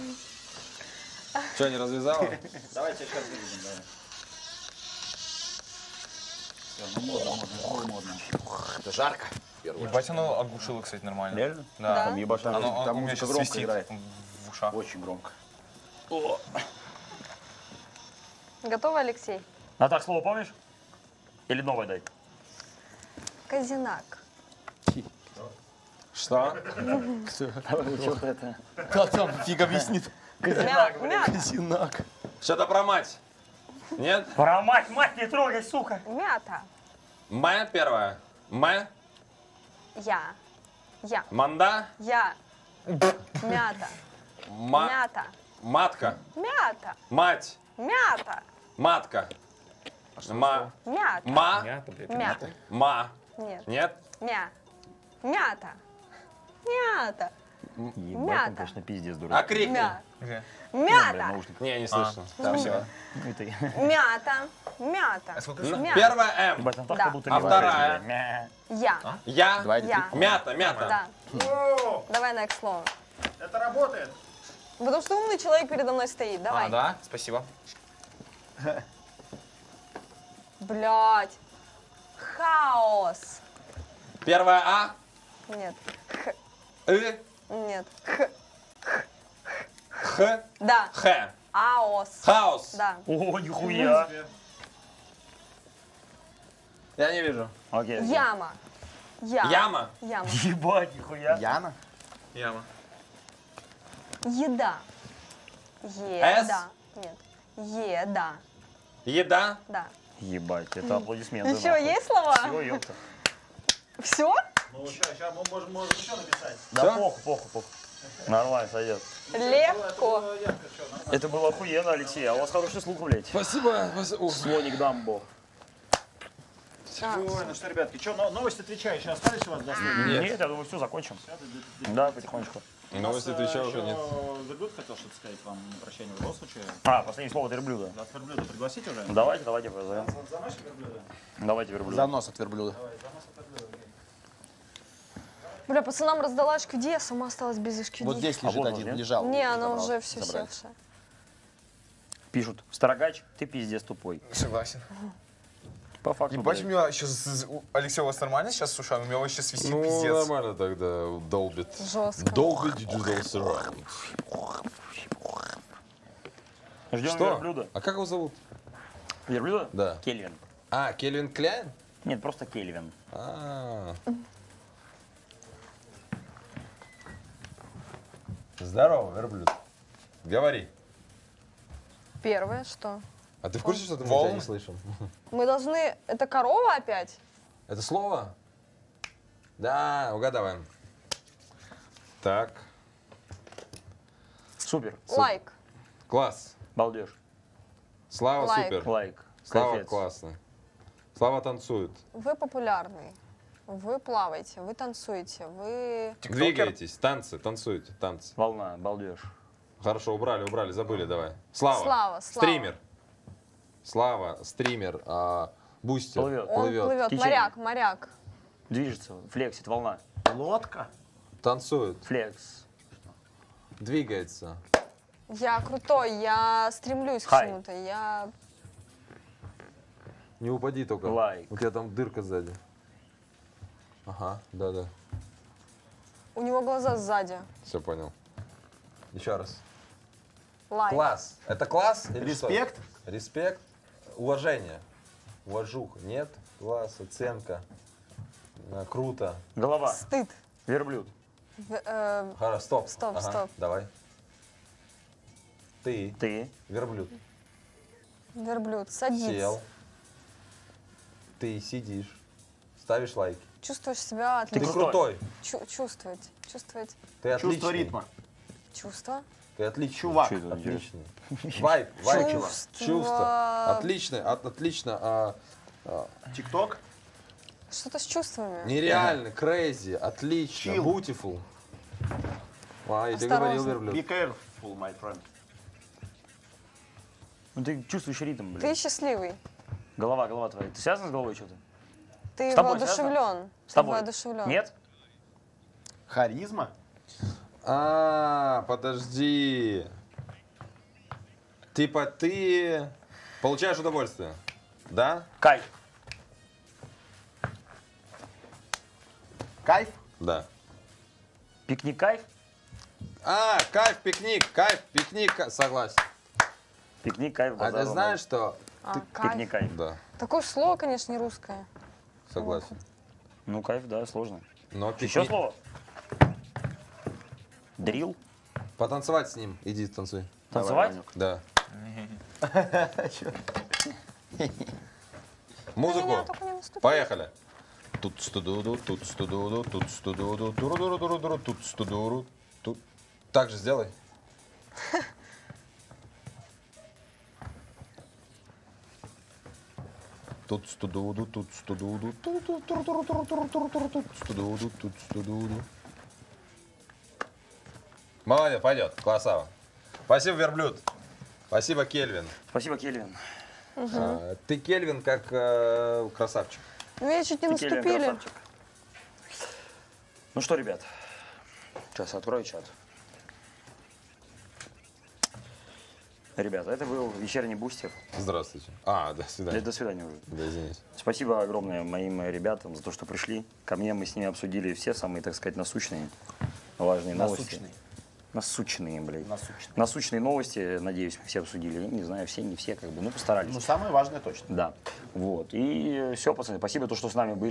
Что, не развязала? Давайте сейчас вырежем, давай. Все, ну, модно. Это жарко. Ебать, оно оглушило, кстати, нормально. Реально? Да. Там ебашь, там музыка громко играет. В ушах. Очень громко. Готовы, Алексей? Наташ, слово помнишь? Или новое дай? Казинак. Что? Кто учил это? Да, там фиг объяснит. Казинак. Что-то про мать. Нет? Про мать, мать не трогай, сука. Мята. Мэ первая. Мэ. Я. Я. Манда. Я. Мята. Мята. Матка. Мята. Мать. Мята. Матка. Ма. Мята. Ма. Мята. Ма. Нет. Нет? Мя. Мята. Мята. Мята. Конечно, пиздец, дурак. А крикни. Мята. Не, не слышно. Мята. Мята. Первая М. А вторая. Я. Я. Мята. Мята. Давай на слово. Это работает. Потому что умный человек передо мной стоит. Давай. А, да? Спасибо. Блять. Хаос. Первая А? Нет. Х. И? Нет. Х. Х? Да. Х. Хаос. Хаос. Да. О, нихуя. Я не вижу. Окей. Яма. Яма. Яма? Яма. Ебать, нихуя. Яма? Яма. Еда. Еда. Нет. Еда. Еда? Да. Ебать, это аплодисменты. Еще нахуй. Есть слова? Все, ёпта. Все? Ну, сейчас мы можем еще написать. Да похуй, похуй, похуй. Нормально, сойдет. Легко. Это было охуенно, Алексей. А у вас хороший слух, блядь. Спасибо. Слоник Дамбо. Ну что, ребятки, что, новости отвечающие остались у вас? Нет, я думаю, все, закончим. Да, потихонечку. Новости отвечаю уже нет. Верблюд хотел что-то сказать вам на прощание в любом случае. А, последнее слово от верблюда. Да, от верблюда пригласить уже? Давайте, давайте. За нос от верблюда? Давайте верблюда. За нос от верблюда. Бля, пацанам раздала ишкиди, я сама осталась без ишкиди. Вот здесь лежит один, лежал. Не, она уже все севшая. Пишут, Строгач, ты пиздец тупой. Согласен. По факту. Ебать, у меня сейчас, Алексей, у вас нормально сейчас с ушами? У меня вообще свистит пиздец. Ну, нормально тогда долбит. Жестко. Долго дюдался. Ждем верблюда. А как его зовут? Верблюда? Да. Кельвин. А, Кельвин Кляйн? Нет, просто Кельвин. А. Здорово, верблюд. Говори. Первое, что? А ты в курсе, что мы тебя не слышим? Мы должны... Это корова опять? Это слово? Да, угадываем. Так. Супер. Лайк. Класс. Балдеж. Слава супер. Лайк. Слава классно. Слава танцует. Вы популярный. Вы плаваете, вы танцуете, вы... Двигаетесь, танцы, танцуете, танцы. Волна, балдеж. Хорошо, убрали, убрали, забыли, давай. Слава, слава, стример. Слава, стример, бустер. Плывет, плывет. Моряк, моряк. Движется, флексит, волна. Лодка. Танцует. Флекс. Двигается. Я крутой, я стремлюсь к чему-то, я... Не упади только. Лайк. У тебя там дырка сзади. Ага, да-да. У него глаза сзади. Все понял. Еще раз. Лайк. Класс. Это класс? Респект. Респект. Уважение. Уважуха. Нет. Класс. Оценка. Круто. Голова. Стыд. Верблюд. Хорошо, стоп. Стоп, ага, стоп. Давай. Ты. Ты. Верблюд. Верблюд. Садись. Сел. Ты сидишь. Ставишь лайки. Чувствуешь себя отлично. Ты крутой. Чувствовать. Чувствовать. Ты отличный. Чувство ритма. Чувство. Ты отличный. Чувак. Отличный. Вайб. Вайб. Чувство. Отлично. Отлично. ТикТок. Что-то с чувствами. Нереально. Крейзи. Отлично. Beautiful. Ай, ты говорил, верблюд. Be careful, my friend. Ну ты чувствуешь ритм, блин. Ты счастливый. Голова, голова твоя. Ты связан с головой что-то? Ты воодушевлен. С тобой? Нет? Харизма? А, подожди. Типа ты получаешь удовольствие, да? Кайф. Кайф? Да. Пикник кайф? А, кайф, пикник, согласен. Пикник кайф. А ты знаешь, что? Пикник кайф. Да. Такое слово, конечно, не русское. Согласен. Ну, кайф, да, сложно. Но пикник... Еще слово? дрил. Потанцевать с ним. Иди танцуй. Танцевать? Давай, да. Музыку. Поехали. Тут студуру, тут студуру, тут студуру, дуру-дуру-дуру-дуру, тут студуру, тут. Так же сделай. Тут студуру, тут студуру, тут студуру, тут студуру. Молодец, пойдет, классава. Спасибо, верблюд. Спасибо, Кельвин. Спасибо, Кельвин. Ты, Кельвин, как красавчик. Ну, я чуть не наступили. Ну что, ребят, сейчас открою чат. Ребята, это был вечерний Бустер. Здравствуйте. А, до свидания. До свидания уже. Да, извините. Спасибо огромное моим ребятам за то, что пришли. Ко мне мы с ними обсудили все самые, так сказать, насущные, важные новости. Насущные, блядь. Насущные новости, надеюсь, мы все обсудили. Я не знаю, все, не все, как бы, ну, постарались. Ну, самое важное точно. Да. Вот. И все, пацаны, спасибо, что с нами были.